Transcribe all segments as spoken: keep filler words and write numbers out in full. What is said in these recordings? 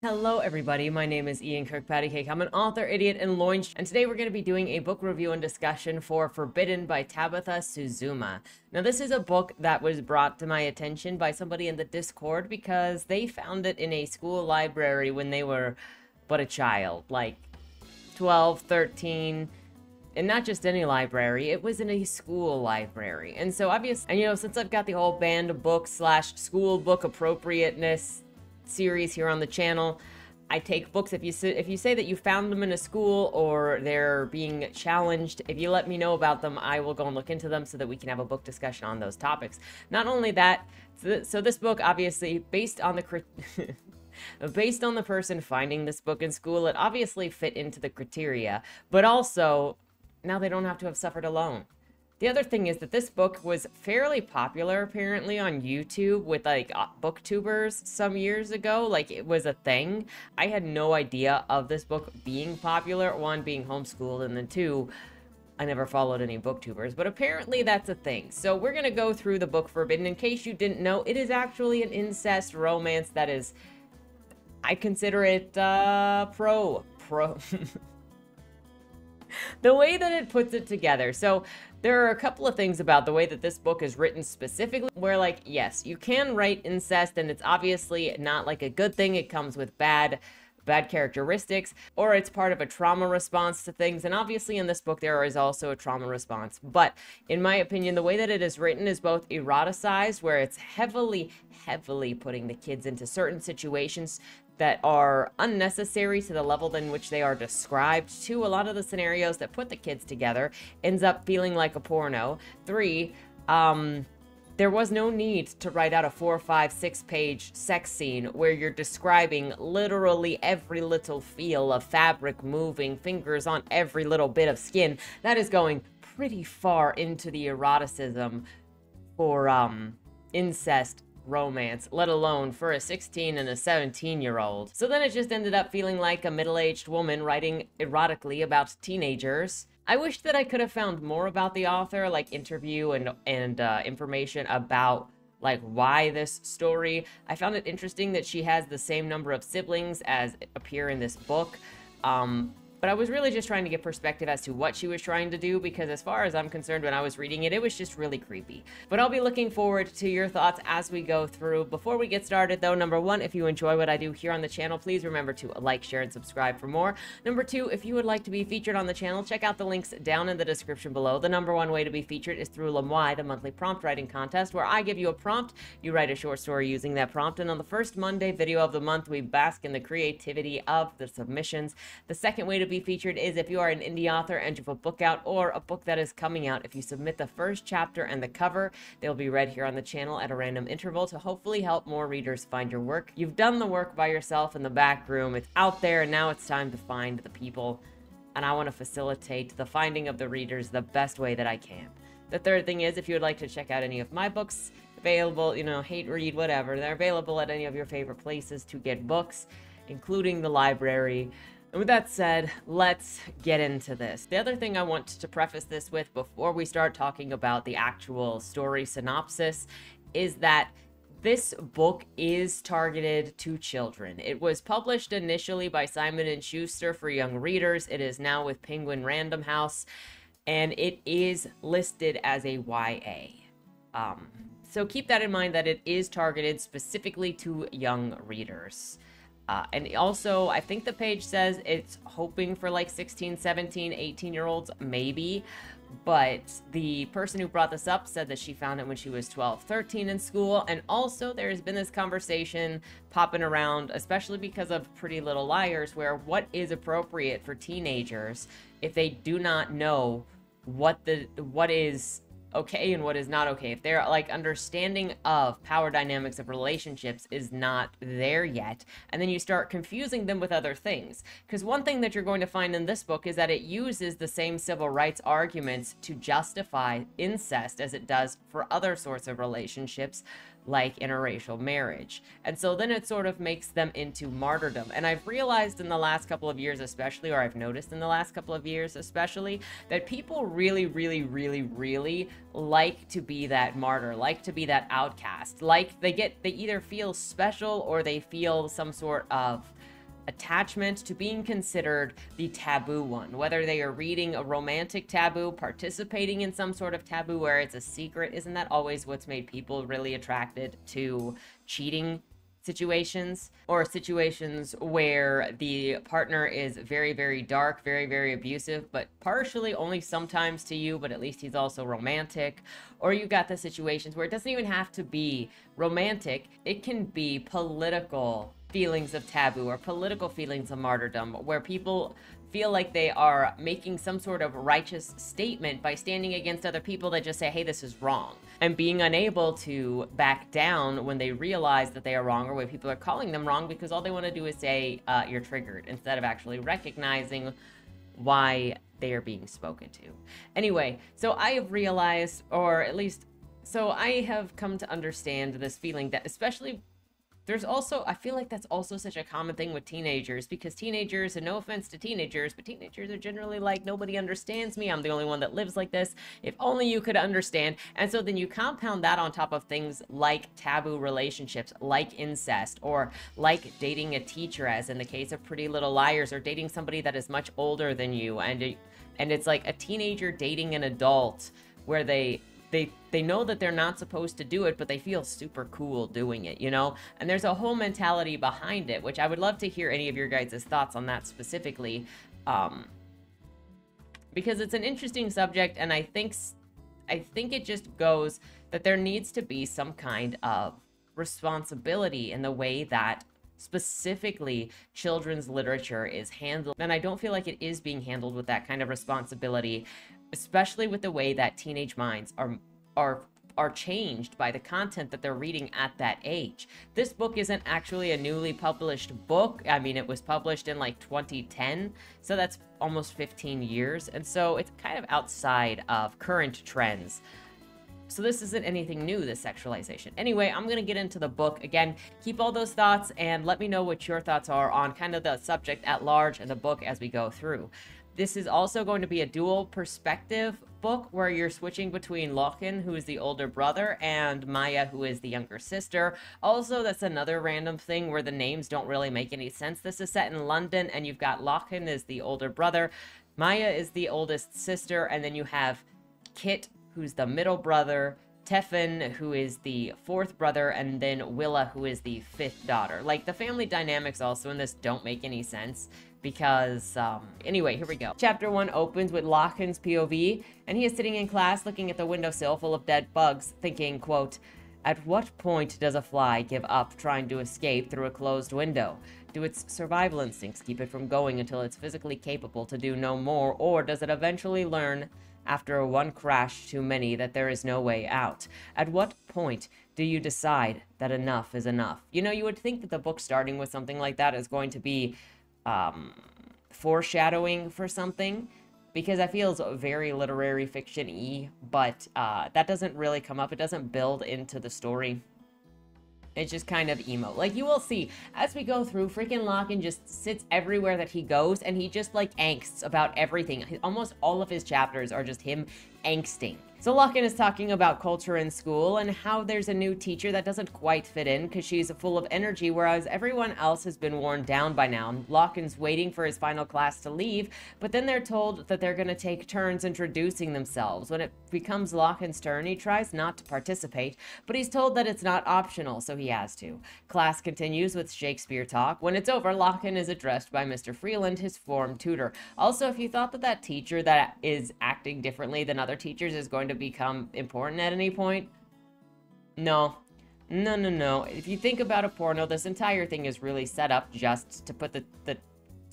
Hello everybody, my name is Ian Kirkpatrick, I'm an author, idiot, and loinch, and today we're going to be doing a book review and discussion for Forbidden by Tabitha Suzuma. Now this is a book that was brought to my attention by somebody in the Discord because they found it in a school library when they were but a child, like twelve, thirteen, and not just any library, it was in a school library. And so obviously, and you know, since I've got the whole banned of books slash school book appropriateness series here on the channel, I take books. If you if you say that you found them in a school or they're being challenged, if you let me know about them, I will go and look into them so that we can have a book discussion on those topics. Not only that, so, th so this book, obviously, based on the based on the person finding this book in school, it obviously fit into the criteria. But also, now they don't have to have suffered alone. The other thing is that this book was fairly popular, apparently, on YouTube with, like, booktubers some years ago. Like, it was a thing. I had no idea of this book being popular. One, being homeschooled, and then two, I never followed any booktubers. But apparently that's a thing. So we're gonna go through the book Forbidden. In case you didn't know, it is actually an incest romance that is... I consider it, uh, pro. Pro... the way that it puts it together. So there are a couple of things about the way that this book is written specifically where, like, yes, you can write incest and it's obviously not like a good thing. It comes with bad bad characteristics, or it's part of a trauma response to things. And obviously in this book there is also a trauma response, but in my opinion the way that it is written is both eroticized, where it's heavily heavily putting the kids into certain situations that are unnecessary to the level in which they are described. Two, a lot of the scenarios that put the kids together ends up feeling like a porno. Three, um, there was no need to write out a four, five, six page sex scene where you're describing literally every little feel of fabric moving, fingers on every little bit of skin. That is going pretty far into the eroticism for um, incest romance, let alone for a sixteen and a seventeen year old. So then it just ended up feeling like a middle-aged woman writing erotically about teenagers. I wish that I could have found more about the author, like interview and and uh, information about like why this story. I found it interesting that she has the same number of siblings as appear in this book. Um, But I was really just trying to get perspective as to what she was trying to do, because as far as I'm concerned, when I was reading it, it was just really creepy. But I'll be looking forward to your thoughts as we go through. Before we get started though, number one, if you enjoy what I do here on the channel, please remember to like, share, and subscribe for more. Number two, if you would like to be featured on the channel, check out the links down in the description below. The number one way to be featured is through L M I A Y, the monthly prompt writing contest, where I give you a prompt, you write a short story using that prompt, and on the first Monday video of the month, we bask in the creativity of the submissions. The second way to be featured is if you are an indie author and you have a book out or a book that is coming out. If you submit the first chapter and the cover, they'll be read here on the channel at a random interval to hopefully help more readers find your work. You've done the work by yourself in the back room. It's out there, and now it's time to find the people, and I want to facilitate the finding of the readers the best way that I can. The third thing is, if you would like to check out any of my books available, you know, hate read, whatever, they're available at any of your favorite places to get books, including the library. And with that said, let's get into this. The other thing I want to preface this with before we start talking about the actual story synopsis is that this book is targeted to children. It was published initially by Simon and Schuster for young readers. It is now with Penguin Random House, and it is listed as a Y A. Um, so keep that in mind, that it is targeted specifically to young readers. Uh, and also, I think the page says it's hoping for like sixteen, seventeen, eighteen year olds, maybe. But the person who brought this up said that she found it when she was twelve, thirteen in school. And also there's been this conversation popping around, especially because of Pretty Little Liars, where what is appropriate for teenagers if they do not know what the what is okay and what is not okay. If their like understanding of power dynamics of relationships is not there yet, and then you start confusing them with other things. Because one thing that you're going to find in this book is that it uses the same civil rights arguments to justify incest as it does for other sorts of relationships, like interracial marriage. And so then it sort of makes them into martyrdom. And I've realized in the last couple of years especially, or I've noticed in the last couple of years especially, that people really, really, really, really like to be that martyr, like to be that outcast. Like they get, they either feel special or they feel some sort of attachment to being considered the taboo one, whether they are reading a romantic taboo, participating in some sort of taboo where it's a secret. Isn't that always what's made people really attracted to cheating situations, or situations where the partner is very, very dark, very, very abusive, but partially only sometimes to you, but at least he's also romantic? Or you've got the situations where it doesn't even have to be romantic. It can be political feelings of taboo or political feelings of martyrdom, where people feel like they are making some sort of righteous statement by standing against other people that just say, hey, this is wrong, and being unable to back down when they realize that they are wrong, or when people are calling them wrong, because all they want to do is say, uh, you're triggered, instead of actually recognizing why they are being spoken to. Anyway, so I have realized, or at least, so I have come to understand this feeling that especially There's also, I feel like that's also such a common thing with teenagers, because teenagers, and no offense to teenagers, but teenagers are generally like, nobody understands me. I'm the only one that lives like this. If only you could understand. And so then you compound that on top of things like taboo relationships, like incest, or like dating a teacher, as in the case of Pretty Little Liars, or dating somebody that is much older than you. And, and it's like a teenager dating an adult where they... They they know that they're not supposed to do it, but they feel super cool doing it, you know? And there's a whole mentality behind it, which I would love to hear any of your guys' thoughts on that specifically. Um, because it's an interesting subject, and I think, I think it just goes that there needs to be some kind of responsibility in the way that specifically children's literature is handled. And I don't feel like it is being handled with that kind of responsibility, especially with the way that teenage minds are are are changed by the content that they're reading at that age. This book isn't actually a newly published book. I mean, it was published in like twenty ten, so that's almost fifteen years, and so it's kind of outside of current trends. So this isn't anything new, this sexualization. Anyway, I'm gonna get into the book. Again, keep all those thoughts and let me know what your thoughts are on kind of the subject at large and the book as we go through. This is also going to be a dual perspective book where you're switching between Lochan, who is the older brother, and Maya, who is the younger sister. Also, that's another random thing where the names don't really make any sense. This is set in London, and you've got Lochan as the older brother, Maya is the oldest sister, and then you have Kit, who's the middle brother, Tiffin, who is the fourth brother, and then Willa, who is the fifth daughter. Like, the family dynamics also in this don't make any sense. Because, um, anyway, here we go. Chapter one opens with Lochan's P O V, and he is sitting in class looking at the windowsill full of dead bugs, thinking, quote, "At what point does a fly give up trying to escape through a closed window? Do its survival instincts keep it from going until it's physically capable to do no more, or does it eventually learn, after one crash too many, that there is no way out? At what point do you decide that enough is enough?" You know, you would think that the book starting with something like that is going to be Um, foreshadowing for something, because that feels very literary fiction-y, but uh, that doesn't really come up. It doesn't build into the story. It's just kind of emo. Like, you will see, as we go through, freaking Lochan just sits everywhere that he goes, and he just, like, angsts about everything. Almost all of his chapters are just him angsting. So Lochan is talking about culture in school and how there's a new teacher that doesn't quite fit in because she's full of energy, whereas everyone else has been worn down by now. Lochan's waiting for his final class to leave, but then they're told that they're going to take turns introducing themselves. When it becomes Lochan's turn, he tries not to participate, but he's told that it's not optional, so he has to. Class continues with Shakespeare talk. When it's over, Lochan is addressed by Mister Freeland, his form tutor. Also, if you thought that that teacher that is acting differently than other teachers is going to become important at any point, no no no no if you think about a porno, this entire thing is really set up just to put the, the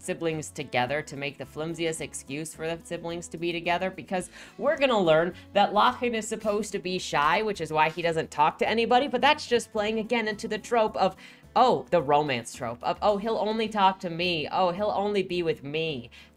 siblings together, to make the flimsiest excuse for the siblings to be together, because we're gonna learn that Lochan is supposed to be shy, which is why he doesn't talk to anybody, but that's just playing again into the trope of, oh, the romance trope of, oh, he'll only talk to me. Oh, he'll only be with me.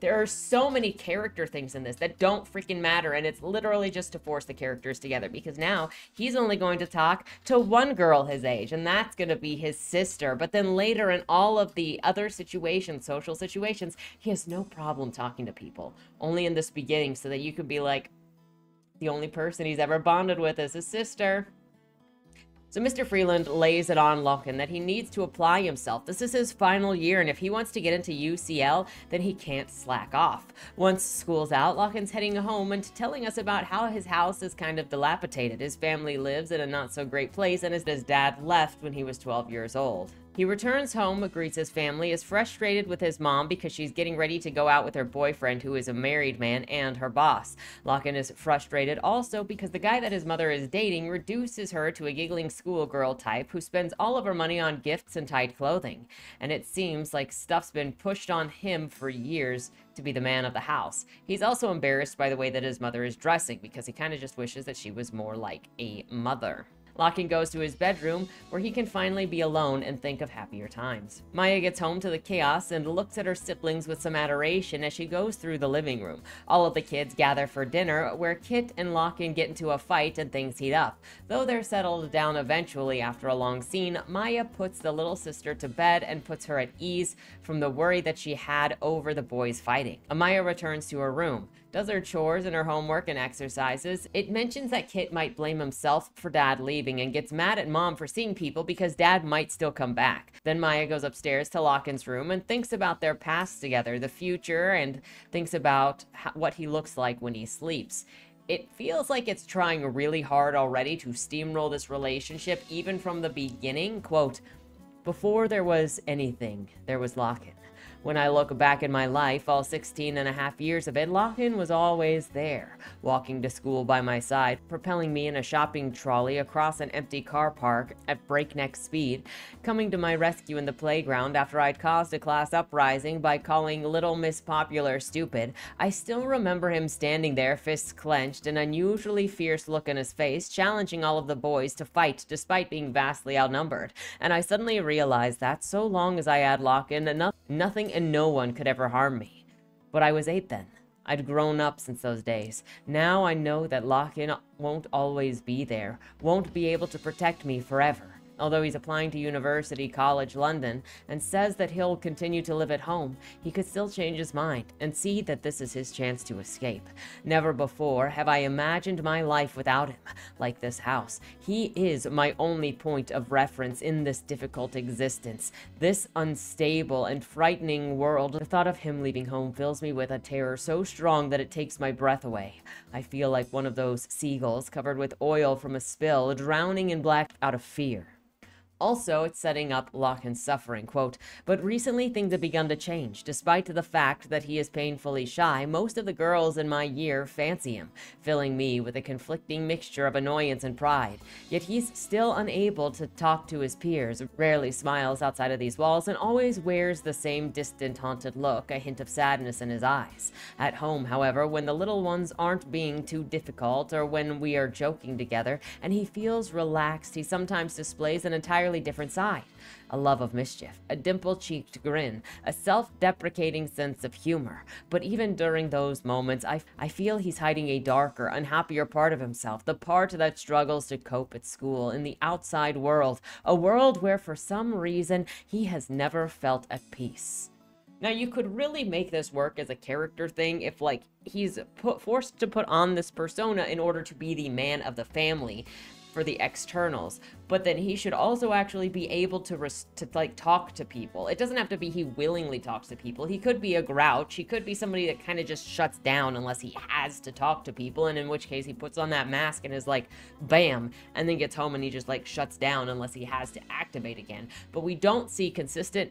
There are so many character things in this that don't freaking matter, and it's literally just to force the characters together, because now he's only going to talk to one girl his age, and that's going to be his sister. But then later in all of the other situations, social situations, he has no problem talking to people, only in this beginning, so that you can be like, the only person he's ever bonded with is his sister. So Mister Freeland lays it on Lochan that he needs to apply himself. This is his final year, and if he wants to get into U C L, then he can't slack off. Once school's out, Lochan's heading home and telling us about how his house is kind of dilapidated. His family lives in a not-so-great place, and his dad left when he was twelve years old. He returns home, greets his family, is frustrated with his mom because she's getting ready to go out with her boyfriend, who is a married man, and her boss. Lochan is frustrated also because the guy that his mother is dating reduces her to a giggling schoolgirl type who spends all of her money on gifts and tight clothing. And it seems like stuff's been pushed on him for years to be the man of the house. He's also embarrassed by the way that his mother is dressing because he kind of just wishes that she was more like a mother. Lochan goes to his bedroom, where he can finally be alone and think of happier times. Maya gets home to the chaos and looks at her siblings with some adoration as she goes through the living room. All of the kids gather for dinner, where Kit and Lochan get into a fight and things heat up. Though they're settled down eventually after a long scene, Maya puts the little sister to bed and puts her at ease from the worry that she had over the boys fighting. Maya returns to her room, does her chores and her homework and exercises. It mentions that Kit might blame himself for dad leaving and gets mad at mom for seeing people because dad might still come back. Then Maya goes upstairs to Lochan's room and thinks about their past together, the future, and thinks about how, what he looks like when he sleeps. It feels like it's trying really hard already to steamroll this relationship even from the beginning. Quote, "Before there was anything, there was Lochan. When I look back in my life, all sixteen and a half years of it, Lochan was always there, walking to school by my side, propelling me in a shopping trolley across an empty car park at breakneck speed, coming to my rescue in the playground after I'd caused a class uprising by calling Little Miss Popular stupid. I still remember him standing there, fists clenched, an unusually fierce look in his face, challenging all of the boys to fight despite being vastly outnumbered. And I suddenly realized that so long as I had Lochan, enough nothing and no one could ever harm me. But I was eight then. I'd grown up since those days. Now I know that Lochan won't always be there, won't be able to protect me forever. Although he's applying to University College London and says that he'll continue to live at home, he could still change his mind and see that this is his chance to escape. Never before have I imagined my life without him, like this house. He is my only point of reference in this difficult existence. This unstable and frightening world, the thought of him leaving home fills me with a terror so strong that it takes my breath away. I feel like one of those seagulls covered with oil from a spill, drowning in black out of fear." Also, it's setting up Lochan's suffering, quote, "But recently things have begun to change. Despite the fact that he is painfully shy, most of the girls in my year fancy him, filling me with a conflicting mixture of annoyance and pride. Yet he's still unable to talk to his peers, rarely smiles outside of these walls, and always wears the same distant, haunted look, a hint of sadness in his eyes. At home, however, when the little ones aren't being too difficult or when we are joking together and he feels relaxed, he sometimes displays an entirely different side. A love of mischief, a dimple-cheeked grin, a self-deprecating sense of humor. But even during those moments, I, I feel he's hiding a darker, unhappier part of himself, the part that struggles to cope at school, in the outside world, a world where for some reason he has never felt at peace." Now, you could really make this work as a character thing if, like, he's put, forced to put on this persona in order to be the man of the family for the externals, but then he should also actually be able to, res to like talk to people. It doesn't have to be he willingly talks to people. He could be a grouch. He could be somebody that kind of just shuts down unless he has to talk to people, and in which case he puts on that mask and is like, bam, and then gets home and he just like shuts down unless he has to activate again. But we don't see consistent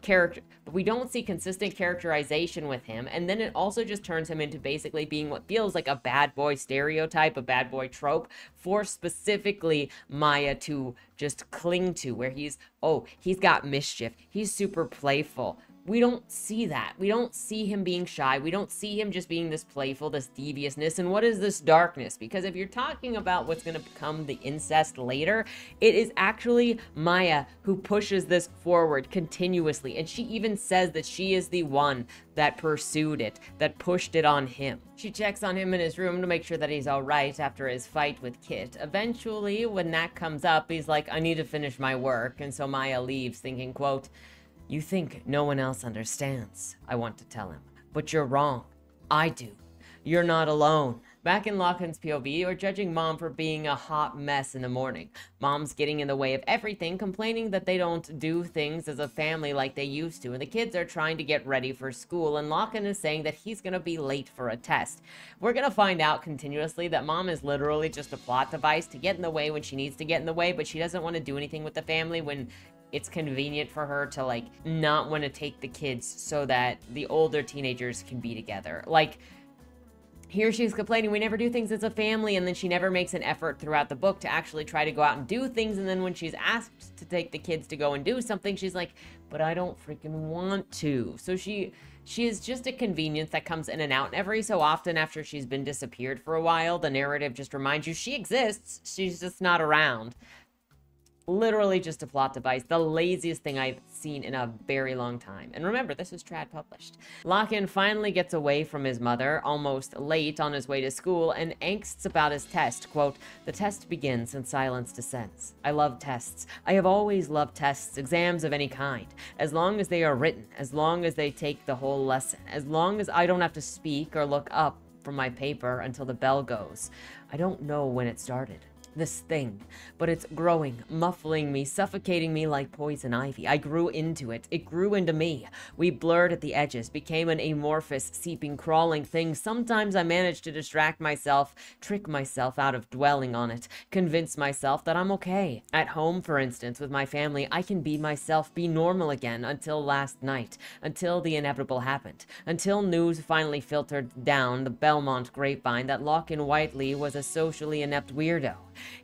character, but we don't see consistent characterization with him, and then it also just turns him into basically being what feels like a bad boy stereotype, a bad boy trope for specifically Maya to just cling to, where he's, oh, he's got mischief, he's super playful. We don't see that. We don't see him being shy. We don't see him just being this playful, this deviousness. And what is this darkness? Because if you're talking about what's going to become the incest later, it is actually Maya who pushes this forward continuously. And she even says that she is the one that pursued it, that pushed it on him. She checks on him in his room to make sure that he's all right after his fight with Kit. Eventually, when that comes up, he's like, I need to finish my work. And so Maya leaves thinking, quote, "You think no one else understands," I want to tell him. "But you're wrong. I do. You're not alone. Back in Lochan's P O V, you're judging Mom for being a hot mess in the morning. Mom's getting in the way of everything, complaining that they don't do things as a family like they used to, and the kids are trying to get ready for school, and Lochan is saying that he's gonna be late for a test. We're gonna find out continuously that Mom is literally just a plot device to get in the way when she needs to get in the way, but she doesn't want to do anything with the family when it's convenient for her to, like, not want to take the kids so that the older teenagers can be together. Like, here she's complaining, we never do things as a family, and then she never makes an effort throughout the book to actually try to go out and do things, and then when she's asked to take the kids to go and do something, she's like, but I don't freaking want to. So she she is just a convenience that comes in and out, and every so often after she's been disappeared for a while, the narrative just reminds you she exists, she's just not around. Literally just a plot device, the laziest thing I've seen in a very long time. And remember, this is trad published. Lochan finally gets away from his mother, almost late on his way to school, and angsts about his test. Quote, the test begins and silence descends. I love tests. I have always loved tests, exams of any kind. As long as they are written, as long as they take the whole lesson, as long as I don't have to speak or look up from my paper until the bell goes. I don't know when it started, this thing, but it's growing, muffling me, suffocating me like poison ivy. I grew into it. It grew into me. We blurred at the edges, became an amorphous, seeping, crawling thing. Sometimes I managed to distract myself, trick myself out of dwelling on it, convince myself that I'm okay. At home, for instance, with my family, I can be myself, be normal again, until last night, until the inevitable happened, until news finally filtered down the Belmont grapevine that Lochan Whiteley was a socially inept weirdo.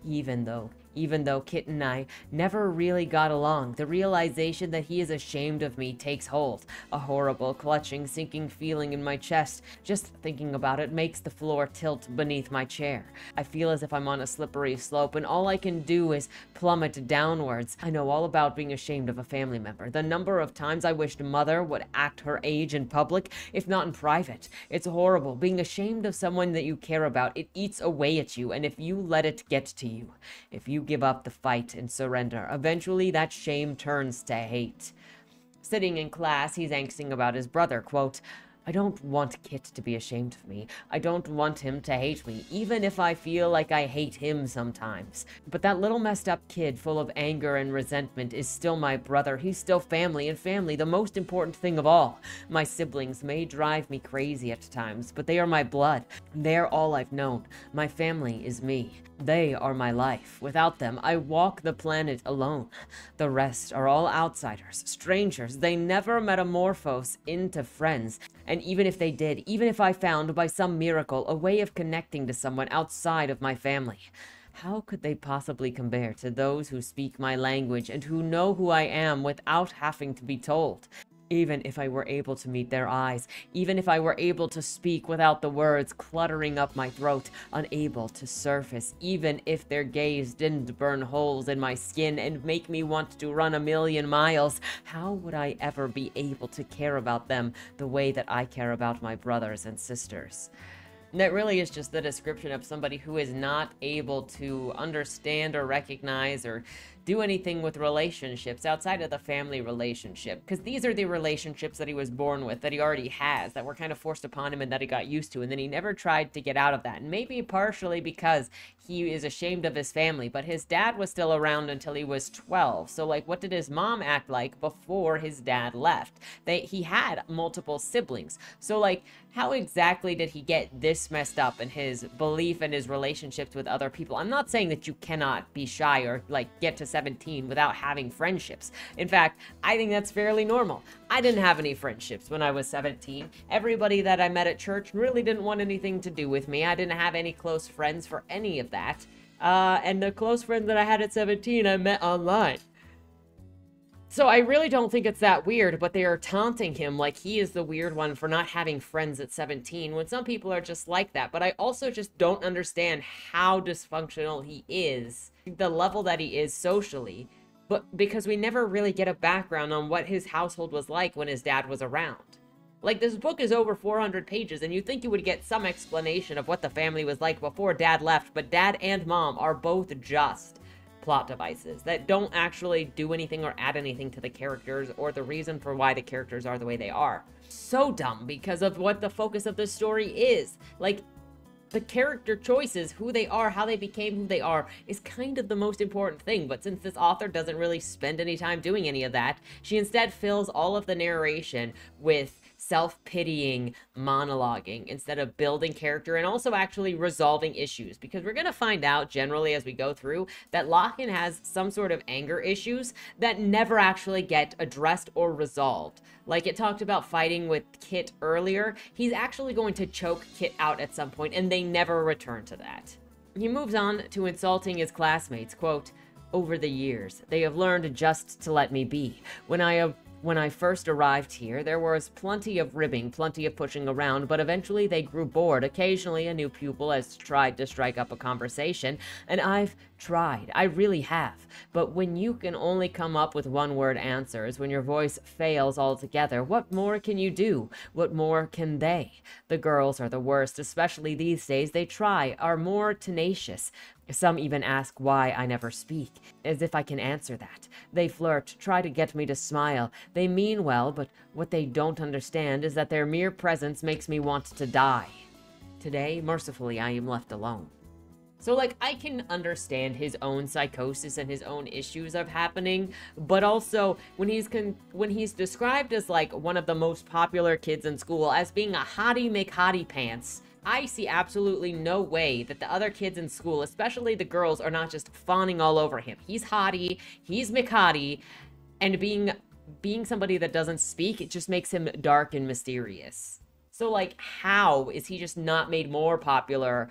Even though, even though Kit and I never really got along, the realization that he is ashamed of me takes hold. A horrible, clutching, sinking feeling in my chest. Just thinking about it makes the floor tilt beneath my chair. I feel as if I'm on a slippery slope and all I can do is plummet downwards. I know all about being ashamed of a family member. The number of times I wished Mother would act her age in public, if not in private. It's horrible. Being ashamed of someone that you care about, it eats away at you, and if you let it get to you, if you give up the fight and surrender, eventually that shame turns to hate. Sitting in class, he's angsting about his brother. Quote, I don't want Kit to be ashamed of me. I don't want him to hate me, even if I feel like I hate him sometimes. But that little messed up kid full of anger and resentment is still my brother. He's still family, and family, the most important thing of all. My siblings may drive me crazy at times, but they are my blood. They're all I've known. My family is me. They are my life. Without them, I walk the planet alone. The rest are all outsiders, strangers. They never metamorphose into friends. And even if they did, even if I found by some miracle a way of connecting to someone outside of my family, how could they possibly compare to those who speak my language and who know who I am without having to be told? Even if I were able to meet their eyes, even if I were able to speak without the words cluttering up my throat, unable to surface, even if their gaze didn't burn holes in my skin and make me want to run a million miles, how would I ever be able to care about them the way that I care about my brothers and sisters? And that really is just the description of somebody who is not able to understand or recognize or do anything with relationships outside of the family relationship. Because these are the relationships that he was born with, that he already has, that were kind of forced upon him and that he got used to. And then he never tried to get out of that. And maybe partially because he is ashamed of his family. But his dad was still around until he was twelve. So, like, what did his mom act like before his dad left? They, he had multiple siblings. So, like, how exactly did he get this messed up in his belief and his relationships with other people? I'm not saying that you cannot be shy or, like, get to seventeen without having friendships. In fact, I think that's fairly normal. I didn't have any friendships when I was seventeen. Everybody that I met at church really didn't want anything to do with me. I didn't have any close friends for any of that. Uh, and the close friends that I had at seventeen, I met online. So I really don't think it's that weird, but they are taunting him like he is the weird one for not having friends at seventeen, when some people are just like that. But I also just don't understand how dysfunctional he is, the level that he is socially, but because we never really get a background on what his household was like when his dad was around. Like, this book is over four hundred pages, and you think you would get some explanation of what the family was like before Dad left, but Dad and Mom are both just plot devices that don't actually do anything or add anything to the characters or the reason for why the characters are the way they are. So dumb because of what the focus of the story is. Like, the character choices, who they are, how they became who they are, is kind of the most important thing. But since this author doesn't really spend any time doing any of that, she instead fills all of the narration with self-pitying monologuing instead of building character and also actually resolving issues, because we're going to find out generally as we go through that Lochan has some sort of anger issues that never actually get addressed or resolved. Like it talked about fighting with Kit earlier, he's actually going to choke Kit out at some point and they never return to that. He moves on to insulting his classmates, quote, "Over the years, they have learned just to let me be. When I have When I first arrived here, there was plenty of ribbing, plenty of pushing around, but eventually they grew bored. Occasionally, a new pupil has tried to strike up a conversation, and I've tried. I really have. But when you can only come up with one-word answers, when your voice fails altogether, what more can you do? What more can they? The girls are the worst, especially these days. They try, are more tenacious. Some even ask why I never speak, as if I can answer that. They flirt, try to get me to smile. They mean well, but what they don't understand is that their mere presence makes me want to die. Today, mercifully, I am left alone." So, like, I can understand his own psychosis and his own issues of happening, but also when he's con when he's described as, like, one of the most popular kids in school, as being a hottie make hottie pants, I see absolutely no way that the other kids in school, especially the girls, are not just fawning all over him. He's hottie, he's McHottie, and being being somebody that doesn't speak, it just makes him dark and mysterious. So, like, how is he just not made more popular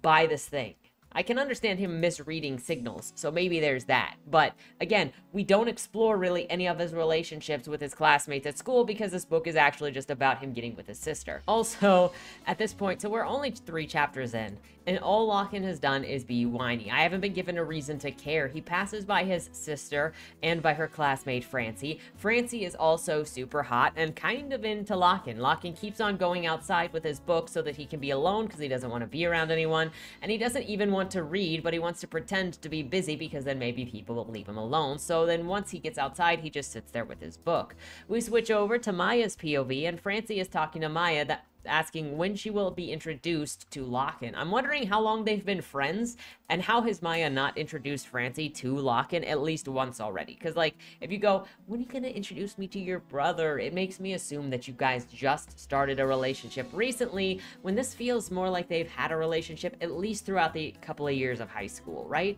by this thing? I can understand him misreading signals, so maybe there's that. But again, we don't explore really any of his relationships with his classmates at school because this book is actually just about him getting with his sister. Also, at this point, so we're only three chapters in, and all Lochan has done is be whiny. I haven't been given a reason to care. He passes by his sister and by her classmate, Francie. Francie is also super hot and kind of into Lochan. Lochan keeps on going outside with his book so that he can be alone because he doesn't want to be around anyone, and he doesn't even want to read, but he wants to pretend to be busy because then maybe people will leave him alone. So then once he gets outside, he just sits there with his book. We switch over to Maya's P O V, and Francie is talking to Maya that asking when she will be introduced to Lochan. I'm wondering how long they've been friends and how has Maya not introduced Francie to Lochan at least once already? Because, like, if you go, when are you going to introduce me to your brother? It makes me assume that you guys just started a relationship recently, when this feels more like they've had a relationship at least throughout the couple of years of high school, right?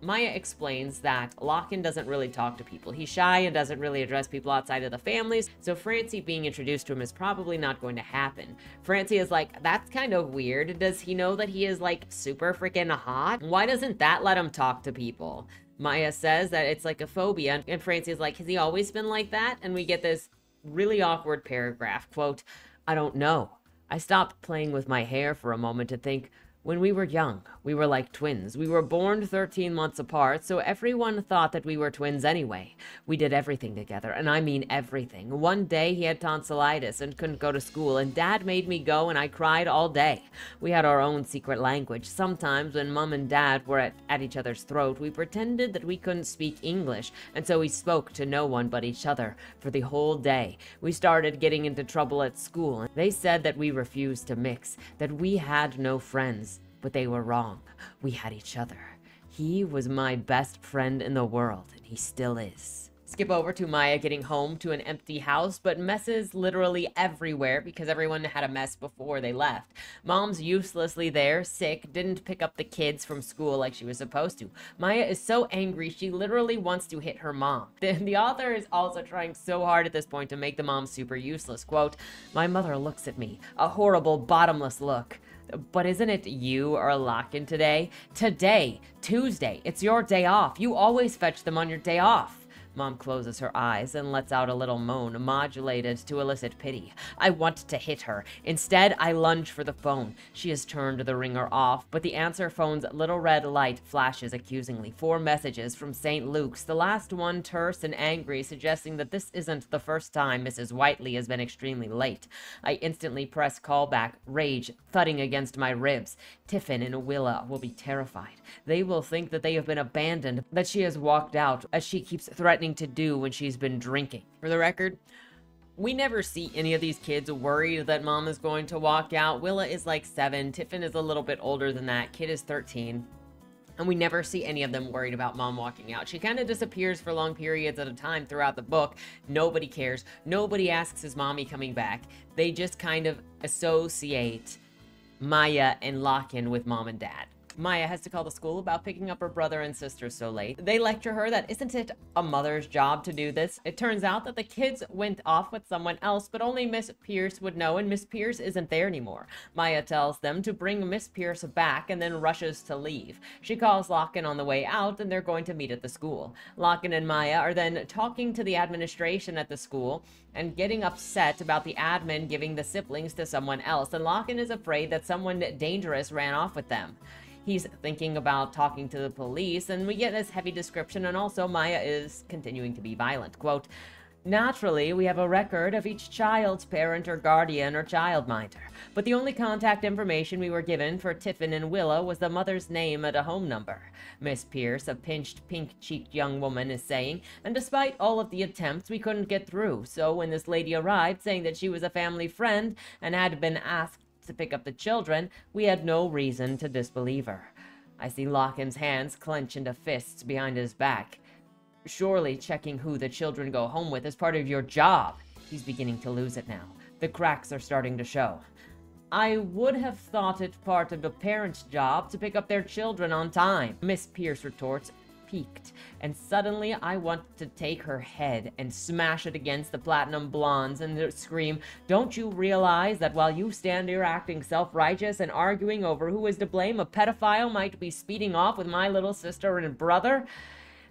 Maya explains that Lochan doesn't really talk to people. He's shy and doesn't really address people outside of the families, so Francie being introduced to him is probably not going to happen. Francie is like, that's kind of weird. Does he know that he is, like, super freaking hot? Why doesn't that let him talk to people? Maya says that it's like a phobia, and Francie is like, has he always been like that? And we get this really awkward paragraph, quote, "I don't know. I stopped playing with my hair for a moment to think, when we were young, we were like twins. We were born thirteen months apart, so everyone thought that we were twins anyway. We did everything together, and I mean everything. One day he had tonsillitis and couldn't go to school, and Dad made me go and I cried all day. We had our own secret language. Sometimes when Mom and Dad were at, at each other's throat, we pretended that we couldn't speak English, and so we spoke to no one but each other for the whole day. We started getting into trouble at school, and they said that we refused to mix, that we had no friends. But they were wrong. We had each other. He was my best friend in the world, and he still is." Skip over to Maya getting home to an empty house, but messes literally everywhere because everyone had a mess before they left. Mom's uselessly there, sick, didn't pick up the kids from school like she was supposed to. Maya is so angry, she literally wants to hit her mom. The, the author is also trying so hard at this point to make the mom super useless. Quote, "My mother looks at me, a horrible, bottomless look. But isn't it you or Lochan today? Today, Tuesday, it's your day off. You always fetch them on your day off." Mom closes her eyes and lets out a little moan, modulated to elicit pity. I want to hit her. Instead, I lunge for the phone. She has turned the ringer off, but the answer phone's little red light flashes accusingly. Four messages from Saint Luke's, the last one terse and angry, suggesting that this isn't the first time Missus Whiteley has been extremely late. I instantly press call back, rage thudding against my ribs. Tiffin and Willa will be terrified. They will think that they have been abandoned, that she has walked out, as she keeps threatening to do when she's been drinking. For the record, We never see any of these kids worried that mom is going to walk out. Willa is like seven. Tiffin is a little bit older than that. Kit is thirteen. And we never see any of them worried about mom walking out. She kind of disappears for long periods at a time throughout the book. Nobody cares. Nobody asks, is mommy coming back? They just kind of associate Maya and Lochan with mom and dad. Maya has to call the school about picking up her brother and sister so late. They lecture her that isn't it a mother's job to do this? It turns out that the kids went off with someone else, but only Miss Pierce would know, and Miss Pierce isn't there anymore. Maya tells them to bring Miss Pierce back and then rushes to leave. She calls Lochan on the way out, and they're going to meet at the school. Lochan and Maya are then talking to the administration at the school and getting upset about the admin giving the siblings to someone else, and Lochan is afraid that someone dangerous ran off with them. He's thinking about talking to the police, and we get this heavy description, and also Maya is continuing to be violent. Quote, naturally, we have a record of each child's parent or guardian or childminder, but the only contact information we were given for Tiffin and Willa was the mother's name and a home number, Miss Pierce, a pinched, pink-cheeked young woman, is saying, and despite all of the attempts, we couldn't get through, so when this lady arrived saying that she was a family friend and had been asked to pick up the children, we had no reason to disbelieve her. I see Lochan's hands clench into fists behind his back. Surely checking who the children go home with is part of your job. He's beginning to lose it now. The cracks are starting to show. I would have thought it part of the parents' job to pick up their children on time, Miss Pierce retorts, peaked, and suddenly I want to take her head and smash it against the platinum blondes and scream, don't you realize that while you stand here acting self-righteous and arguing over who is to blame, a pedophile might be speeding off with my little sister and brother?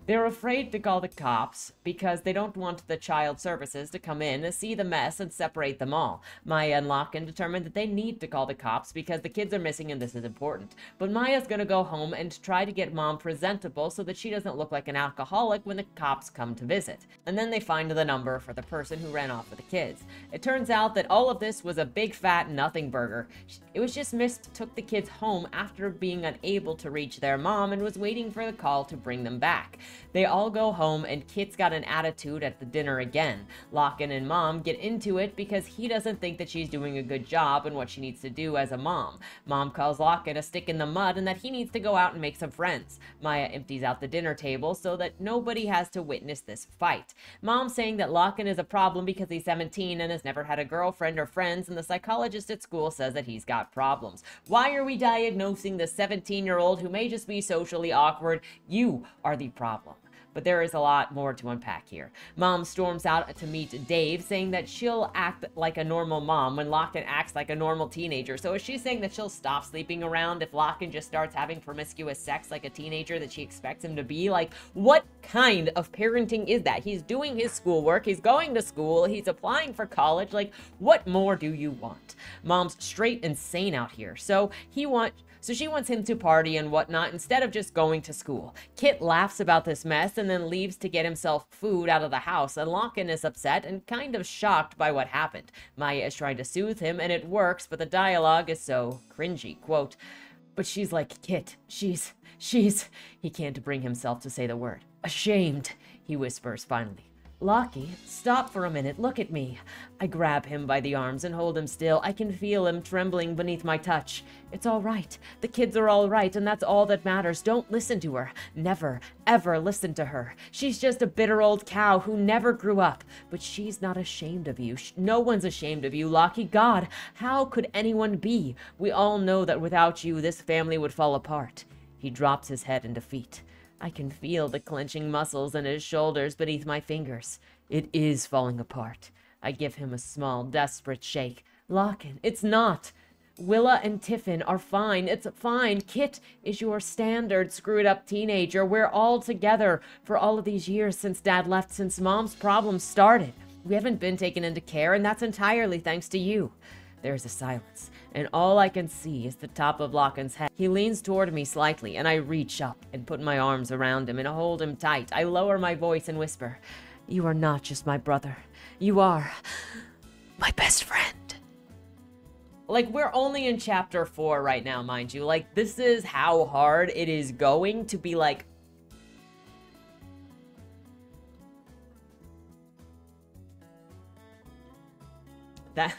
They're afraid to call the cops because they don't want the child services to come in and see the mess and separate them all. Maya and Lochan determined that they need to call the cops because the kids are missing and this is important. But Maya's going to go home and try to get mom presentable so that she doesn't look like an alcoholic when the cops come to visit. And then they find the number for the person who ran off with the kids. It turns out that all of this was a big fat nothing burger. It was just Miss took the kids home after being unable to reach their mom and was waiting for the call to bring them back. They all go home, and Kit's got an attitude at the dinner again. Lochan and mom get into it because he doesn't think that she's doing a good job and what she needs to do as a mom. Mom calls Lochan a stick in the mud and that he needs to go out and make some friends. Maya empties out the dinner table so that nobody has to witness this fight. Mom saying that Lochan is a problem because he's seventeen and has never had a girlfriend or friends, and the psychologist at school says that he's got problems. Why are we diagnosing the seventeen-year-old who may just be socially awkward? You are the problem. But there is a lot more to unpack here. Mom storms out to meet Dave, saying that she'll act like a normal mom when Lochan acts like a normal teenager. So is she saying that she'll stop sleeping around if Lochan just starts having promiscuous sex like a teenager that she expects him to be? Like, what kind of parenting is that? He's doing his schoolwork, he's going to school, he's applying for college. Like, what more do you want? Mom's straight insane out here. So he wants... So she wants him to party and whatnot instead of just going to school. Kit laughs about this mess and then leaves to get himself food out of the house, and Lochan is upset and kind of shocked by what happened. Maya is trying to soothe him and it works, but the dialogue is so cringy. Quote, but she's like, Kit, she's, she's, he can't bring himself to say the word. Ashamed, he whispers finally. Lockie, stop for a minute, look at me. I grab him by the arms and hold him still. I can feel him trembling beneath my touch. It's all right. The kids are all right, and that's all that matters. Don't listen to her. Never, ever listen to her. She's just a bitter old cow who never grew up. But she's not ashamed of you. No one's ashamed of you, Lockie. God, how could anyone be? We all know that without you, this family would fall apart. He drops his head in defeat. I can feel the clenching muscles in his shoulders beneath my fingers. It is falling apart. I give him a small, desperate shake. Lochan, it's not. Willa and Tiffin are fine. It's fine. Kit is your standard screwed-up teenager. We're all together for all of these years since Dad left, since Mom's problems started. We haven't been taken into care, and that's entirely thanks to you. There's a silence, and all I can see is the top of Lochan's head. He leans toward me slightly, and I reach up and put my arms around him and hold him tight. I lower my voice and whisper, you are not just my brother. You are my best friend. Like, we're only in chapter four right now, mind you. Like, this is how hard it is going to be like, that.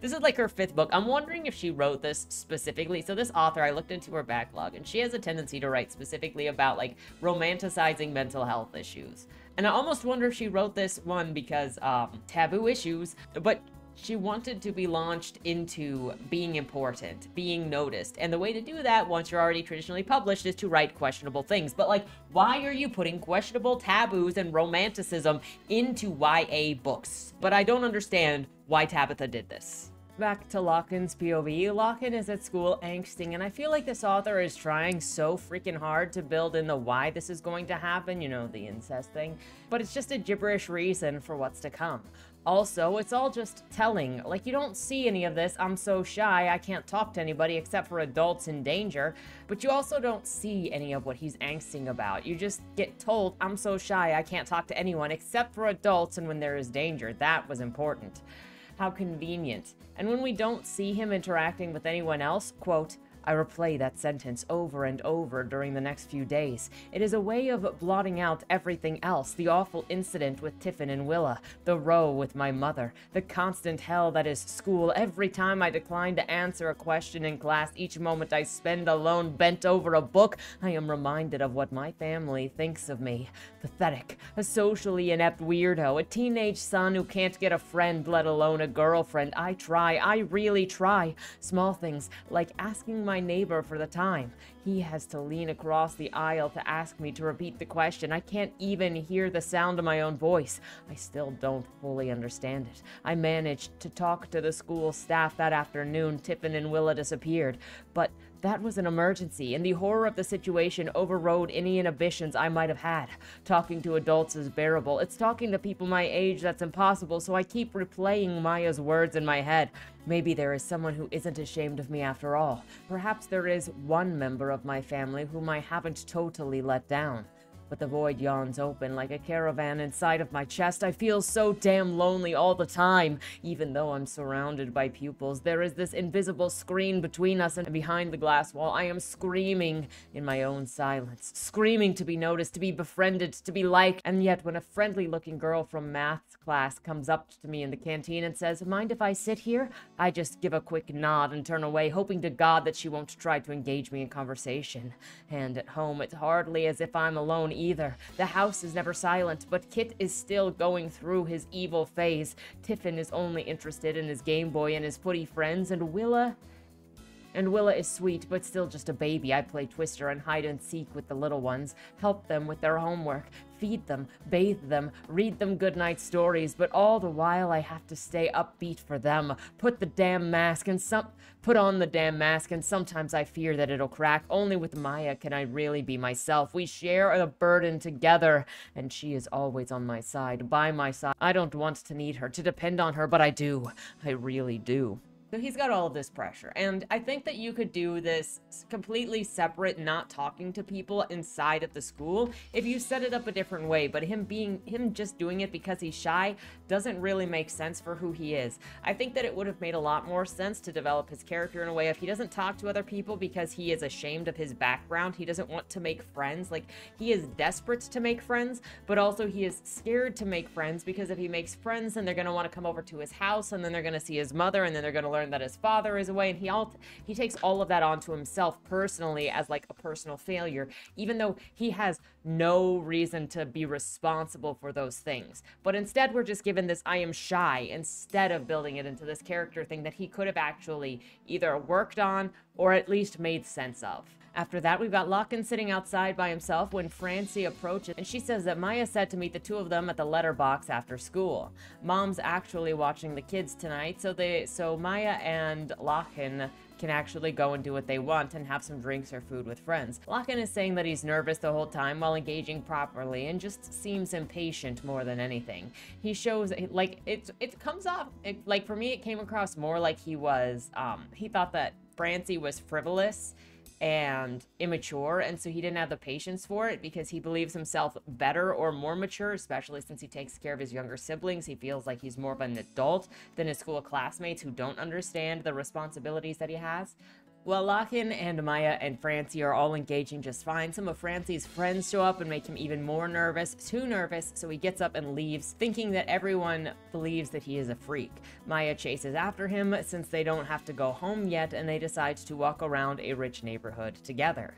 This is like her fifth book. I'm wondering if she wrote this specifically. So this author, I looked into her backlog, and she has a tendency to write specifically about, like, romanticizing mental health issues. And I almost wonder if she wrote this one because um, taboo issues, but she wanted to be launched into being important, being noticed. And the way to do that, once you're already traditionally published, is to write questionable things. But, like, why are you putting questionable taboos and romanticism into Y A books? But I don't understand why Tabitha did this. Back to Lochan's P O V. Lochan is at school angsting, and I feel like this author is trying so freaking hard to build in the why this is going to happen, you know, the incest thing, but it's just a gibberish reason for what's to come. Also, it's all just telling. Like, you don't see any of this, I'm so shy, I can't talk to anybody except for adults in danger, but you also don't see any of what he's angsting about. You just get told, I'm so shy, I can't talk to anyone except for adults and when there is danger. That was important. How convenient. And when we don't see him interacting with anyone else, quote, I replay that sentence over and over during the next few days. It is a way of blotting out everything else, the awful incident with Tiffin and Willa, the row with my mother, the constant hell that is school, every time I decline to answer a question in class, each moment I spend alone bent over a book, I am reminded of what my family thinks of me. Pathetic, a socially inept weirdo, a teenage son who can't get a friend, let alone a girlfriend. I try, I really try. Small things, like asking my neighbor for the time. He has to lean across the aisle to ask me to repeat the question. I can't even hear the sound of my own voice. I still don't fully understand it. I managed to talk to the school staff that afternoon. Tiffin and Willa disappeared, but that was an emergency, and the horror of the situation overrode any inhibitions I might have had. Talking to adults is bearable. It's talking to people my age that's impossible, so I keep replaying Maya's words in my head. Maybe there is someone who isn't ashamed of me after all. Perhaps there is one member of my family whom I haven't totally let down. But the void yawns open like a caravan inside of my chest. I feel so damn lonely all the time. Even though I'm surrounded by pupils, there is this invisible screen between us, and behind the glass wall, I am screaming in my own silence. Screaming to be noticed, to be befriended, to be liked. And yet, when a friendly-looking girl from math class comes up to me in the canteen and says, "Mind if I sit here?" I just give a quick nod and turn away, hoping to God that she won't try to engage me in conversation. And at home, it's hardly as if I'm alone either. The house is never silent, but Kit is still going through his evil phase. Tiffin is only interested in his Game Boy and his footy friends, and Willa... And Willa is sweet, but still just a baby. I play Twister and hide and seek with the little ones, help them with their homework, feed them, bathe them, read them goodnight stories, but all the while I have to stay upbeat for them. Put the damn mask and some- Put on the damn mask, and sometimes I fear that it'll crack. Only with Maya can I really be myself. We share a burden together, and she is always on my side, by my side. I don't want to need her, to depend on her, but I do. I really do. So he's got all of this pressure, and I think that you could do this completely separate, not talking to people inside of the school if you set it up a different way, but him being, him just doing it because he's shy doesn't really make sense for who he is. I think that it would have made a lot more sense to develop his character in a way if he doesn't talk to other people because he is ashamed of his background, he doesn't want to make friends, like, he is desperate to make friends, but also he is scared to make friends because if he makes friends, then they're gonna wanna come over to his house, and then they're gonna see his mother, and then they're gonna learn that his father is away, and he all he takes all of that onto himself personally as like a personal failure, even though he has no reason to be responsible for those things. But instead we're just given this I am shy instead of building it into this character thing that he could have actually either worked on or at least made sense of. After that, we've got Lochan sitting outside by himself when Francie approaches, and she says that Maya said to meet the two of them at the letterbox after school. Mom's actually watching the kids tonight, so they, so Maya and Lochan can actually go and do what they want and have some drinks or food with friends. Lochan is saying that he's nervous the whole time while engaging properly and just seems impatient more than anything. He shows, like, it's, it comes off, it, like, for me, it came across more like he was, um, he thought that Francie was frivolous and immature, and so he didn't have the patience for it because he believes himself better or more mature, especially since he takes care of his younger siblings. He feels like he's more of an adult than his school classmates who don't understand the responsibilities that he has. While Lochan and Maya and Francie are all engaging just fine, some of Francie's friends show up and make him even more nervous, too nervous, so he gets up and leaves, thinking that everyone believes that he is a freak. Maya chases after him since they don't have to go home yet, and they decide to walk around a rich neighborhood together.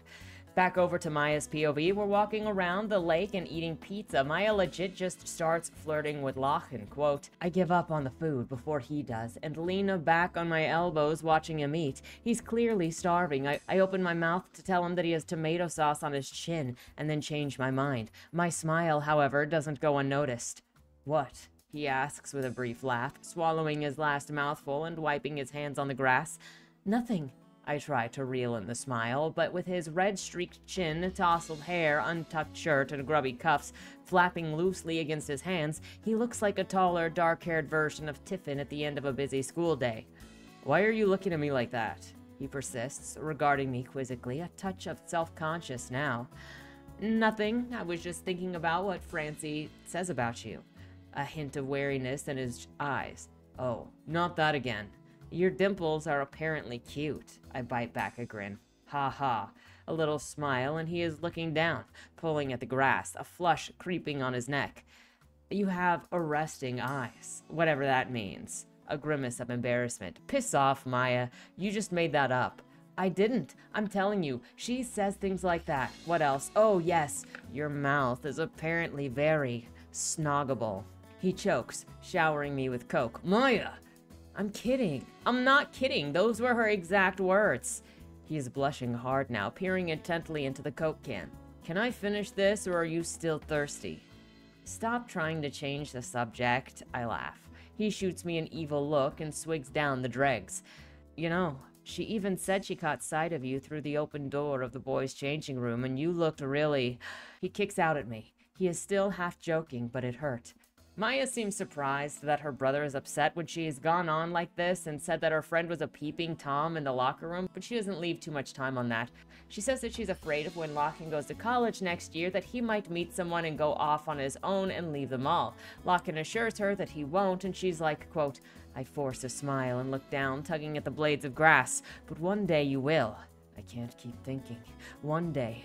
Back over to Maya's P O V, we're walking around the lake and eating pizza. Maya legit just starts flirting with Lochan, quote, "I give up on the food before he does and lean back on my elbows watching him eat. He's clearly starving. I, I open my mouth to tell him that he has tomato sauce on his chin and then change my mind. My smile, however, doesn't go unnoticed. What? He asks with a brief laugh, swallowing his last mouthful and wiping his hands on the grass. Nothing. I try to reel in the smile, but with his red-streaked chin, tousled hair, untucked shirt, and grubby cuffs flapping loosely against his hands, he looks like a taller, dark-haired version of Tiffin at the end of a busy school day. Why are you looking at me like that? He persists, regarding me quizzically, a touch of self-conscious now. Nothing. I was just thinking about what Francie says about you. A hint of wariness in his eyes. Oh, not that again. Your dimples are apparently cute. I bite back a grin. Ha ha. A little smile, and he is looking down, pulling at the grass, a flush creeping on his neck. You have arresting eyes. Whatever that means. A grimace of embarrassment. Piss off, Maya. You just made that up. I didn't. I'm telling you. She says things like that. What else? Oh, yes. Your mouth is apparently very snoggable. He chokes, showering me with Coke. Maya! I'm kidding. I'm not kidding. Those were her exact words. He is blushing hard now, peering intently into the Coke can. Can I finish this, or are you still thirsty? Stop trying to change the subject. I laugh. He shoots me an evil look and swigs down the dregs. You know, she even said she caught sight of you through the open door of the boys' changing room, and you looked really... He kicks out at me. He is still half-joking, but it hurt. Maya seems surprised that her brother is upset when she has gone on like this and said that her friend was a peeping Tom in the locker room, but she doesn't leave too much time on that. She says that she's afraid of when Lochan goes to college next year that he might meet someone and go off on his own and leave them all. Lochan assures her that he won't, and she's like, quote, I force a smile and look down, tugging at the blades of grass. But one day you will. I can't keep thinking. One day...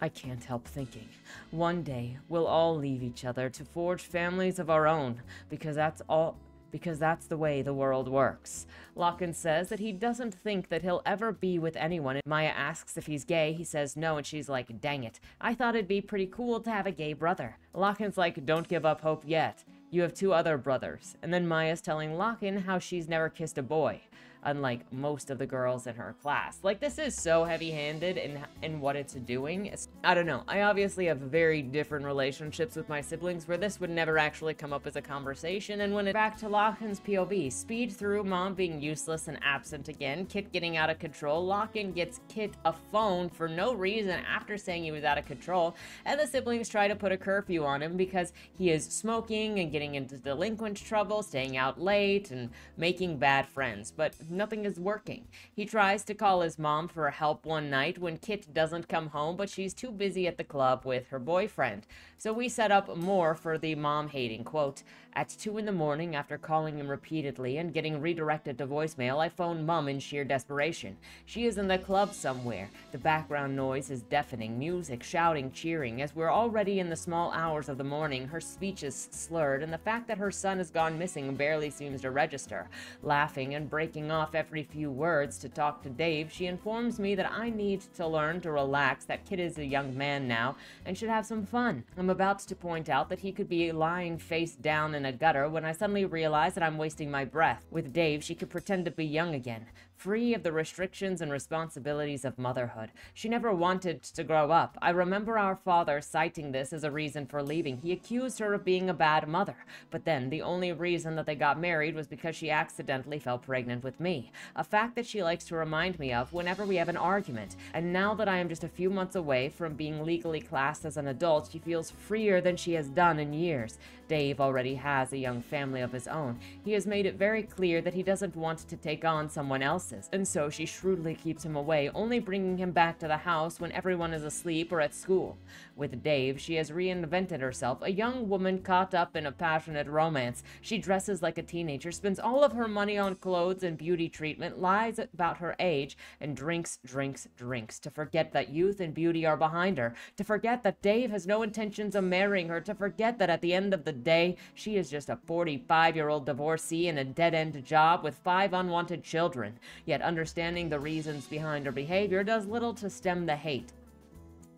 I can't help thinking. One day, we'll all leave each other to forge families of our own, because that's all, because that's the way the world works. Lochan says that he doesn't think that he'll ever be with anyone. Maya asks if he's gay, he says no, and she's like, dang it, I thought it'd be pretty cool to have a gay brother. Lochan's like, don't give up hope yet. You have two other brothers. And then Maya's telling Lochan how she's never kissed a boy, unlike most of the girls in her class. Like, this is so heavy-handed in, in what it's doing. I don't know. I obviously have very different relationships with my siblings where this would never actually come up as a conversation. And when it's back to Lochan's P O V, speed through, Mom being useless and absent again, Kit getting out of control, Lochan gets Kit a phone for no reason after saying he was out of control, and the siblings try to put a curfew on him because he is smoking and getting into delinquent trouble, staying out late, and making bad friends. But nothing is working. He tries to call his mom for help one night when Kit doesn't come home, but she's too busy at the club with her boyfriend. So we set up more for the mom-hating, quote, at two in the morning, after calling him repeatedly and getting redirected to voicemail, I phone Mom in sheer desperation. She is in the club somewhere. The background noise is deafening, music, shouting, cheering. As we're already in the small hours of the morning, her speech is slurred, and the fact that her son has gone missing barely seems to register. Laughing and breaking off every few words to talk to Dave, she informs me that I need to learn to relax, that Kit is a young man now and should have some fun. I'm about to point out that he could be lying face down in a gutter when I suddenly realize that I'm wasting my breath. With Dave, she could pretend to be young again, free of the restrictions and responsibilities of motherhood. She never wanted to grow up. I remember our father citing this as a reason for leaving. He accused her of being a bad mother, but then the only reason that they got married was because she accidentally fell pregnant with me, a fact that she likes to remind me of whenever we have an argument. And now that I am just a few months away from being legally classed as an adult, she feels freer than she has done in years. Dave already has a young family of his own. He has made it very clear that he doesn't want to take on someone else. And so she shrewdly keeps him away, only bringing him back to the house when everyone is asleep or at school. With Dave, she has reinvented herself, a young woman caught up in a passionate romance. She dresses like a teenager, spends all of her money on clothes and beauty beauty treatment, lies about her age, and drinks, drinks, drinks, to forget that youth and beauty are behind her, to forget that Dave has no intentions of marrying her, to forget that at the end of the day, she is just a forty-five-year-old divorcee in a dead-end job with five unwanted children. Yet understanding the reasons behind her behavior does little to stem the hate.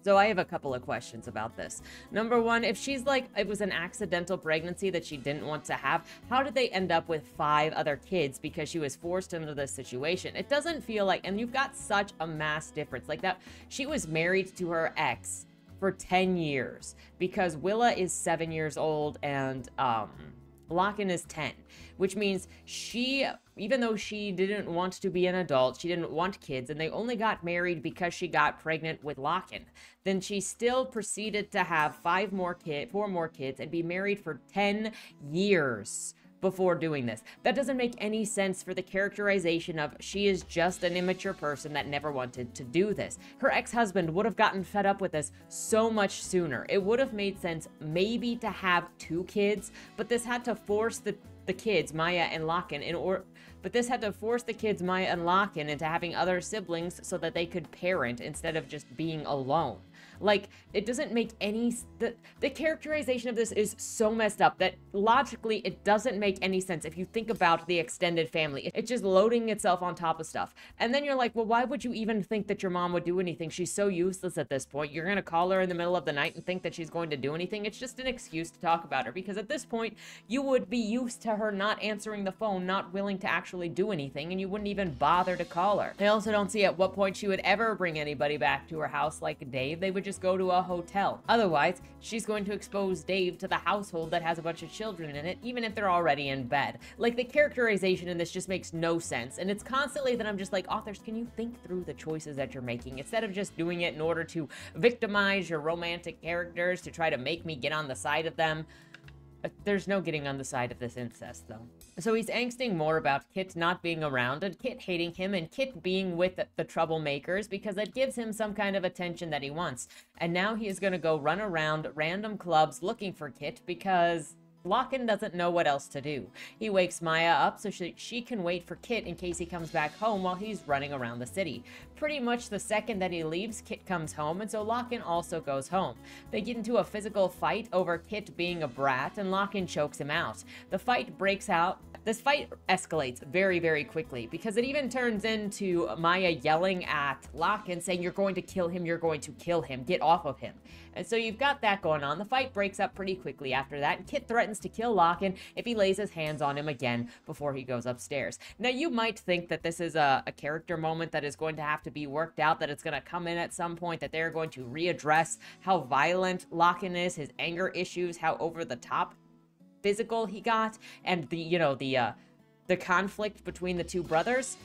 So I have a couple of questions about this. Number one, if she's like, it was an accidental pregnancy that she didn't want to have, how did they end up with five other kids because she was forced into this situation? It doesn't feel like, and you've got such a mass difference like that. She was married to her ex for ten years because Willa is seven years old and um, Lochan is ten, which means she, even though she didn't want to be an adult, she didn't want kids, and they only got married because she got pregnant with Lochan. Then she still proceeded to have five more kids, four more kids, and be married for ten years before doing this. That doesn't make any sense for the characterization of she is just an immature person that never wanted to do this. Her ex-husband would have gotten fed up with this so much sooner. It would have made sense maybe to have two kids, but this had to force the, the kids, Maya and Lochan, in or but this had to force the kids, Maya and Lochan, into having other siblings so that they could parent instead of just being alone. Like, it doesn't make any... The, the characterization of this is so messed up that logically it doesn't make any sense if you think about the extended family. It's just loading itself on top of stuff. And then you're like, well, why would you even think that your mom would do anything? She's so useless at this point. You're going to call her in the middle of the night and think that she's going to do anything? It's just an excuse to talk about her, because at this point, you would be used to her not answering the phone, not willing to actually do anything, and you wouldn't even bother to call her. I also don't see at what point she would ever bring anybody back to her house like Dave. They would just Just go to a hotel. Otherwise, she's going to expose Dave to the household that has a bunch of children in it, even if they're already in bed. Like, the characterization in this just makes no sense, and it's constantly that I'm just like, authors, can you think through the choices that you're making instead of just doing it in order to victimize your romantic characters to try to make me get on the side of them? There's no getting on the side of this incest, though. So he's angsting more about Kit not being around, and Kit hating him, and Kit being with the troublemakers, because that gives him some kind of attention that he wants. And now he is going to go run around random clubs looking for Kit, because Lochan doesn't know what else to do. He wakes Maya up so she, she can wait for Kit in case he comes back home while he's running around the city. Pretty much the second that he leaves, Kit comes home, and so Lochan also goes home. They get into a physical fight over Kit being a brat, and Lochan chokes him out. The fight breaks out. This fight escalates very, very quickly, because it even turns into Maya yelling at Lochan, saying, "You're going to kill him, you're going to kill him, get off of him." And so you've got that going on. The fight breaks up pretty quickly after that, and Kit threatens to kill Lochan if he lays his hands on him again before he goes upstairs. Now, you might think that this is a, a character moment that is going to have to be worked out, that it's going to come in at some point, that they're going to readdress how violent Lochan is, his anger issues, how over the top physical he got, and the, you know, the, uh, the conflict between the two brothers.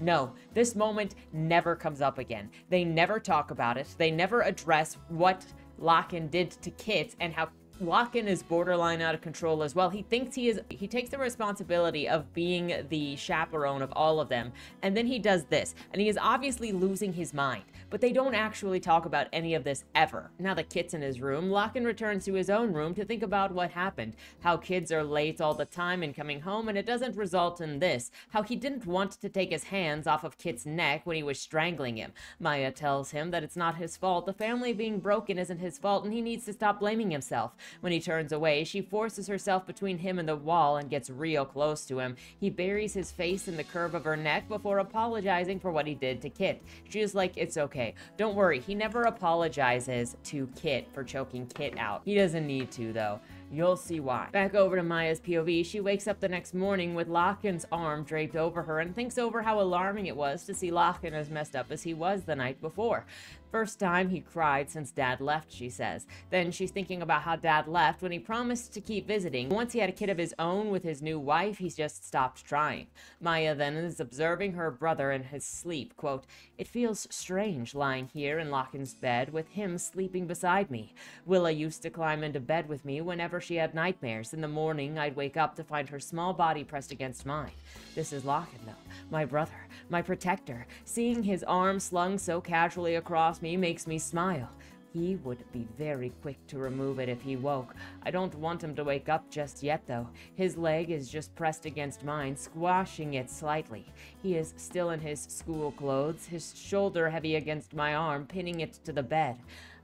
No, this moment never comes up again. They never talk about it. They never address what Lochan did to Kit, and how Lochan is borderline out of control as well. He thinks he is, he takes the responsibility of being the chaperone of all of them, and then he does this, and he is obviously losing his mind, but they don't actually talk about any of this ever. Now that Kit's in his room, Lochan returns to his own room to think about what happened, how kids are late all the time and coming home, and it doesn't result in this, how he didn't want to take his hands off of Kit's neck when he was strangling him. Maya tells him that it's not his fault, the family being broken isn't his fault, and he needs to stop blaming himself. When he turns away, she forces herself between him and the wall and gets real close to him. He buries his face in the curve of her neck before apologizing for what he did to Kit. She is like, it's okay. Don't worry. He never apologizes to Kit for choking Kit out. He doesn't need to, though. You'll see why. Back over to Maya's P O V, she wakes up the next morning with Lochan's arm draped over her and thinks over how alarming it was to see Lochan as messed up as he was the night before. First time he cried since Dad left, she says. Then she's thinking about how Dad left when he promised to keep visiting. Once he had a kid of his own with his new wife, he's just stopped trying. Maya then is observing her brother in his sleep. Quote, "It feels strange lying here in Lochan's bed with him sleeping beside me. Willa used to climb into bed with me whenever she had nightmares. In the morning, I'd wake up to find her small body pressed against mine. This is Lochan, though. My brother. My protector. Seeing his arm slung so casually across me makes me smile. He would be very quick to remove it if he woke. I don't want him to wake up just yet, though. His leg is just pressed against mine, squashing it slightly. He is still in his school clothes, his shoulder heavy against my arm, pinning it to the bed.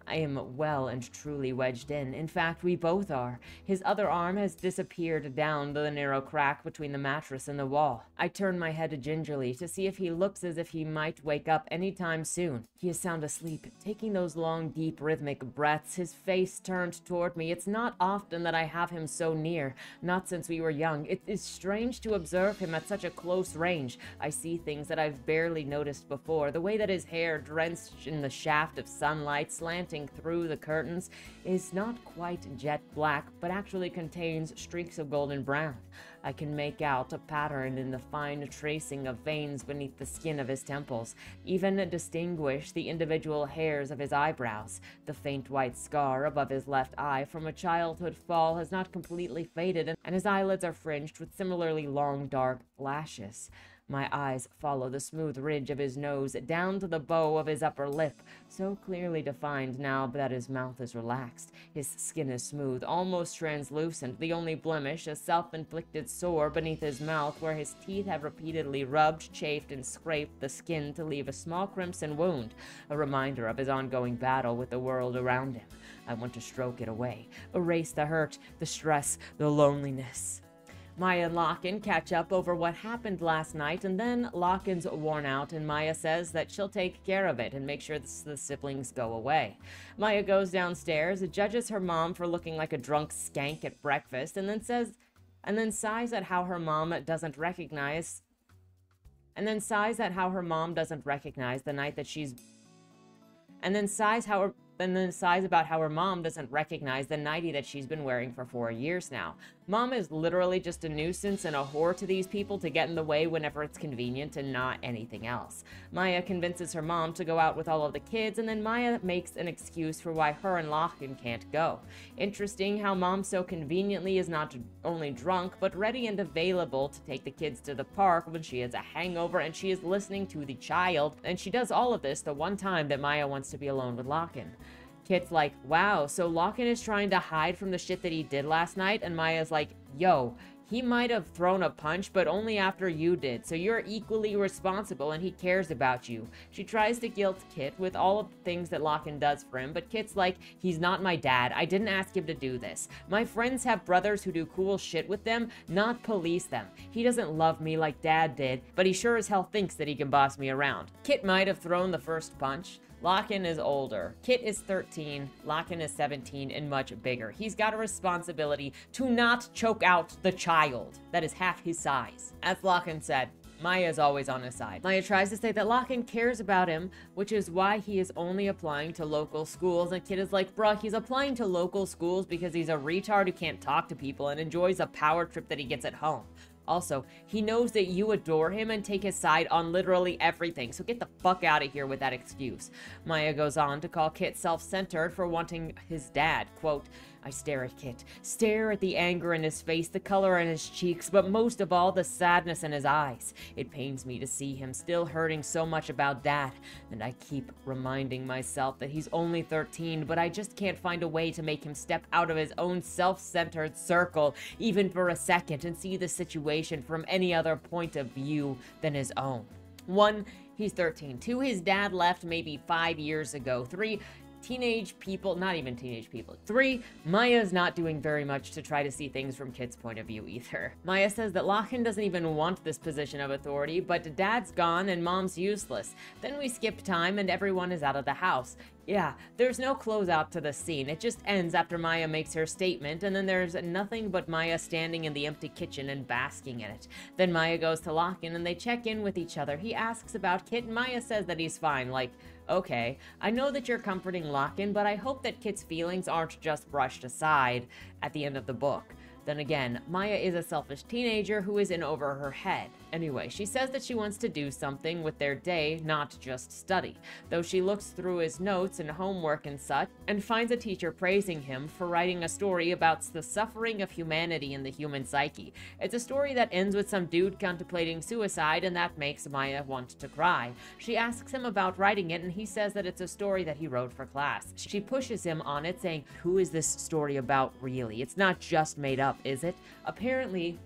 I am well and truly wedged in. In fact, we both are. His other arm has disappeared down the narrow crack between the mattress and the wall. I turn my head gingerly to see if he looks as if he might wake up any time soon. He is sound asleep, taking those long, deep, rhythmic breaths, his face turned toward me. It's not often that I have him so near, not since we were young. It is strange to observe him at such a close range. I see things that I've barely noticed before, the way that his hair, drenched in the shaft of sunlight, slanting through the curtains, is not quite jet black, but actually contains streaks of golden brown. I can make out a pattern in the fine tracing of veins beneath the skin of his temples, even distinguish the individual hairs of his eyebrows. The faint white scar above his left eye from a childhood fall has not completely faded, and his eyelids are fringed with similarly long, dark lashes. My eyes follow the smooth ridge of his nose down to the bow of his upper lip, so clearly defined now that his mouth is relaxed. His skin is smooth, almost translucent, the only blemish a self-inflicted sore beneath his mouth where his teeth have repeatedly rubbed, chafed, and scraped the skin to leave a small crimson wound, a reminder of his ongoing battle with the world around him. I want to stroke it away, erase the hurt, the stress, the loneliness. Maya and Lochan catch up over what happened last night, and then Lochan's worn out, and Maya says that she'll take care of it and make sure the siblings go away. Maya goes downstairs, judges her mom for looking like a drunk skank at breakfast, and then says, and then sighs at how her mom doesn't recognize, and then sighs at how her mom doesn't recognize the night that she's, and then sighs how her, and then sighs about how her mom doesn't recognize the nightie that she's been wearing for four years now. Mom is literally just a nuisance and a whore to these people to get in the way whenever it's convenient and not anything else. Maya convinces her mom to go out with all of the kids, and then Maya makes an excuse for why her and Lochan can't go. Interesting how mom so conveniently is not only drunk, but ready and available to take the kids to the park when she has a hangover, and she is listening to the child, and she does all of this the one time that Maya wants to be alone with Lochan. Kit's like, wow, so Lochan is trying to hide from the shit that he did last night, and Maya's like, yo, he might have thrown a punch, but only after you did, so you're equally responsible and he cares about you. She tries to guilt Kit with all of the things that Lochan does for him, but Kit's like, he's not my dad, I didn't ask him to do this. My friends have brothers who do cool shit with them, not police them. He doesn't love me like dad did, but he sure as hell thinks that he can boss me around. Kit might have thrown the first punch. Lochan is older. Kit is thirteen, Lochan is seventeen, and much bigger. He's got a responsibility to not choke out the child that is half his size. As Lochan said, Maya is always on his side. Maya tries to say that Lochan cares about him, which is why he is only applying to local schools, and Kit is like, bruh, he's applying to local schools because he's a retard who can't talk to people and enjoys a power trip that he gets at home. Also, he knows that you adore him and take his side on literally everything, so get the fuck out of here with that excuse. Maya goes on to call Kit self-centered for wanting his dad. Quote, I stare at Kit, stare at the anger in his face, the color in his cheeks, but most of all, the sadness in his eyes. It pains me to see him still hurting so much about dad, and I keep reminding myself that he's only thirteen, but I just can't find a way to make him step out of his own self-centered circle, even for a second, and see the situation from any other point of view than his own. One, he's thirteen. Two, his dad left maybe five years ago. Three, teenage people, not even teenage people. Three, Maya's not doing very much to try to see things from Kit's point of view either. Maya says that Lochan doesn't even want this position of authority, but dad's gone and mom's useless. Then we skip time and everyone is out of the house. Yeah, there's no closeout to the scene. It just ends after Maya makes her statement, and then there's nothing but Maya standing in the empty kitchen and basking in it. Then Maya goes to Lochan and they check in with each other. He asks about Kit, and Maya says that he's fine, like, okay, I know that you're comforting Lochan, but I hope that Kit's feelings aren't just brushed aside at the end of the book. Then again, Maya is a selfish teenager who is in over her head. Anyway, she says that she wants to do something with their day, not just study, though she looks through his notes and homework and such, and finds a teacher praising him for writing a story about the suffering of humanity and the human psyche. It's a story that ends with some dude contemplating suicide, and that makes Maya want to cry. She asks him about writing it, and he says that it's a story that he wrote for class. She pushes him on it, saying, "Who is this story about, really? It's not just made up, is it?" Apparently,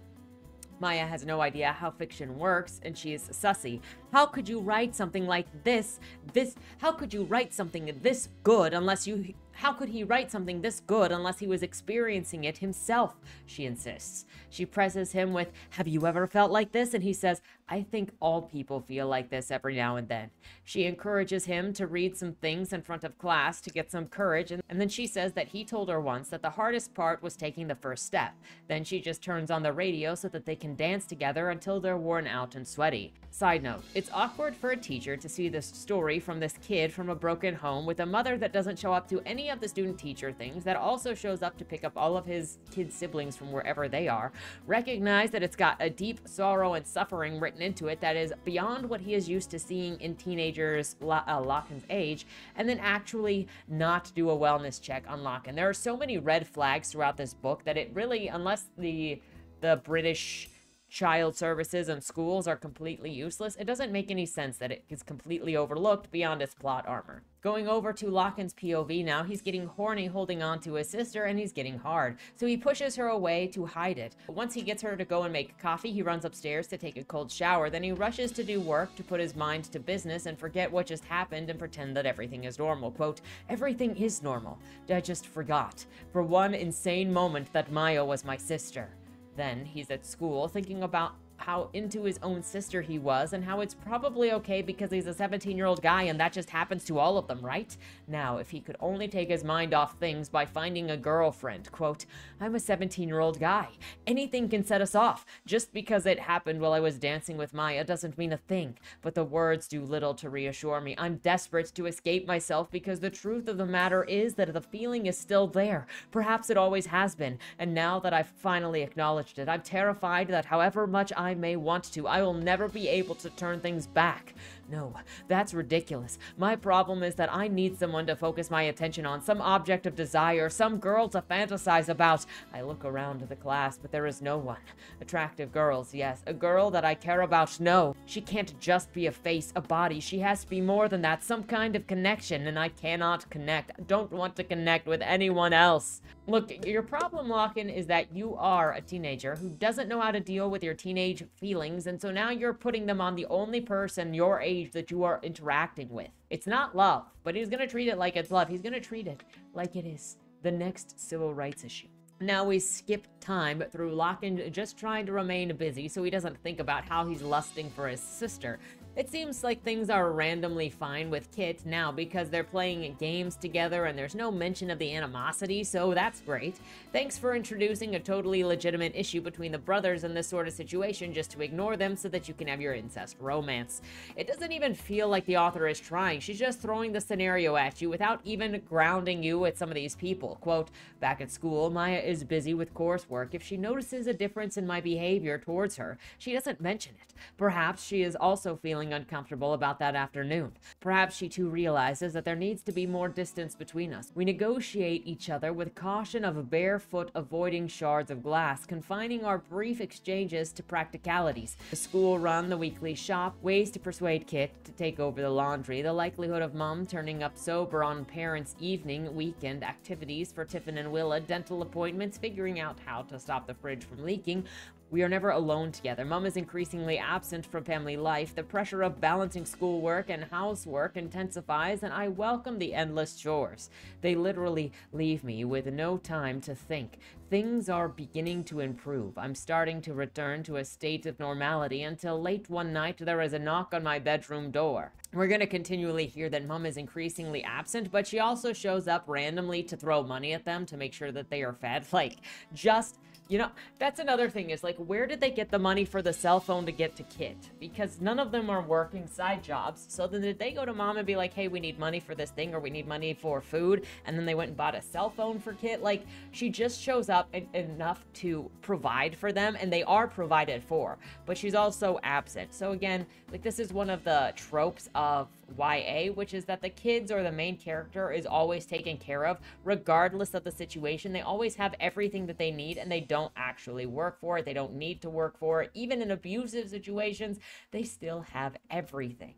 Maya has no idea how fiction works, and she is sussy. How could you write something like this, this, how could you write something this good unless you, how could he write something this good unless he was experiencing it himself, she insists. She presses him with, "Have you ever felt like this?" And he says, "I think all people feel like this every now and then." She encourages him to read some things in front of class to get some courage, and, and then she says that he told her once that the hardest part was taking the first step. Then she just turns on the radio so that they can dance together until they're worn out and sweaty. Side note, it's awkward for a teacher to see this story from this kid from a broken home with a mother that doesn't show up to any of the student teacher things, that also shows up to pick up all of his kid siblings from wherever they are. Recognize that it's got a deep sorrow and suffering written into it that is beyond what he is used to seeing in teenagers uh, Lochan's age, and then actually not do a wellness check on Lochan. There are so many red flags throughout this book that it really, unless the the British child services and schools are completely useless, it doesn't make any sense that it is completely overlooked beyond its plot armor. Going over to Lochan's P O V now, he's getting horny holding on to his sister, and he's getting hard, so he pushes her away to hide it. Once he gets her to go and make coffee, he runs upstairs to take a cold shower, then he rushes to do work to put his mind to business and forget what just happened and pretend that everything is normal. Quote, "Everything is normal. I just forgot, for one insane moment, that Maya was my sister." Then he's at school thinking about how into his own sister he was and how it's probably okay because he's a seventeen-year-old guy and that just happens to all of them, right? Now, if he could only take his mind off things by finding a girlfriend. Quote, "I'm a seventeen-year-old guy. Anything can set us off. Just because it happened while I was dancing with Maya doesn't mean a thing, but the words do little to reassure me. I'm desperate to escape myself because the truth of the matter is that the feeling is still there. Perhaps it always has been, and now that I've finally acknowledged it, I'm terrified that however much I I may want to, I will never be able to turn things back. No, that's ridiculous. My problem is that I need someone to focus my attention on, some object of desire, some girl to fantasize about. I look around the class, but there is no one. Attractive girls, yes. A girl that I care about, no. She can't just be a face, a body. She has to be more than that, some kind of connection, and I cannot connect. I don't want to connect with anyone else. Look, your problem, Lochan, is that you are a teenager who doesn't know how to deal with your teenage feelings, and so now you're putting them on the only person your age that you are interacting with. It's not love, but he's gonna treat it like it's love. He's gonna treat it like it is the next civil rights issue. Now we skip time through Lochan just trying to remain busy so he doesn't think about how he's lusting for his sister. It seems like things are randomly fine with Kit now because they're playing games together and there's no mention of the animosity, so that's great. Thanks for introducing a totally legitimate issue between the brothers in this sort of situation just to ignore them so that you can have your incest romance. It doesn't even feel like the author is trying. She's just throwing the scenario at you without even grounding you with some of these people. Quote, "Back at school, Maya is busy with coursework. If she notices a difference in my behavior towards her, she doesn't mention it. Perhaps she is also feeling uncomfortable about that afternoon. Perhaps she too realizes that there needs to be more distance between us. We negotiate each other with caution of barefoot, avoiding shards of glass, confining our brief exchanges to practicalities. The school run, the weekly shop, ways to persuade Kit to take over the laundry, the likelihood of mom turning up sober on parents' evening, weekend activities for Tiffin and Willa, dental appointments, figuring out how to stop the fridge from leaking. We are never alone together. Mom is increasingly absent from family life. The pressure of balancing schoolwork and housework intensifies, and I welcome the endless chores. They literally leave me with no time to think. Things are beginning to improve. I'm starting to return to a state of normality until late one night there is a knock on my bedroom door." We're going to continually hear that Mom is increasingly absent, but she also shows up randomly to throw money at them to make sure that they are fed. Like, just... You know, that's another thing is like, where did they get the money for the cell phone to get to Kit? Because none of them are working side jobs. So then did they go to mom and be like, hey, we need money for this thing or we need money for food? And then they went and bought a cell phone for Kit. Like, she just shows up and, enough to provide for them, and they are provided for, but she's also absent. So again, like, this is one of the tropes of Y A, which is that the kids or the main character is always taken care of regardless of the situation. They always have everything that they need and they don't actually work for it. They don't need to work for it. Even in abusive situations, they still have everything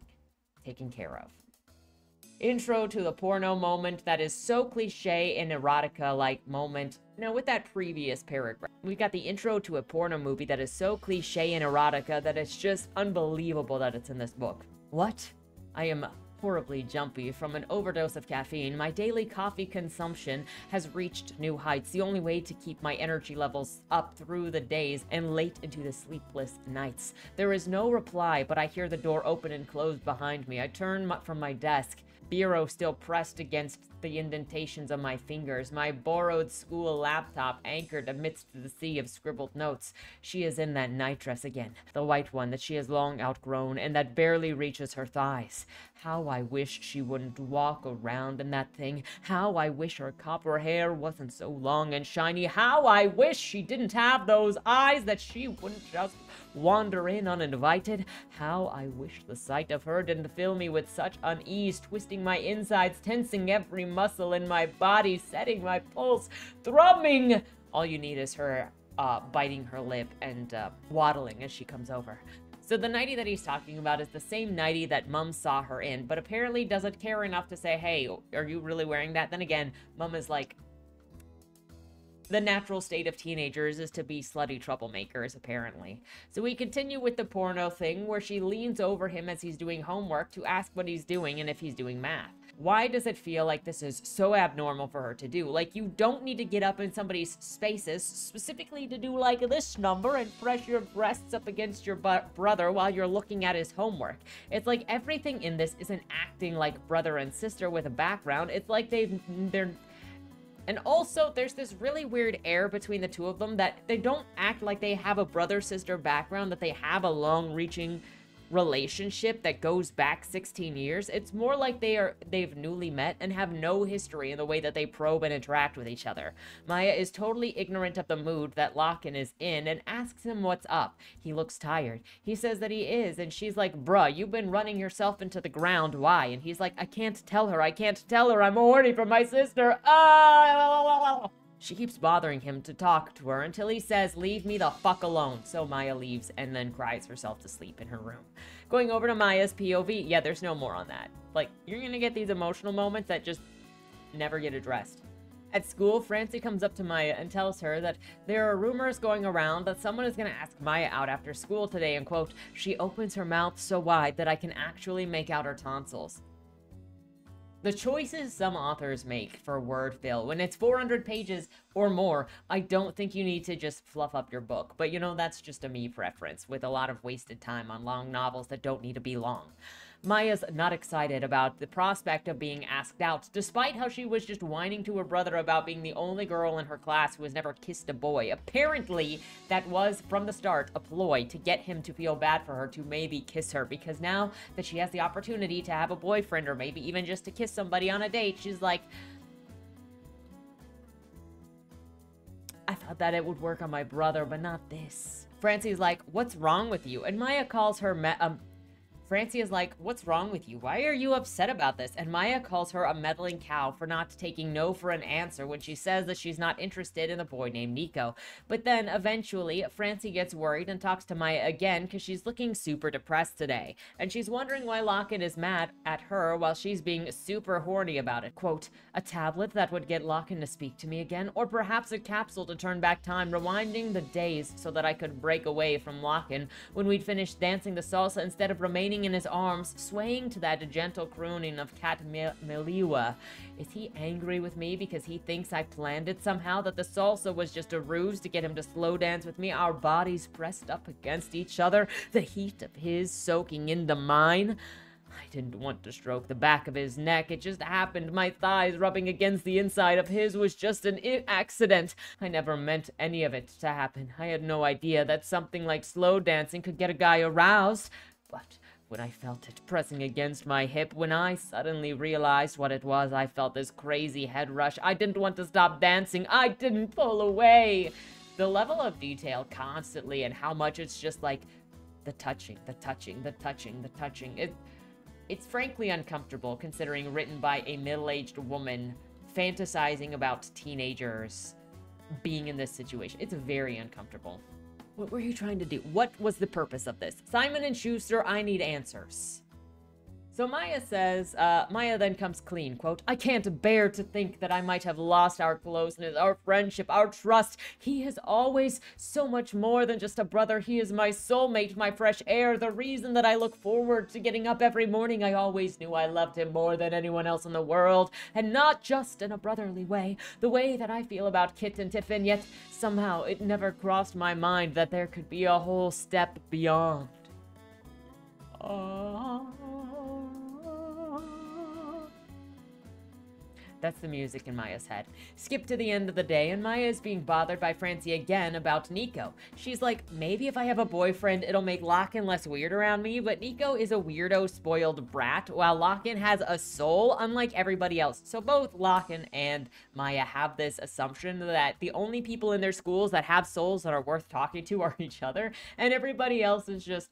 taken care of. Intro to the porno moment that is so cliche and erotica like moment. Now with that previous paragraph, we've got the intro to a porno movie that is so cliche and erotica that it's just unbelievable that it's in this book. What? I am horribly jumpy from an overdose of caffeine. My daily coffee consumption has reached new heights. The only way to keep my energy levels up through the days and late into the sleepless nights. There is no reply, but I hear the door open and close behind me. I turn from my desk, bureau still pressed against the indentations of my fingers, my borrowed school laptop anchored amidst the sea of scribbled notes. She is in that nightdress again, the white one that she has long outgrown and that barely reaches her thighs. How I wish she wouldn't walk around in that thing. How I wish her copper hair wasn't so long and shiny. How I wish she didn't have those eyes, that she wouldn't just wander in uninvited. How I wish the sight of her didn't fill me with such unease, twisting my insides, tensing every muscle in my body, setting my pulse, thrumming. All you need is her uh, biting her lip and uh, waddling as she comes over. So the nightie that he's talking about is the same nightie that Mum saw her in, but apparently doesn't care enough to say, hey, are you really wearing that? Then again, Mum is like, the natural state of teenagers is to be slutty troublemakers, apparently. So we continue with the porno thing where she leans over him as he's doing homework to ask what he's doing and if he's doing math. Why does it feel like this is so abnormal for her to do? Like, you don't need to get up in somebody's spaces specifically to do like this number and press your breasts up against your brother while you're looking at his homework. It's like everything in this isn't acting like brother and sister with a background. It's like they've, they're... And also, there's this really weird air between the two of them that they don't act like they have a brother-sister background, that they have a long-reaching relationship that goes back sixteen years. It's more like they are they've newly met and have no history in the way that they probe and interact with each other. Maya is totally ignorant of the mood that Lochan is in and asks him what's up. He looks tired. He says that he is, and she's like, bruh, you've been running yourself into the ground, why? And he's like, I can't tell her, I can't tell her, I'm horny for my sister. Oh! She keeps bothering him to talk to her until he says, leave me the fuck alone. So Maya leaves and then cries herself to sleep in her room. Going over to Maya's P O V, yeah, there's no more on that. Like, you're gonna get these emotional moments that just never get addressed. At school, Francie comes up to Maya and tells her that there are rumors going around that someone is going to ask Maya out after school today, and quote, she opens her mouth so wide that I can actually make out her tonsils. The choices some authors make for word fill, when it's four hundred pages or more, I don't think you need to just fluff up your book. But you know, that's just a me preference with a lot of wasted time on long novels that don't need to be long. Maya's not excited about the prospect of being asked out, despite how she was just whining to her brother about being the only girl in her class who has never kissed a boy. Apparently, that was, from the start, a ploy to get him to feel bad for her to maybe kiss her, because now that she has the opportunity to have a boyfriend or maybe even just to kiss somebody on a date, she's like, I thought that it would work on my brother, but not this. Francie's like, what's wrong with you? And Maya calls her me- um, Francie is like, what's wrong with you? Why are you upset about this? And Maya calls her a meddling cow for not taking no for an answer when she says that she's not interested in a boy named Nico. But then eventually, Francie gets worried and talks to Maya again because she's looking super depressed today. And she's wondering why Lochan is mad at her while she's being super horny about it. Quote, a tablet that would get Lochan to speak to me again, or perhaps a capsule to turn back time, rewinding the days so that I could break away from Lochan when we'd finished dancing the salsa instead of remaining in his arms, swaying to that gentle crooning of Cat Miliwa. Is he angry with me because he thinks I planned it somehow, that the salsa was just a ruse to get him to slow dance with me, our bodies pressed up against each other, the heat of his soaking into mine? I didn't want to stroke the back of his neck. It just happened. My thighs rubbing against the inside of his was just an accident. I never meant any of it to happen. I had no idea that something like slow dancing could get a guy aroused. But when I felt it pressing against my hip, when I suddenly realized what it was, I felt this crazy head rush. I didn't want to stop dancing. I didn't pull away. The level of detail constantly and how much it's just like the touching, the touching, the touching, the touching. It, it's frankly uncomfortable considering written by a middle-aged woman fantasizing about teenagers being in this situation. It's very uncomfortable. What were you trying to do? What was the purpose of this? Simon and Schuster, I need answers. So Maya says, uh, Maya then comes clean, quote, I can't bear to think that I might have lost our closeness, our friendship, our trust. He is always so much more than just a brother. He is my soulmate, my fresh air, the reason that I look forward to getting up every morning. I always knew I loved him more than anyone else in the world, and not just in a brotherly way, the way that I feel about Kit and Tiffin, yet somehow it never crossed my mind that there could be a whole step beyond. Oh. That's the music in Maya's head. Skip to the end of the day, and Maya is being bothered by Francie again about Nico. She's like, maybe if I have a boyfriend, it'll make Lochan less weird around me, but Nico is a weirdo, spoiled brat, while Lochan has a soul unlike everybody else. So both Lochan and Maya have this assumption that the only people in their schools that have souls that are worth talking to are each other, and everybody else is just,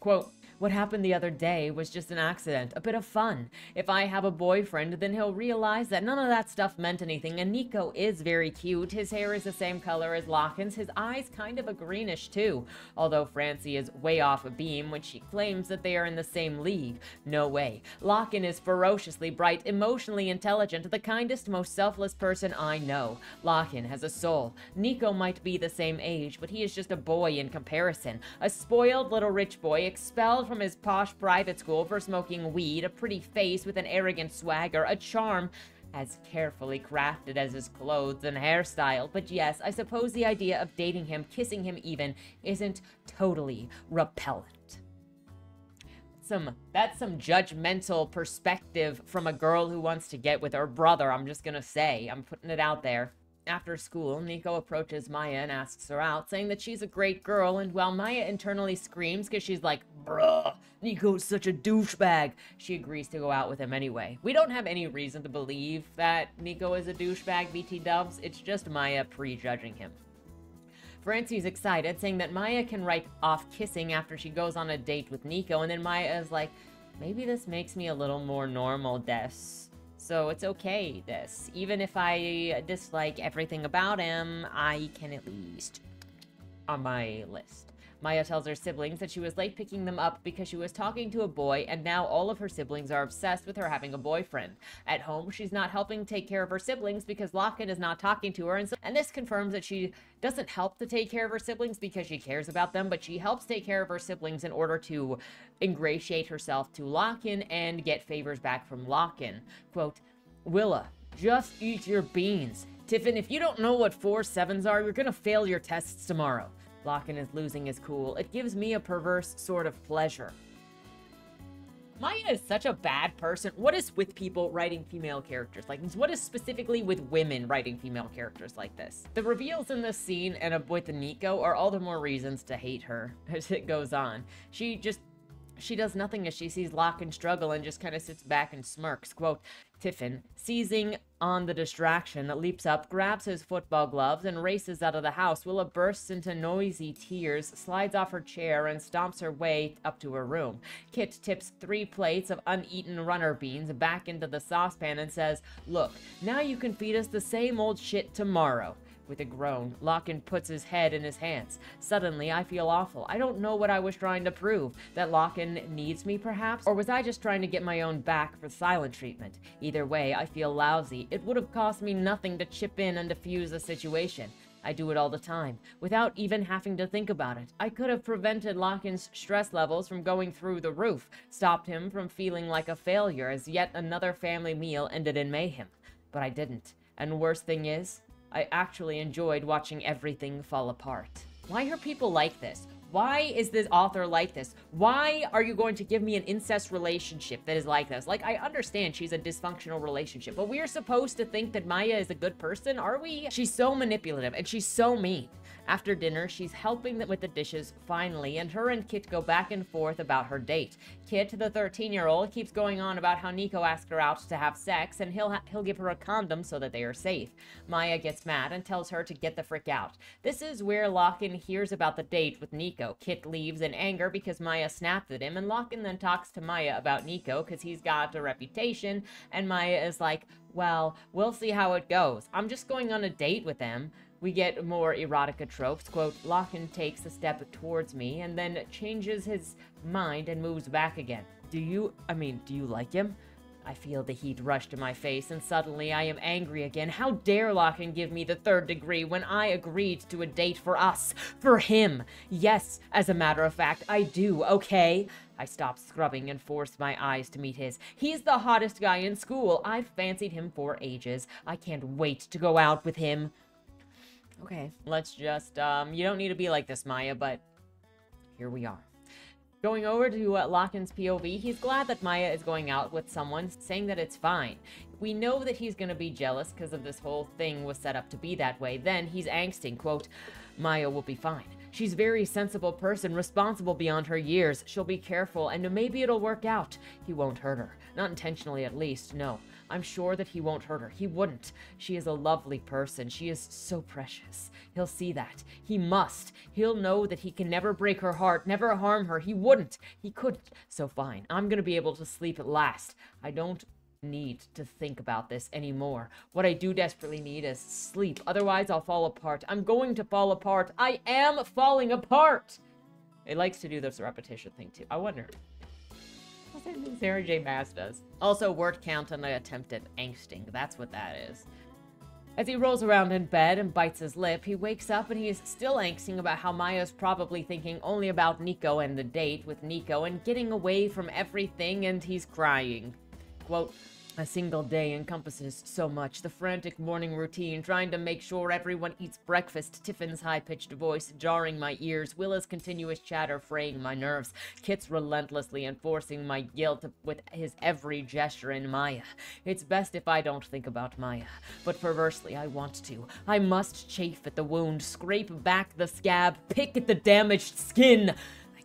quote, what happened the other day was just an accident, a bit of fun. If I have a boyfriend, then he'll realize that none of that stuff meant anything, and Nico is very cute. His hair is the same color as Lochan's, his eyes kind of a greenish too, although Francie is way off a beam when she claims that they are in the same league. No way. Lochan is ferociously bright, emotionally intelligent, the kindest, most selfless person I know. Lochan has a soul. Nico might be the same age, but he is just a boy in comparison. A spoiled little rich boy expelled from his posh private school for smoking weed, a pretty face with an arrogant swagger, a charm as carefully crafted as his clothes and hairstyle. But yes, I suppose the idea of dating him, kissing him even, isn't totally repellent. Some, that's some judgmental perspective from a girl who wants to get with her brother, I'm just gonna say. I'm putting it out there. After school, Nico approaches Maya and asks her out, saying that she's a great girl, and while Maya internally screams because she's like, bruh, Nico's such a douchebag, she agrees to go out with him anyway. We don't have any reason to believe that Nico is a douchebag, B T Dubs. It's just Maya prejudging him. Francie's excited, saying that Maya can write off kissing after she goes on a date with Nico, and then Maya is like, maybe this makes me a little more normal, Des. So it's okay, this. Even if I dislike everything about him, I can at least on my list. Maya tells her siblings that she was late picking them up because she was talking to a boy, and now all of her siblings are obsessed with her having a boyfriend. At home, she's not helping take care of her siblings because Lochan is not talking to her, and, so, and this confirms that she doesn't help to take care of her siblings because she cares about them, but she helps take care of her siblings in order to ingratiate herself to Lochan and get favors back from Lochan. Quote, Willa, just eat your beans. Tiffin, if you don't know what four sevens are, you're gonna fail your tests tomorrow. Lochan is losing his cool. It gives me a perverse sort of pleasure. Maya is such a bad person. What is with people writing female characters like this? What is specifically with women writing female characters like this? The reveals in this scene and with Nico are all the more reasons to hate her as it goes on. She just, she does nothing as she sees Lochan struggle and just kind of sits back and smirks. Quote, Tiffin, seizing on the distraction, leaps up, grabs his football gloves, and races out of the house. Willa bursts into noisy tears, slides off her chair, and stomps her way up to her room. Kit tips three plates of uneaten runner beans back into the saucepan and says, look, now you can feed us the same old shit tomorrow. With a groan, Lochan puts his head in his hands. Suddenly, I feel awful. I don't know what I was trying to prove. That Lochan needs me, perhaps? Or was I just trying to get my own back for silent treatment? Either way, I feel lousy. It would have cost me nothing to chip in and defuse the situation. I do it all the time, without even having to think about it. I could have prevented Lochan's stress levels from going through the roof, stopped him from feeling like a failure as yet another family meal ended in mayhem. But I didn't. And worst thing is, I actually enjoyed watching everything fall apart. Why are people like this? Why is this author like this? Why are you going to give me an incest relationship that is like this? Like, I understand she's a dysfunctional relationship, but we are supposed to think that Maya is a good person, are we? She's so manipulative and she's so mean. After dinner, she's helping with the dishes finally, and her and Kit go back and forth about her date. Kit, the thirteen-year-old, keeps going on about how Nico asked her out to have sex, and he'll, ha he'll give her a condom so that they are safe. Maya gets mad and tells her to get the frick out. This is where Lochan hears about the date with Nico. Kit leaves in anger because Maya snapped at him, and Lochan then talks to Maya about Nico because he's got a reputation, and Maya is like, well, we'll see how it goes. I'm just going on a date with him. We get more erotica tropes. Quote, Lochan takes a step towards me and then changes his mind and moves back again. Do you, I mean, do you like him? I feel the heat rush to my face and suddenly I am angry again. How dare Lochan give me the third degree when I agreed to a date for us, for him? Yes, as a matter of fact, I do, okay? I stopped scrubbing and forced my eyes to meet his. He's the hottest guy in school. I've fancied him for ages. I can't wait to go out with him. Okay, let's just, um, you don't need to be like this, Maya, but here we are. Going over to uh, Lochan's P O V, he's glad that Maya is going out with someone, saying that it's fine. We know that he's gonna be jealous because of this whole thing was set up to be that way. Then he's angsting, quote, Maya will be fine. She's a very sensible person, responsible beyond her years. She'll be careful, and maybe it'll work out. He won't hurt her. Not intentionally, at least, no. I'm sure that he won't hurt her. He wouldn't. She is a lovely person. She is so precious. He'll see that. He must. He'll know that he can never break her heart, never harm her. He wouldn't. He couldn't. So fine. I'm gonna be able to sleep at last. I don't need to think about this anymore. What I do desperately need is sleep. Otherwise, I'll fall apart. I'm going to fall apart. I am falling apart. It likes to do this repetition thing, too. I wonder. Sarah J. Maas does. Also, word count and an attempt at angsting. That's what that is. As he rolls around in bed and bites his lip, he wakes up and he is still angsting about how Maya's probably thinking only about Nico and the date with Nico and getting away from everything, and he's crying. Quote, a single day encompasses so much. The frantic morning routine, trying to make sure everyone eats breakfast, Tiffin's high-pitched voice jarring my ears, Willa's continuous chatter fraying my nerves, Kit's relentlessly enforcing my guilt with his every gesture, and Maya. It's best if I don't think about Maya, but perversely I want to. I must chafe at the wound, scrape back the scab, pick at the damaged skin.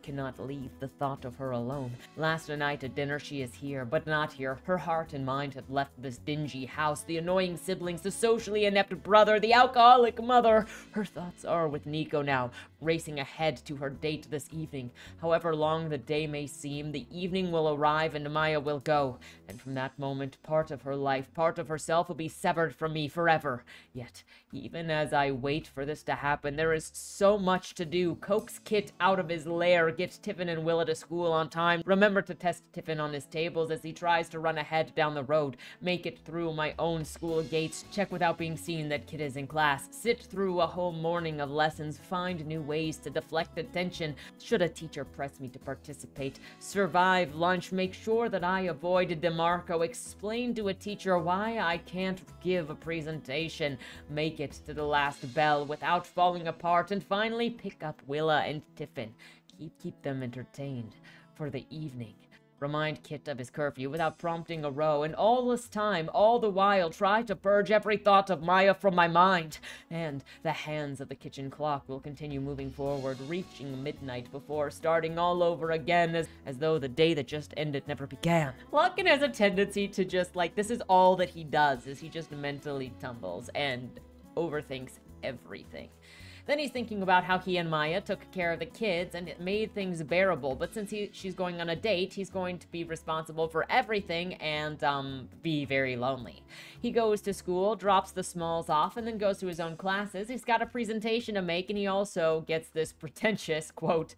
Cannot leave the thought of her alone. Last night at dinner, she is here, but not here. Her heart and mind have left this dingy house, the annoying siblings, the socially inept brother, the alcoholic mother. Her thoughts are with Nico now, racing ahead to her date this evening. However long the day may seem, the evening will arrive and Maya will go. And from that moment, part of her life, part of herself will be severed from me forever. Yet, even as I wait for this to happen, there is so much to do. Coax Kit out of his lair, get Tiffin and Willa to school on time, remember to test Tiffin on his tables as he tries to run ahead down the road, make it through my own school gates, check without being seen that Kit is in class, sit through a whole morning of lessons, find new ways to deflect attention, should a teacher press me to participate, survive lunch, make sure that I avoid DeMarco, explain to a teacher why I can't give a presentation, make it to the last bell without falling apart, and finally pick up Willa and Tiffin. Keep, keep them entertained for the evening. Remind Kit of his curfew without prompting a row, and all this time, all the while, try to purge every thought of Maya from my mind. And the hands of the kitchen clock will continue moving forward, reaching midnight before starting all over again, as, as though the day that just ended never began. Lochan has a tendency to just, like, this is all that he does, is he just mentally tumbles and overthinks everything. Then he's thinking about how he and Maya took care of the kids and it made things bearable, but since he, she's going on a date, he's going to be responsible for everything and um, be very lonely. He goes to school, drops the smalls off, and then goes to his own classes. He's got a presentation to make, and he also gets this pretentious quote,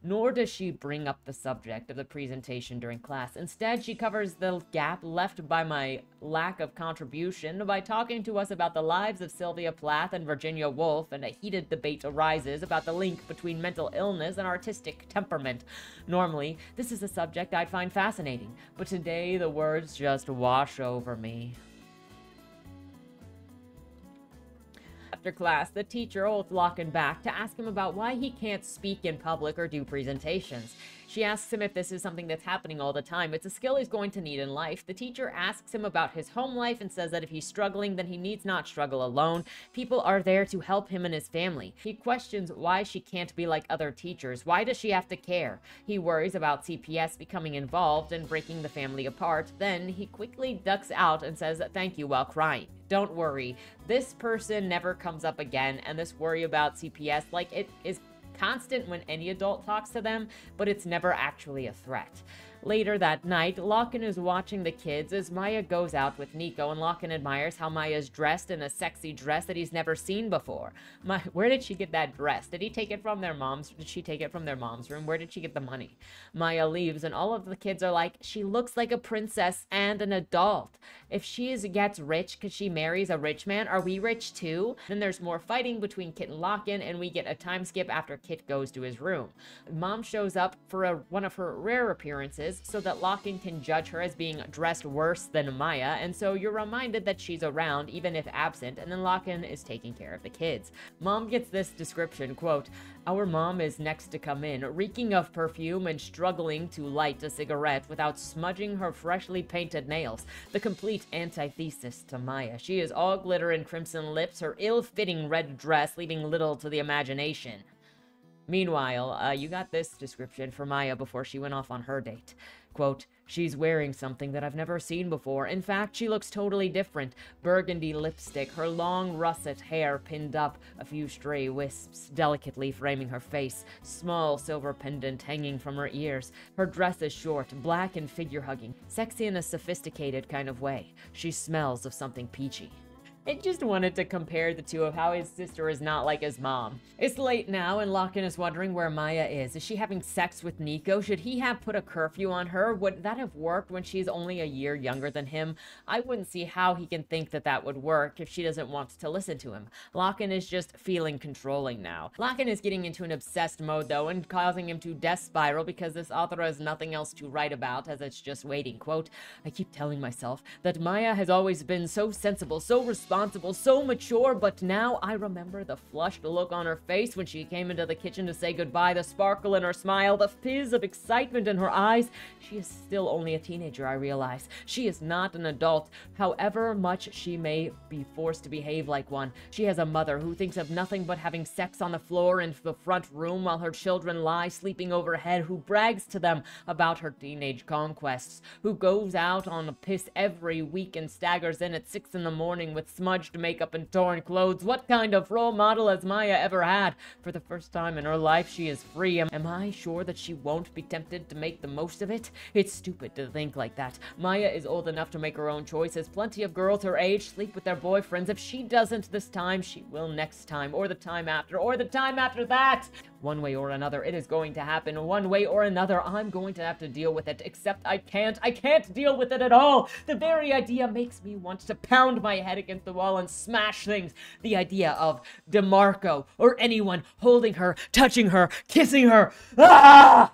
nor does she bring up the subject of the presentation during class. Instead, she covers the gap left by my lack of contribution by talking to us about the lives of Sylvia Plath and Virginia Woolf, and a heated debate arises about the link between mental illness and artistic temperament. Normally, this is a subject I'd find fascinating, but today the words just wash over me. After class, the teacher holds Lochan back to ask him about why he can't speak in public or do presentations. She asks him if this is something that's happening all the time. It's a skill he's going to need in life. The teacher asks him about his home life and says that if he's struggling, then he needs not struggle alone. People are there to help him and his family. He questions why she can't be like other teachers. Why does she have to care? He worries about C P S becoming involved and breaking the family apart. Then he quickly ducks out and says thank you while crying. Don't worry, this person never comes up again, and this worry about C P S, like, it is constant when any adult talks to them, but it's never actually a threat. Later that night, Lochan is watching the kids as Maya goes out with Nico, and Lochan admires how Maya's dressed in a sexy dress that he's never seen before. My, where did she get that dress? Did he take it from their mom's? Did she take it from their mom's room? Where did she get the money? Maya leaves, and all of the kids are like, she looks like a princess and an adult. If she is, gets rich because she marries a rich man, are we rich too? Then there's more fighting between Kit and Lochan, and we get a time skip after Kit goes to his room. Mom shows up for a, one of her rare appearances, so that Lochan can judge her as being dressed worse than Maya, and so you're reminded that she's around, even if absent, and then Lochan is taking care of the kids. Mom gets this description, quote, "Our mom is next to come in, reeking of perfume and struggling to light a cigarette without smudging her freshly painted nails, the complete antithesis to Maya. She is all glitter and crimson lips, her ill-fitting red dress leaving little to the imagination." Meanwhile, uh, you got this description for Maya before she went off on her date. Quote, "She's wearing something that I've never seen before. In fact, she looks totally different. Burgundy lipstick, her long russet hair pinned up, a few stray wisps delicately framing her face, small silver pendant hanging from her ears. Her dress is short, black and figure-hugging, sexy in a sophisticated kind of way. She smells of something peachy." It just wanted to compare the two of how his sister is not like his mom. It's late now, and Lochan is wondering where Maya is. Is she having sex with Nico? Should he have put a curfew on her? Would that have worked when she's only a year younger than him? I wouldn't see how he can think that that would work if she doesn't want to listen to him. Lochan is just feeling controlling now. Lochan is getting into an obsessed mode, though, and causing him to death spiral because this author has nothing else to write about, as it's just waiting. Quote, "I keep telling myself that Maya has always been so sensible, so responsible, so mature, but now I remember the flushed look on her face when she came into the kitchen to say goodbye, the sparkle in her smile, the fizz of excitement in her eyes. She is still only a teenager, I realize. She is not an adult, however much she may be forced to behave like one. She has a mother who thinks of nothing but having sex on the floor in the front room while her children lie sleeping overhead, who brags to them about her teenage conquests, who goes out on a piss every week and staggers in at six in the morning with small smudged makeup and torn clothes. What kind of role model has Maya ever had? For the first time in her life, she is free. Am, am I sure that she won't be tempted to make the most of it? It's stupid to think like that. Maya is old enough to make her own choices. Plenty of girls her age sleep with their boyfriends. If she doesn't this time, she will next time, or the time after, or the time after that. One way or another, it is going to happen. One way or another, I'm going to have to deal with it. Except I can't. I can't deal with it at all. The very idea makes me want to pound my head against the wall and smash things. The idea of DeMarco or anyone holding her, touching her, kissing her. Ah!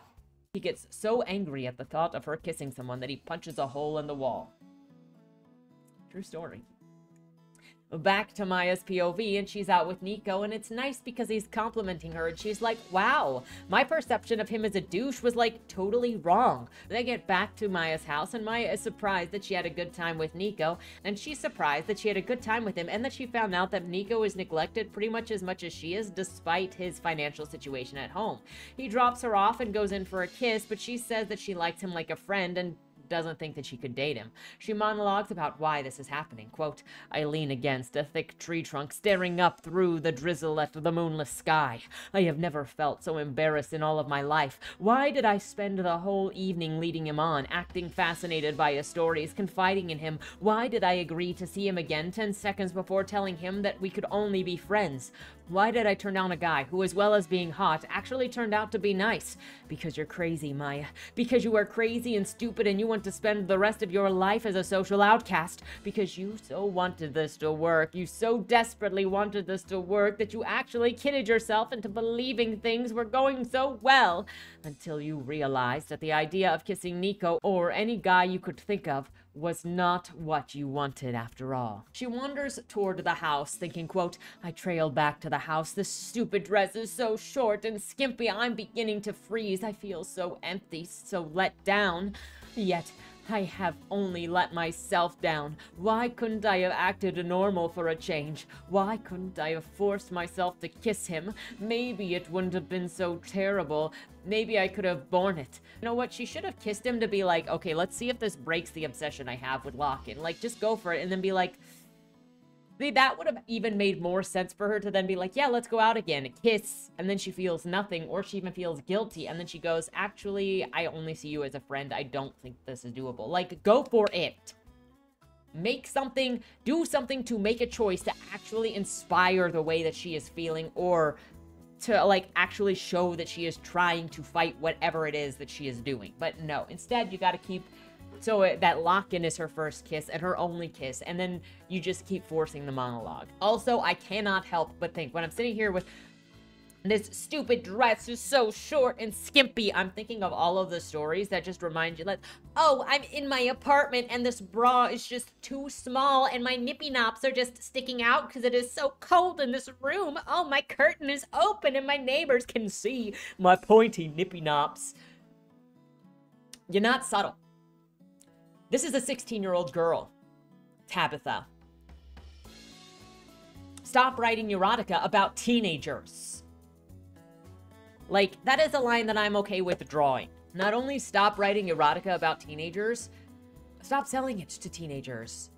He gets so angry at the thought of her kissing someone that he punches a hole in the wall. True story. Back to Maya's P O V, and she's out with Nico, and it's nice because he's complimenting her, and she's like, wow, my perception of him as a douche was like totally wrong. They get back to Maya's house, and Maya is surprised that she had a good time with Nico, and she's surprised that she had a good time with him, and that she found out that Nico is neglected pretty much as much as she is, despite his financial situation at home. He drops her off and goes in for a kiss, but she says that she likes him like a friend and doesn't think that she could date him. She monologues about why this is happening. Quote, "I lean against a thick tree trunk, staring up through the drizzle at the moonless sky. I have never felt so embarrassed in all of my life. Why did I spend the whole evening leading him on, acting fascinated by his stories, confiding in him? Why did I agree to see him again ten seconds before telling him that we could only be friends? Why did I turn down a guy who, as well as being hot, actually turned out to be nice? Because you're crazy, Maya. Because you are crazy and stupid, and you want to spend the rest of your life as a social outcast. Because you so wanted this to work. You so desperately wanted this to work that you actually kidded yourself into believing things were going so well, until you realized that the idea of kissing Nico or any guy you could think of was not what you wanted after all. She wanders toward the house, thinking, quote, I trailed back to the house. This stupid dress is so short and skimpy. I'm beginning to freeze. I feel so empty, so let down. Yet, I have only let myself down. Why couldn't I have acted normal for a change? Why couldn't I have forced myself to kiss him? Maybe it wouldn't have been so terrible. Maybe I could have borne it. You know what? She should have kissed him to be like, okay, let's see if this breaks the obsession I have with Lochan. Like, just go for it and then be like... See, that would have even made more sense for her to then be like, yeah, let's go out again, kiss. And then she feels nothing, or she even feels guilty. And then she goes, actually, I only see you as a friend. I don't think this is doable. Like, go for it. Make something, do something to make a choice to actually inspire the way that she is feeling, or to, like, actually show that she is trying to fight whatever it is that she is doing. But no, instead, you got to keep... So that lock-in is her first kiss and her only kiss, and then you just keep forcing the monologue. Also, I cannot help but think, when I'm sitting here with this stupid dress is so short and skimpy, I'm thinking of all of the stories that just remind you that, oh, I'm in my apartment and this bra is just too small and my nippy knops are just sticking out because it is so cold in this room. Oh, my curtain is open and my neighbors can see my pointy nippy knops. You're not subtle. This is a sixteen-year-old girl, Tabitha. Stop writing erotica about teenagers. Like, that is a line that I'm okay with drawing. Not only stop writing erotica about teenagers, stop selling it to teenagers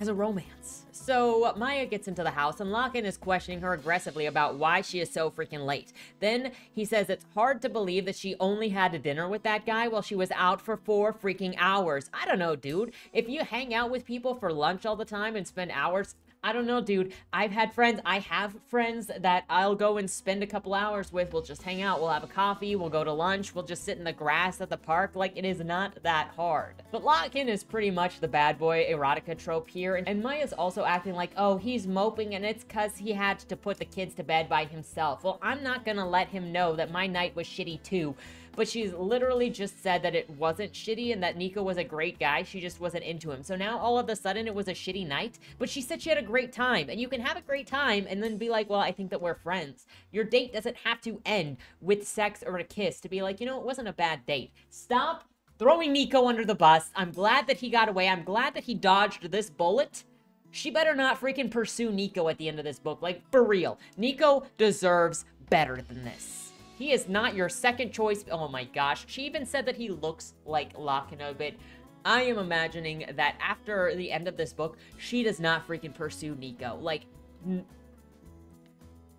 as a romance. So Maya gets into the house and Lochan is questioning her aggressively about why she is so freaking late. Then he says it's hard to believe that she only had a dinner with that guy while she was out for four freaking hours. I don't know, dude. If you hang out with people for lunch all the time and spend hours, I don't know, dude. I've had friends. I have friends that I'll go and spend a couple hours with. We'll just hang out. We'll have a coffee. We'll go to lunch. We'll just sit in the grass at the park. Like, it is not that hard. But Lochan is pretty much the bad boy erotica trope here. And Maya's also acting like, oh, he's moping and it's because he had to put the kids to bed by himself. Well, I'm not going to let him know that my night was shitty too. But she's literally just said that it wasn't shitty and that Nico was a great guy. She just wasn't into him. So now all of a sudden it was a shitty night, but she said she had a great time. And you can have a great time and then be like, well, I think that we're friends. Your date doesn't have to end with sex or a kiss to be like, you know, it wasn't a bad date. Stop throwing Nico under the bus. I'm glad that he got away. I'm glad that he dodged this bullet. She better not freaking pursue Nico at the end of this book. Like, for real. Nico deserves better than this. He is not your second choice. Oh my gosh. She even said that he looks like Lochan a bit. I am imagining that after the end of this book, she does not freaking pursue Nico. Like,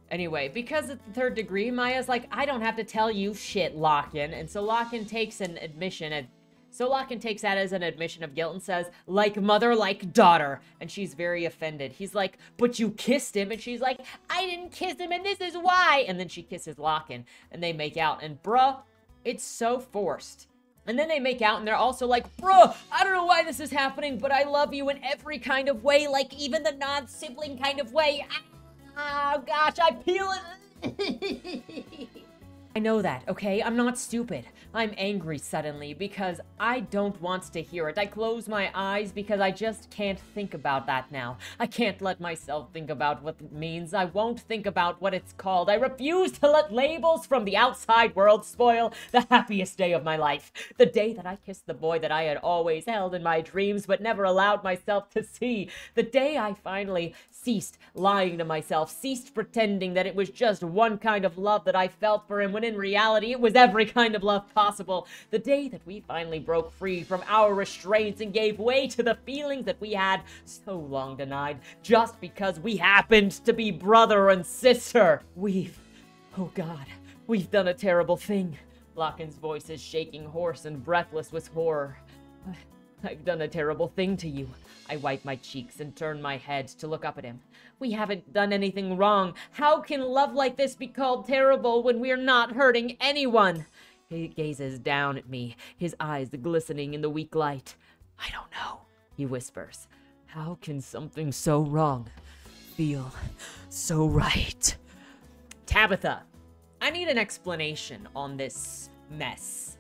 anyway, because it's the third degree, Maya's like, I don't have to tell you shit, Lochan. And so Lochan takes an admission at So Lochan takes that as an admission of guilt and says, like mother, like daughter. And she's very offended. He's like, but you kissed him. And she's like, I didn't kiss him and this is why. And then she kisses Lochan and they make out. And bruh, it's so forced. And then they make out and they're also like, bruh, I don't know why this is happening, but I love you in every kind of way. Like even the non-sibling kind of way. I, oh gosh, I peel it. I know that, okay? I'm not stupid. I'm angry suddenly because I don't want to hear it. I close my eyes because I just can't think about that now. I can't let myself think about what it means. I won't think about what it's called. I refuse to let labels from the outside world spoil the happiest day of my life. The day that I kissed the boy that I had always held in my dreams but never allowed myself to see. The day I finally ceased lying to myself, ceased pretending that it was just one kind of love that I felt for him when in reality it was every kind of love possible. The day that we finally broke free from our restraints and gave way to the feelings that we had so long denied just because we happened to be brother and sister. We've, oh God, we've done a terrible thing. Lochan's voice is shaking, hoarse and breathless with horror. I've done a terrible thing to you. I wipe my cheeks and turn my head to look up at him. We haven't done anything wrong. How can love like this be called terrible when we're not hurting anyone? He gazes down at me, his eyes glistening in the weak light. I don't know, he whispers. How can something so wrong feel so right? Tabitha, I need an explanation on this mess.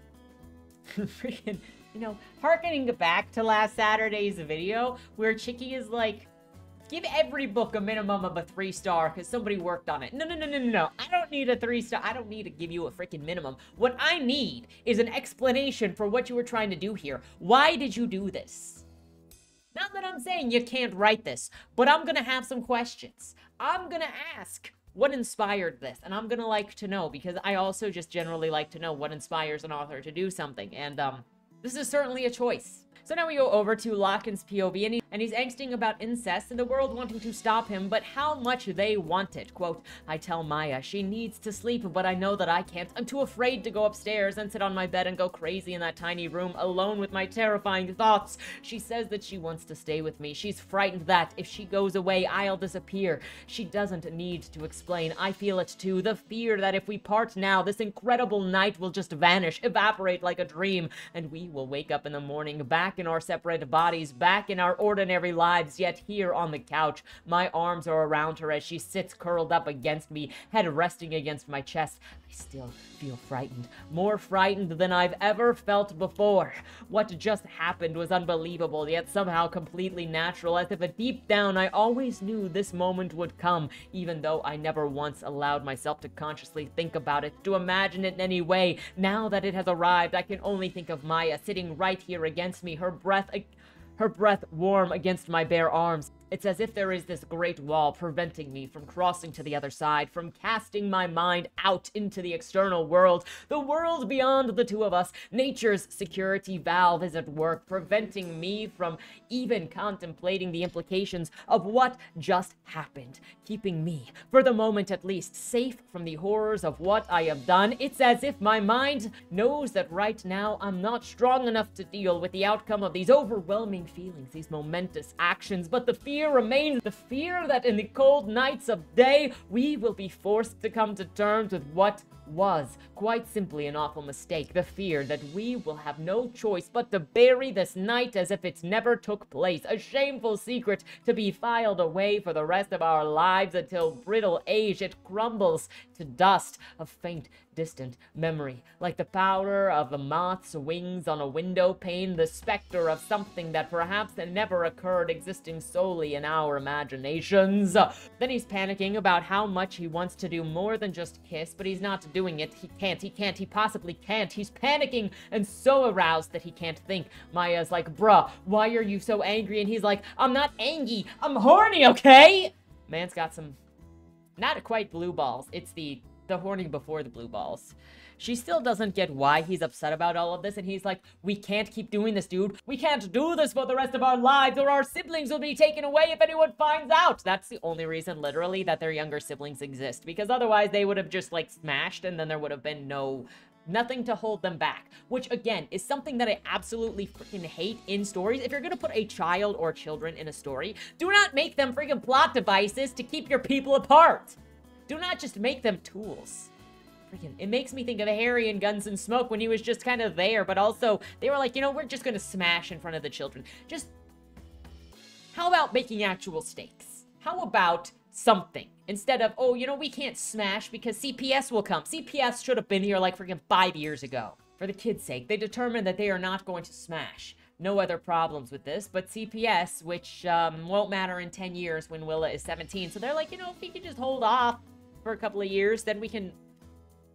Freaking... You know, hearkening back to last Saturday's video where Chicky is like, give every book a minimum of a three star because somebody worked on it. No, no, no, no, no, no. I don't need a three star. I don't need to give you a freaking minimum. What I need is an explanation for what you were trying to do here. Why did you do this? Not that I'm saying you can't write this, but I'm going to have some questions. I'm going to ask what inspired this, and I'm going to like to know, because I also just generally like to know what inspires an author to do something. And, um, this is certainly a choice. So now we go over to Lochan's P O V, and, he, and he's angsting about incest and the world wanting to stop him, but how much they want it. Quote, I tell Maya she needs to sleep, but I know that I can't. I'm too afraid to go upstairs and sit on my bed and go crazy in that tiny room alone with my terrifying thoughts. She says that she wants to stay with me. She's frightened that if she goes away, I'll disappear. She doesn't need to explain. I feel it too. The fear that if we part now, this incredible night will just vanish, evaporate like a dream, and we will wake up in the morning back in our separate bodies, back in our ordinary lives, yet here on the couch. My arms are around her as she sits curled up against me, head resting against my chest. I still feel frightened, more frightened than I've ever felt before. What just happened was unbelievable, yet somehow completely natural, as if deep down I always knew this moment would come, even though I never once allowed myself to consciously think about it, to imagine it in any way. Now that it has arrived, I can only think of Maya sitting right here against me, her breath, her breath warm against my bare arms. It's as if there is this great wall preventing me from crossing to the other side, from casting my mind out into the external world, the world beyond the two of us. Nature's security valve is at work, preventing me from even contemplating the implications of what just happened, keeping me, for the moment at least, safe from the horrors of what I have done. It's as if my mind knows that right now I'm not strong enough to deal with the outcome of these overwhelming feelings, these momentous actions, but the fear remains, the fear that in the cold nights of day, we will be forced to come to terms with what was quite simply an awful mistake, the fear that we will have no choice but to bury this night as if it's never took place, a shameful secret to be filed away for the rest of our lives until brittle age it crumbles to dust, a faint distant memory, like the powder of the moth's wings on a window pane, the specter of something that perhaps never occurred, existing solely in our imaginations. Then he's panicking about how much he wants to do more than just kiss, but he's not doing it. He can't, he can't, he possibly can't. He's panicking and so aroused that he can't think. Maya's like, bruh, why are you so angry? And he's like, I'm not angry, I'm horny, okay? Man's got some, not quite blue balls. It's the the horny before the blue balls. She still doesn't get why he's upset about all of this, and he's like, we can't keep doing this, dude. We can't do this for the rest of our lives, or our siblings will be taken away if anyone finds out. That's the only reason, literally, that their younger siblings exist, because otherwise they would have just, like, smashed, and then there would have been no... nothing to hold them back, which again is something that I absolutely freaking hate in stories. If you're gonna put a child or children in a story, do not make them freaking plot devices to keep your people apart. Do not just make them tools. Freaking, it makes me think of Harry and Guns and Smoke when he was just kind of there, but also they were like, you know, we're just going to smash in front of the children. Just, how about making actual stakes? How about something? Instead of, oh, you know, we can't smash because C P S will come. C P S should have been here like freaking five years ago. For the kids' sake, they determined that they are not going to smash. No other problems with this, but C P S, which um, won't matter in ten years when Willa is seventeen. So they're like, you know, if we could just hold off for a couple of years, then we can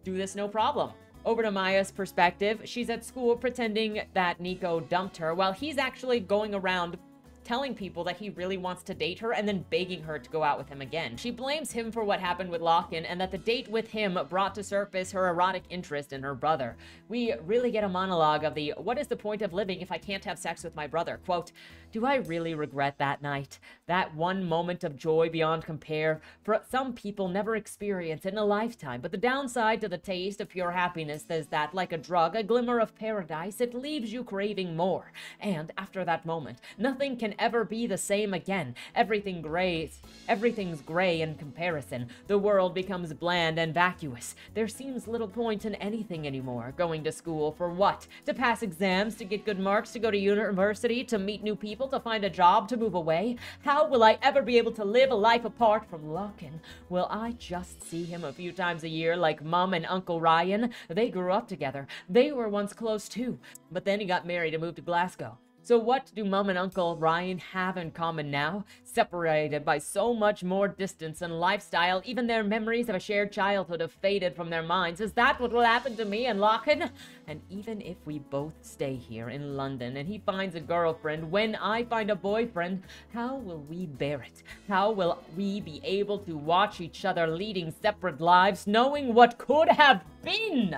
do this no problem. Over to Maya's perspective, she's at school pretending that Nico dumped her while he's actually going around telling people that he really wants to date her and then begging her to go out with him again. She blames him for what happened with Lochan and that the date with him brought to surface her erotic interest in her brother. We really get a monologue of the, what is the point of living if I can't have sex with my brother? Quote, do I really regret that night? That one moment of joy beyond compare? For some people never experience in a lifetime, but the downside to the taste of pure happiness is that, like a drug, a glimmer of paradise, it leaves you craving more. And after that moment, nothing can ever be the same again. Everything gray, everything's gray in comparison. The world becomes bland and vacuous. There seems little point in anything anymore. Going to school for what? To pass exams, to get good marks, to go to university, to meet new people, to find a job, to move away. How will I ever be able to live a life apart from Lochan? Will I just see him a few times a year like Mom and Uncle Ryan? They grew up together. They were once close too, but then he got married and moved to Glasgow. So what do Mom and Uncle Ryan have in common now? Separated by so much more distance and lifestyle, even their memories of a shared childhood have faded from their minds. Is that what will happen to me and Lochan? And even if we both stay here in London and he finds a girlfriend, when I find a boyfriend, how will we bear it? How will we be able to watch each other leading separate lives, knowing what could have been?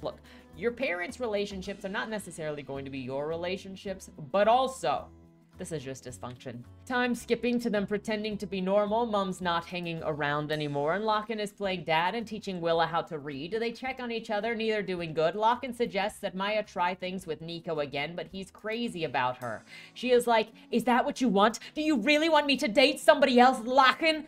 Look. Your parents' relationships are not necessarily going to be your relationships, but also, this is just dysfunction. Time skipping to them pretending to be normal, Mom's not hanging around anymore, and Lochan is playing dad and teaching Willa how to read. They check on each other, neither doing good. Lochan suggests that Maya try things with Nico again, but he's crazy about her. She is like, is that what you want? Do you really want me to date somebody else, Lochan?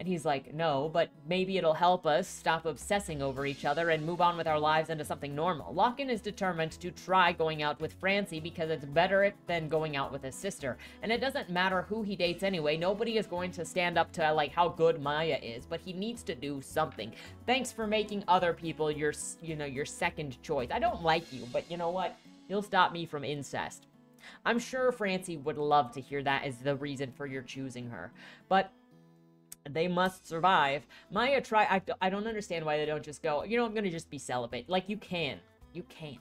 And he's like, no, but maybe it'll help us stop obsessing over each other and move on with our lives into something normal. Lochan is determined to try going out with Francie because it's better than going out with his sister. And it doesn't matter who he dates anyway. Nobody is going to stand up to, like, how good Maya is, but he needs to do something. Thanks for making other people your, you know, your second choice. I don't like you, but you know what? You'll stop me from incest. I'm sure Francie would love to hear that as the reason for your choosing her. But they must survive. Maya try- I, I don't understand why they don't just go, you know, I'm gonna just be celibate. Like, you can. You can.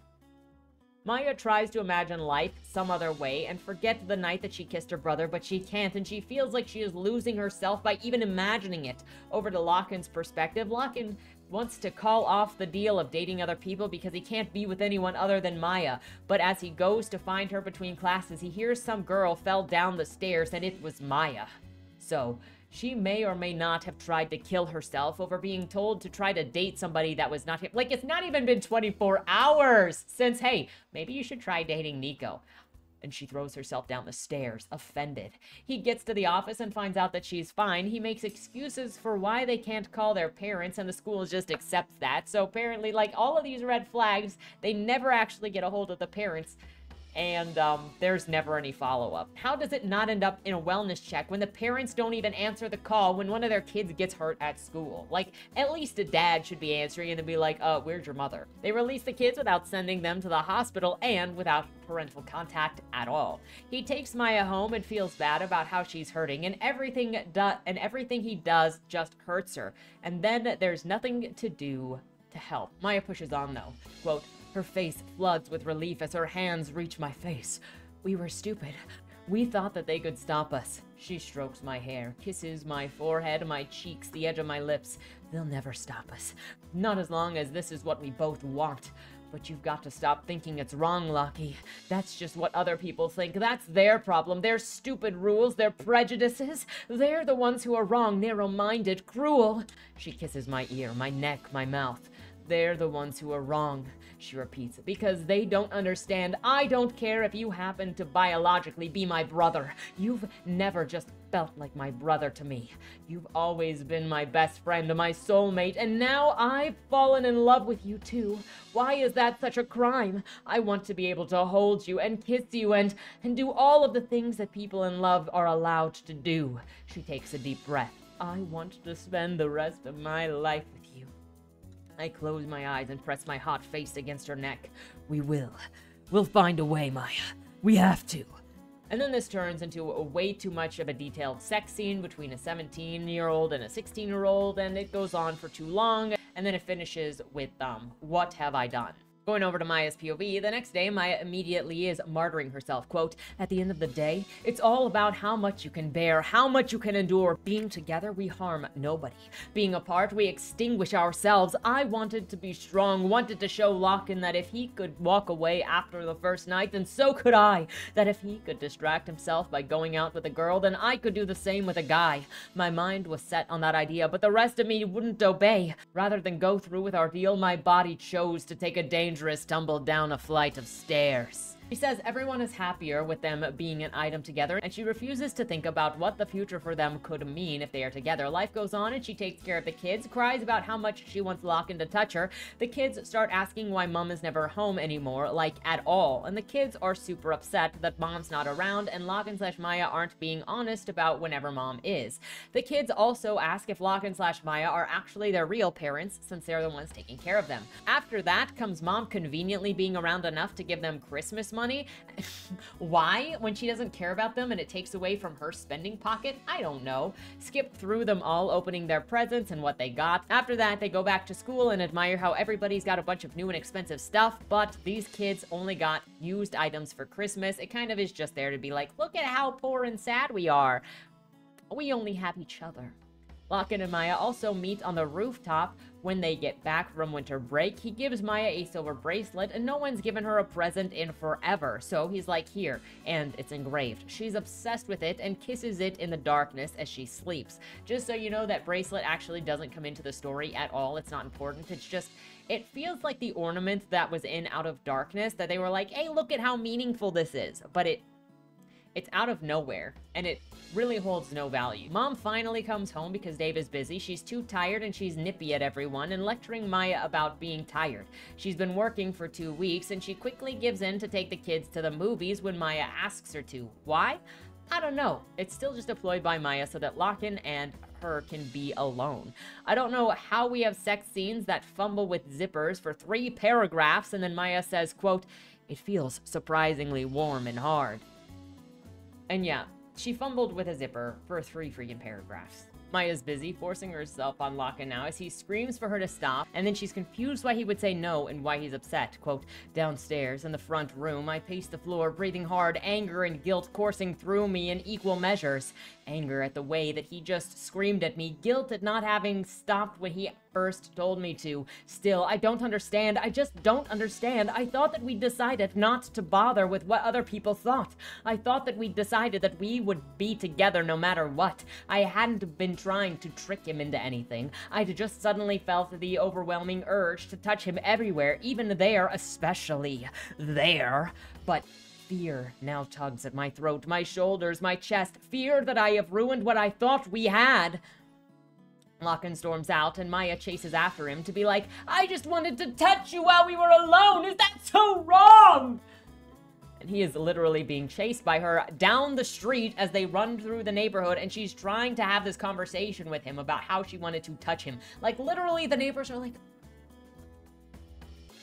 Maya tries to imagine life some other way and forget the night that she kissed her brother, but she can't, and she feels like she is losing herself by even imagining it. Over to Lochan's perspective, Lochan wants to call off the deal of dating other people because he can't be with anyone other than Maya. But as he goes to find her between classes, he hears some girl fell down the stairs, and it was Maya. So she may or may not have tried to kill herself over being told to try to date somebody that was not him. Like, it's not even been twenty-four hours since, hey, maybe you should try dating Nico. And she throws herself down the stairs, offended. He gets to the office and finds out that she's fine. He makes excuses for why they can't call their parents, and the school just accepts that. So apparently, like, all of these red flags, they never actually get a hold of the parents. And um, there's never any follow-up. How does it not end up in a wellness check when the parents don't even answer the call when one of their kids gets hurt at school? Like, at least a dad should be answering and then be like, uh, where's your mother? They release the kids without sending them to the hospital and without parental contact at all. He takes Maya home and feels bad about how she's hurting, and everything do and everything he does just hurts her. And then there's nothing to do to help. Maya pushes on though, quote, her face floods with relief as her hands reach my face. We were stupid. We thought that they could stop us. She strokes my hair, kisses my forehead, my cheeks, the edge of my lips. They'll never stop us. Not as long as this is what we both want. But you've got to stop thinking it's wrong, Lochan. That's just what other people think. That's their problem. Their stupid rules, their prejudices. They're the ones who are wrong, narrow-minded, cruel. She kisses my ear, my neck, my mouth. They're the ones who are wrong, she repeats, because they don't understand. I don't care if you happen to biologically be my brother. You've never just felt like my brother to me. You've always been my best friend, my soulmate, and now I've fallen in love with you too. Why is that such a crime? I want to be able to hold you and kiss you and, and do all of the things that people in love are allowed to do. She takes a deep breath. I want to spend the rest of my life with you. I close my eyes and press my hot face against her neck. We will. We'll find a way, Maya. We have to. And then this turns into a way too much of a detailed sex scene between a seventeen-year-old and a sixteen-year-old, and it goes on for too long, and then it finishes with, um, what have I done? Going over to Maya's P O V, the next day, Maya immediately is martyring herself, quote, at the end of the day, it's all about how much you can bear, how much you can endure. Being together, we harm nobody. Being apart, we extinguish ourselves. I wanted to be strong, wanted to show Lochan that if he could walk away after the first night, then so could I. That if he could distract himself by going out with a girl, then I could do the same with a guy. My mind was set on that idea, but the rest of me wouldn't obey. Rather than go through with our deal, my body chose to take a dangerous tumble down a flight of stairs. She says everyone is happier with them being an item together, and she refuses to think about what the future for them could mean if they are together. Life goes on, and she takes care of the kids, cries about how much she wants Lochan to touch her. The kids start asking why Mom is never home anymore, like at all, and the kids are super upset that Mom's not around, and Lochan slash Maya aren't being honest about whenever Mom is. The kids also ask if Lochan slash Maya are actually their real parents, since they're the ones taking care of them. After that comes Mom conveniently being around enough to give them Christmas money. Why? When she doesn't care about them and it takes away from her spending pocket? I don't know. Skip through them all opening their presents and what they got. After that, they go back to school and admire how everybody's got a bunch of new and expensive stuff, but these kids only got used items for Christmas. It kind of is just there to be like, look at how poor and sad we are. We only have each other. Lochan and Maya also meet on the rooftop when they get back from winter break. He gives Maya a silver bracelet, and no one's given her a present in forever. So he's like, here, and it's engraved. She's obsessed with it and kisses it in the darkness as she sleeps. Just so you know, that bracelet actually doesn't come into the story at all. It's not important. It's just, it feels like the ornament that was in Out of Darkness that they were like, hey, look at how meaningful this is. But it It's out of nowhere, and it really holds no value. Mom finally comes home because Dave is busy. She's too tired, and she's nippy at everyone and lecturing Maya about being tired. She's been working for two weeks, and she quickly gives in to take the kids to the movies when Maya asks her to. Why? I don't know. It's still just deployed by Maya so that Lochan and her can be alone. I don't know how we have sex scenes that fumble with zippers for three paragraphs, and then Maya says, quote, "It feels surprisingly warm and hard." And yeah, she fumbled with a zipper for three freaking paragraphs. Maya's busy forcing herself on Lochan now as he screams for her to stop, and then she's confused why he would say no and why he's upset. Quote, "Downstairs in the front room, I paced the floor, breathing hard, anger and guilt coursing through me in equal measures. Anger at the way that he just screamed at me, guilt at not having stopped when he first told me to. Still, I don't understand. I just don't understand. I thought that we decided not to bother with what other people thought. I thought that we decided that we would be together no matter what. I hadn't been trying to trick him into anything. I just suddenly felt the overwhelming urge to touch him everywhere, even there, especially there. But fear now tugs at my throat, my shoulders, my chest. Fear that I have ruined what I thought we had." Lochan storms out, and Maya chases after him to be like, "I just wanted to touch you while we were alone. Is that so wrong?" And he is literally being chased by her down the street as they run through the neighborhood, and she's trying to have this conversation with him about how she wanted to touch him. Like, literally, the neighbors are like,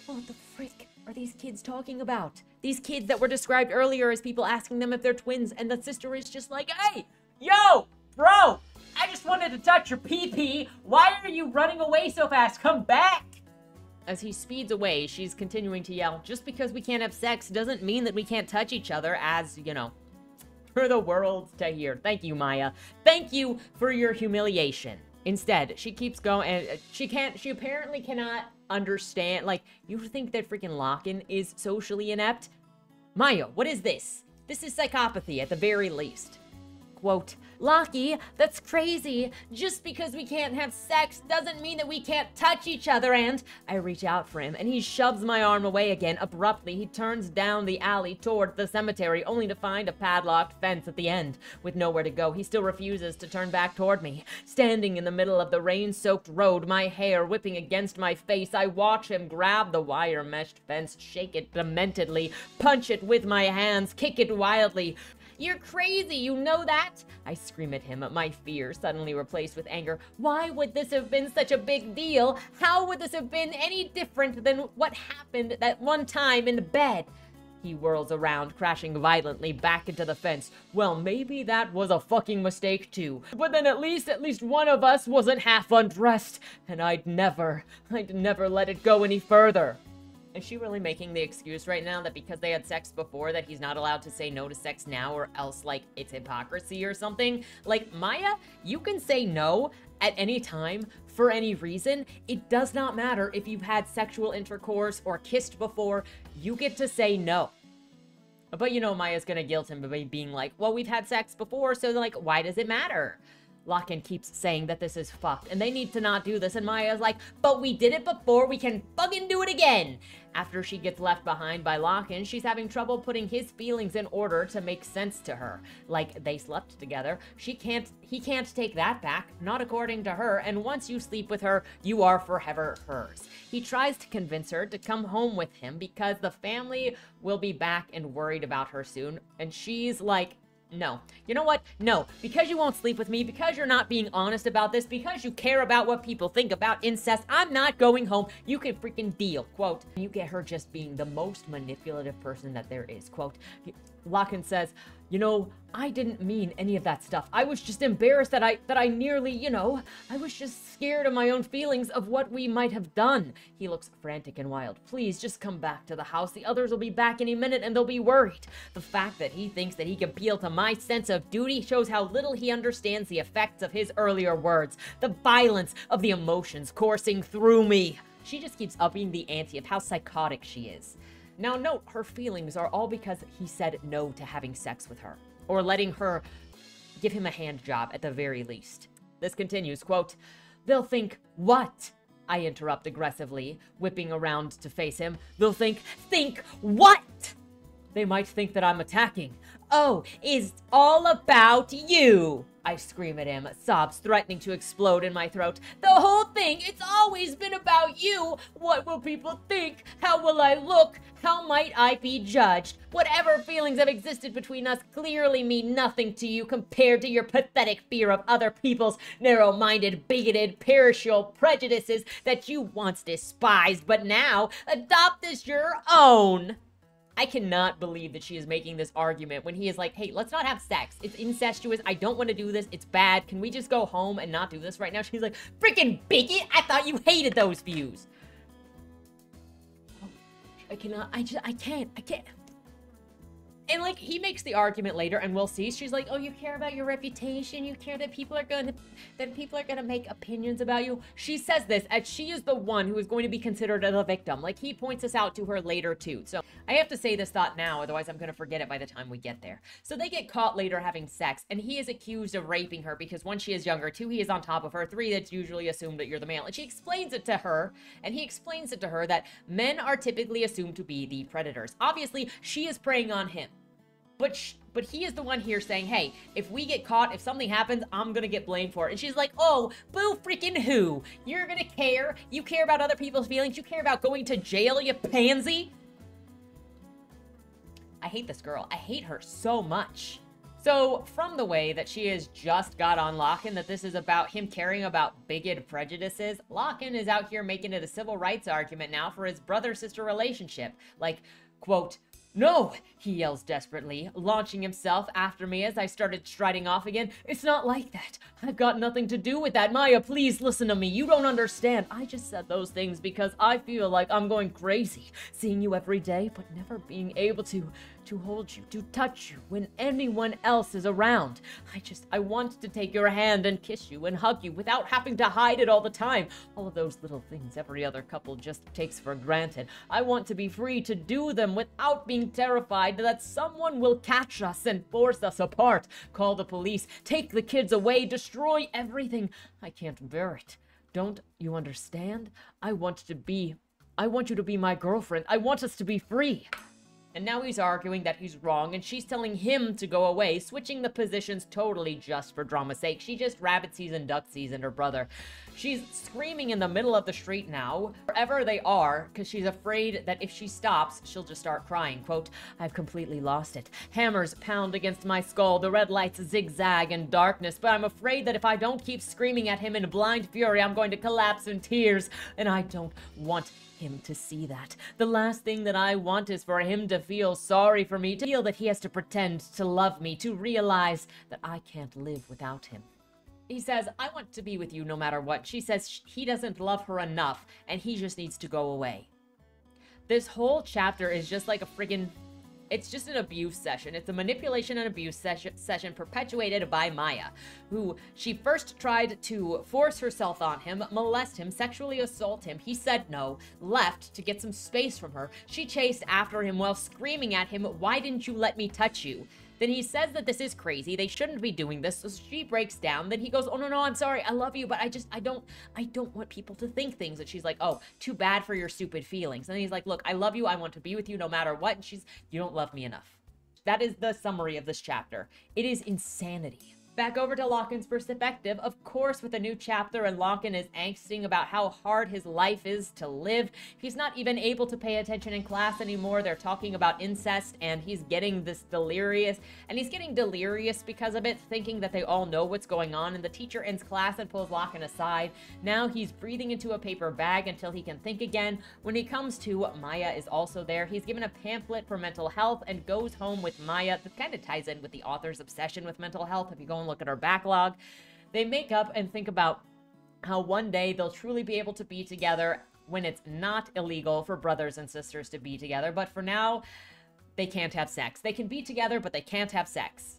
what the frick are these kids talking about? These kids that were described earlier as people asking them if they're twins, and the sister is just like, "Hey, yo, bro, I just wanted to touch your pee-pee. Why are you running away so fast? Come back!" As he speeds away, she's continuing to yell, "Just because we can't have sex doesn't mean that we can't touch each other," as, you know, for the world to hear. Thank you, Maya. Thank you for your humiliation. Instead, she keeps going, and she can't, she apparently cannot understand. Like, you think that freaking Lochan is socially inept? Maya, what is this? This is psychopathy at the very least. Quote, "Lockie, that's crazy. Just because we can't have sex doesn't mean that we can't touch each other." And I reach out for him, and he shoves my arm away again. Abruptly, he turns down the alley toward the cemetery, only to find a padlocked fence at the end. With nowhere to go, he still refuses to turn back toward me. Standing in the middle of the rain-soaked road, my hair whipping against my face, I watch him grab the wire-meshed fence, shake it dementedly, punch it with my hands, kick it wildly. "You're crazy, you know that?" I scream at him, my fear suddenly replaced with anger. Why would this have been such a big deal? How would this have been any different than what happened that one time in the bed? He whirls around, crashing violently back into the fence. Well, maybe that was a fucking mistake too. But then at least, at least one of us wasn't half undressed. And I'd never, I'd never let it go any further. Is she really making the excuse right now that because they had sex before that he's not allowed to say no to sex now, or else, like, it's hypocrisy or something? Like, Maya, you can say no at any time for any reason. It does not matter if you've had sexual intercourse or kissed before. You get to say no. But you know Maya's gonna guilt him by being like, well, we've had sex before, so, like, why does it matter? Lochan keeps saying that this is fucked and they need to not do this, and Maya's like, but we did it before, we can fucking do it again. After she gets left behind by Lochan, she's having trouble putting his feelings in order to make sense to her. Like, they slept together. She can't, he can't take that back, not according to her, and once you sleep with her, you are forever hers. He tries to convince her to come home with him because the family will be back and worried about her soon, and she's like, no. You know what? No. Because you won't sleep with me, because you're not being honest about this, because you care about what people think about incest, I'm not going home. You can freaking deal. Quote. You get her just being the most manipulative person that there is. Quote. Lochan says, you know, I didn't mean any of that stuff. I was just embarrassed that I that I nearly, you know, I was just scared of my own feelings of what we might have done. He looks frantic and wild. Please just come back to the house. The others will be back any minute and they'll be worried. The fact that he thinks that he can appeal to my sense of duty shows how little he understands the effects of his earlier words. The violence of the emotions coursing through me. She just keeps upping the ante of how psychotic she is. Now note, her feelings are all because he said no to having sex with her, or letting her give him a hand job at the very least. This continues, quote, they'll think, what? I interrupt aggressively, whipping around to face him. They'll think, think what? They might think that I'm attacking. Oh, it's all about you. I scream at him, sobs threatening to explode in my throat. The whole thing, it's always been about you. What will people think? How will I look? How might I be judged? Whatever feelings have existed between us clearly mean nothing to you compared to your pathetic fear of other people's narrow-minded, bigoted, parochial prejudices that you once despised, but now adopt as your own. I cannot believe that she is making this argument when he is like, hey, let's not have sex. It's incestuous. I don't want to do this. It's bad. Can we just go home and not do this right now? She's like, freaking bigot. I thought you hated those views. Oh, I cannot. I just, I can't. I can't. And like, he makes the argument later and we'll see. She's like, oh, you care about your reputation. You care that people are going to, that people are going to make opinions about you. She says this as she is the one who is going to be considered a victim. Like, he points this out to her later too. So I have to say this thought now, otherwise I'm going to forget it by the time we get there. So they get caught later having sex and he is accused of raping her because one, she is younger. Two, he is on top of her. Three, that's usually assumed that you're the male. And she explains it to her and he explains it to her that men are typically assumed to be the predators. Obviously she is preying on him. But sh but he is the one here saying, hey, if we get caught, if something happens, I'm going to get blamed for it. And she's like, oh, boo freaking who? You're going to care. You care about other people's feelings. You care about going to jail, you pansy. I hate this girl. I hate her so much. So from the way that she has just got on Lochan, that this is about him caring about bigoted prejudices, Lochan is out here making it a civil rights argument now for his brother-sister relationship. Like, quote, no, he yells desperately, launching himself after me as I started striding off again. It's not like that. I've got nothing to do with that. Maya, please listen to me. You don't understand. I just said those things because I feel like I'm going crazy, seeing you every day, but never being able to, to hold you, to touch you when anyone else is around. I just, I want to take your hand and kiss you and hug you without having to hide it all the time. All of those little things every other couple just takes for granted. I want to be free to do them without being terrified that someone will catch us and force us apart, call the police, take the kids away, destroy everything. I can't bear it. Don't you understand? I want to be, I want you to be my girlfriend. I want us to be free. And now he's arguing that he's wrong and she's telling him to go away, switching the positions totally just for drama's sake. She just rabbit season, duck season her brother. She's screaming in the middle of the street now, wherever they are, because she's afraid that if she stops, she'll just start crying. Quote, I've completely lost it. Hammers pound against my skull, the red lights zigzag in darkness, but I'm afraid that if I don't keep screaming at him in blind fury, I'm going to collapse in tears, and I don't want him to see that. The last thing that I want is for him to feel sorry for me, to feel that he has to pretend to love me, to realize that I can't live without him. He says, I want to be with you no matter what. She says he doesn't love her enough and he just needs to go away. This whole chapter is just like a friggin', it's just an abuse session. It's a manipulation and abuse session, session perpetuated by Maya, who she first tried to force herself on him, molest him, sexually assault him. He said no, left to get some space from her. She chased after him while screaming at him, why didn't you let me touch you? Then he says that this is crazy. They shouldn't be doing this. So she breaks down. Then he goes, oh, no, no, I'm sorry. I love you, but I just, I don't, I don't want people to think things. And she's like, oh, too bad for your stupid feelings. And then he's like, look, I love you. I want to be with you no matter what. And she's, you don't love me enough. That is the summary of this chapter. It is insanity. Back over to Lochan's perspective, of course, with a new chapter, and Lochan is angsting about how hard his life is to live. He's not even able to pay attention in class anymore. They're talking about incest, and he's getting this delirious, and he's getting delirious because of it, thinking that they all know what's going on, and the teacher ends class and pulls Lochan aside. Now he's breathing into a paper bag until he can think again. When he comes to, Maya is also there. He's given a pamphlet for mental health and goes home with Maya. That kind of ties in with the author's obsession with mental health. If you go look at her backlog, they make up and think about how one day they'll truly be able to be together when it's not illegal for brothers and sisters to be together. But for now, they can't have sex. They can be together, but they can't have sex.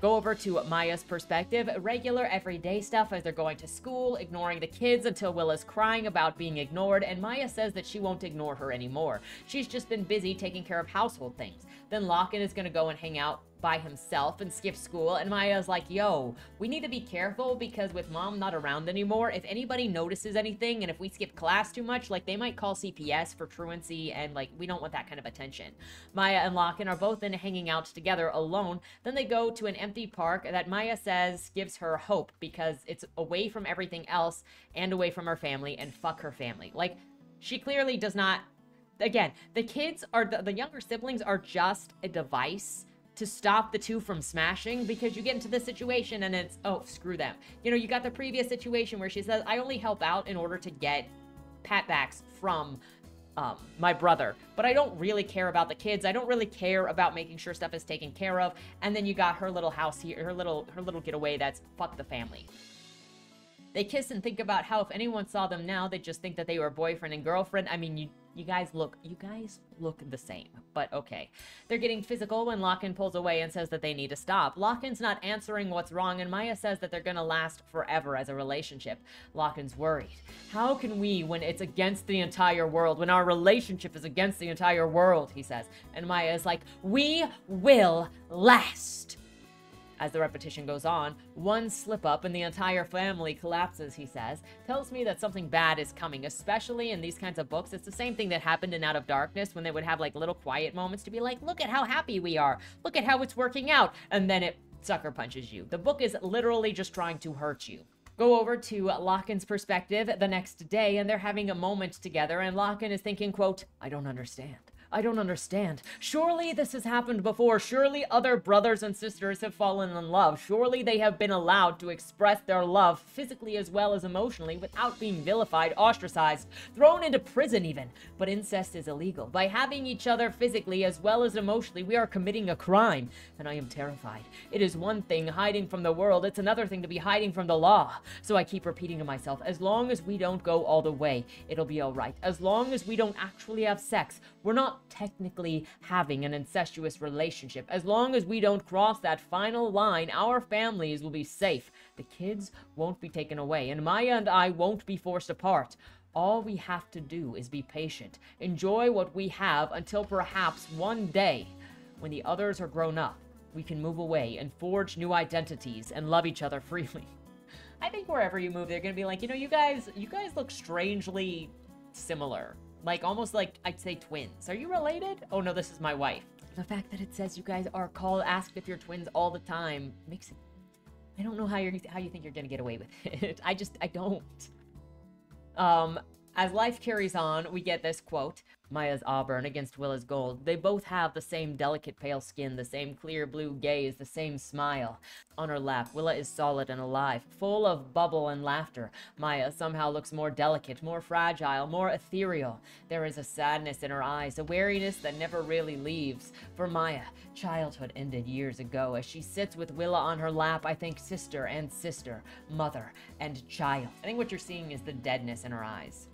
Go over to Maya's perspective, regular everyday stuff as they're going to school, ignoring the kids until Willa's crying about being ignored, and Maya says that she won't ignore her anymore. She's just been busy taking care of household things. Then Lochan is going to go and hang out by himself and skip school, and Maya's like, yo, we need to be careful because with mom not around anymore, if anybody notices anything and if we skip class too much, like they might call C P S for truancy, and like we don't want that kind of attention. Maya and Lochan are both in hanging out together alone. Then they go to an empty park that Maya says gives her hope because it's away from everything else and away from her family, and fuck her family. Like, she clearly does not. Again, the kids are the, the younger siblings are just a device to stop the two from smashing, because you get into this situation and it's, oh, screw them. You know, you got the previous situation where she says, I only help out in order to get patbacks from um, my brother, but I don't really care about the kids. I don't really care about making sure stuff is taken care of. And then you got her little house here, her little, her little getaway that's fuck the family. They kiss and think about how if anyone saw them now, they'd just think that they were boyfriend and girlfriend. I mean, you You guys look, you guys look the same, but okay. They're getting physical when Lochan pulls away and says that they need to stop. Lochan's not answering what's wrong, and Maya says that they're gonna last forever as a relationship. Lochan's worried. How can we, when it's against the entire world, when our relationship is against the entire world, he says. And Maya is like, we will last. As the repetition goes on, one slip up and the entire family collapses, he says. Tells me that something bad is coming, especially in these kinds of books. It's the same thing that happened in Out of Darkness when they would have like little quiet moments to be like, look at how happy we are. Look at how it's working out. And then it sucker punches you. The book is literally just trying to hurt you. Go over to Lochan's perspective the next day, and they're having a moment together, and Lochan is thinking, quote, I don't understand. I don't understand. Surely this has happened before. Surely other brothers and sisters have fallen in love. Surely they have been allowed to express their love physically as well as emotionally without being vilified, ostracized, thrown into prison even. But incest is illegal. By having each other physically as well as emotionally, we are committing a crime. And I am terrified. It is one thing hiding from the world. It's another thing to be hiding from the law. So I keep repeating to myself, as long as we don't go all the way, it'll be all right. As long as we don't actually have sex, we're not technically having an incestuous relationship. As long as we don't cross that final line, our families will be safe. The kids won't be taken away, and Maya and I won't be forced apart. All we have to do is be patient, enjoy what we have until perhaps one day, when the others are grown up, we can move away and forge new identities and love each other freely. I think wherever you move, they're gonna be like, you know, you guys, you guys look strangely similar. Like, almost like, I'd say twins. Are you related? Oh no, this is my wife. The fact that it says you guys are called, asked if you're twins all the time, makes it... I don't know how you're, how you think you're gonna get away with it. I just, I don't. Um, as life carries on, we get this quote, Maya's auburn against Willa's gold. They both have the same delicate pale skin, the same clear blue gaze, the same smile. On her lap, Willa is solid and alive, full of bubble and laughter. Maya somehow looks more delicate, more fragile, more ethereal. There is a sadness in her eyes, a weariness that never really leaves. For Maya, childhood ended years ago. As she sits with Willa on her lap, I think sister and sister, mother and child. I think what you're seeing is the deadness in her eyes.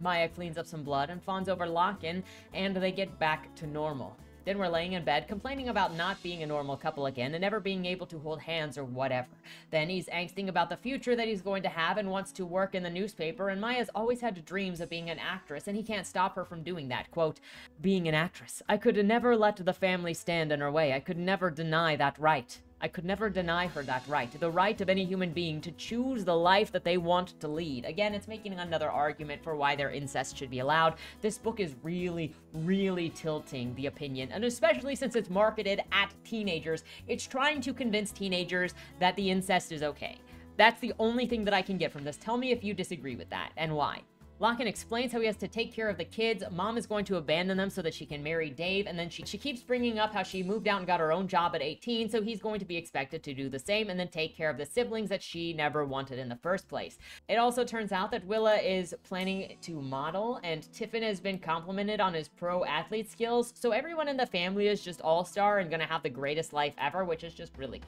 Maya cleans up some blood and fawns over Lochan, and they get back to normal. Then we're laying in bed, complaining about not being a normal couple again and never being able to hold hands or whatever. Then he's angsting about the future that he's going to have and wants to work in the newspaper, and Maya's always had dreams of being an actress, and he can't stop her from doing that. Quote, being an actress. I could never let the family stand in her way. I could never deny that right. I could never deny her that right, the right of any human being to choose the life that they want to lead. Again, it's making another argument for why their incest should be allowed. This book is really, really tilting the opinion, and especially since it's marketed at teenagers, it's trying to convince teenagers that the incest is okay. That's the only thing that I can get from this. Tell me if you disagree with that and why. Lochan explains how he has to take care of the kids. Mom is going to abandon them so that she can marry Dave, and then she, she keeps bringing up how she moved out and got her own job at eighteen, so he's going to be expected to do the same and then take care of the siblings that she never wanted in the first place. It also turns out that Willa is planning to model, and Tiffin has been complimented on his pro athlete skills, so everyone in the family is just all-star and gonna have the greatest life ever, which is just really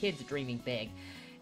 kids dreaming big.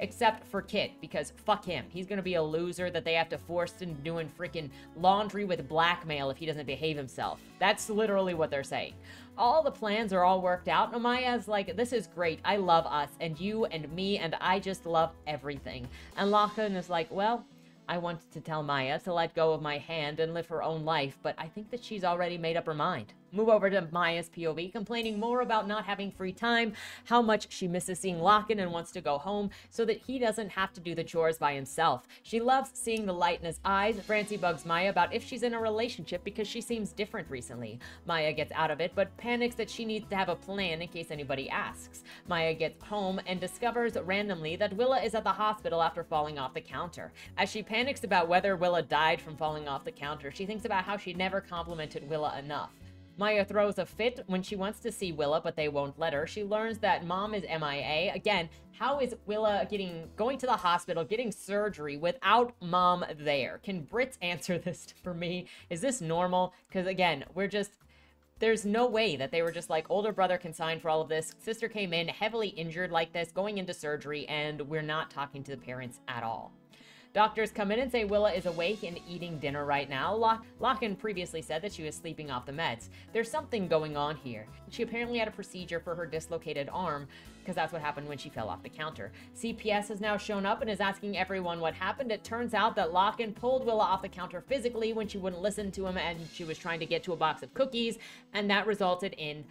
Except for Kit, because fuck him. He's gonna be a loser that they have to force into doing freaking laundry with blackmail if he doesn't behave himself. That's literally what they're saying. All the plans are all worked out, and Maya's like, this is great, I love us, and you, and me, and I just love everything. And Lochan is like, well, I wanted to tell Maya to let go of my hand and live her own life, but I think that she's already made up her mind. Move over to Maya's P O V, complaining more about not having free time, how much she misses seeing Lochan and wants to go home so that he doesn't have to do the chores by himself. She loves seeing the light in his eyes. Francie bugs Maya about if she's in a relationship because she seems different recently. Maya gets out of it, but panics that she needs to have a plan in case anybody asks. Maya gets home and discovers randomly that Willa is at the hospital after falling off the counter. As she panics about whether Willa died from falling off the counter, she thinks about how she never complimented Willa enough. Maya throws a fit when she wants to see Willa, but they won't let her. She learns that Mom is M I A. Again, how is Willa getting going to the hospital, getting surgery without Mom there? Can Brits answer this for me? Is this normal? Because again, we're just... There's no way that they were just like, older brother consigned for all of this. Sister came in heavily injured like this, going into surgery, and we're not talking to the parents at all. Doctors come in and say Willa is awake and eating dinner right now. Lock Lochan previously said that she was sleeping off the meds. There's something going on here. She apparently had a procedure for her dislocated arm, because that's what happened when she fell off the counter. C P S has now shown up and is asking everyone what happened. It turns out that Lochan pulled Willa off the counter physically when she wouldn't listen to him and she was trying to get to a box of cookies, and that resulted in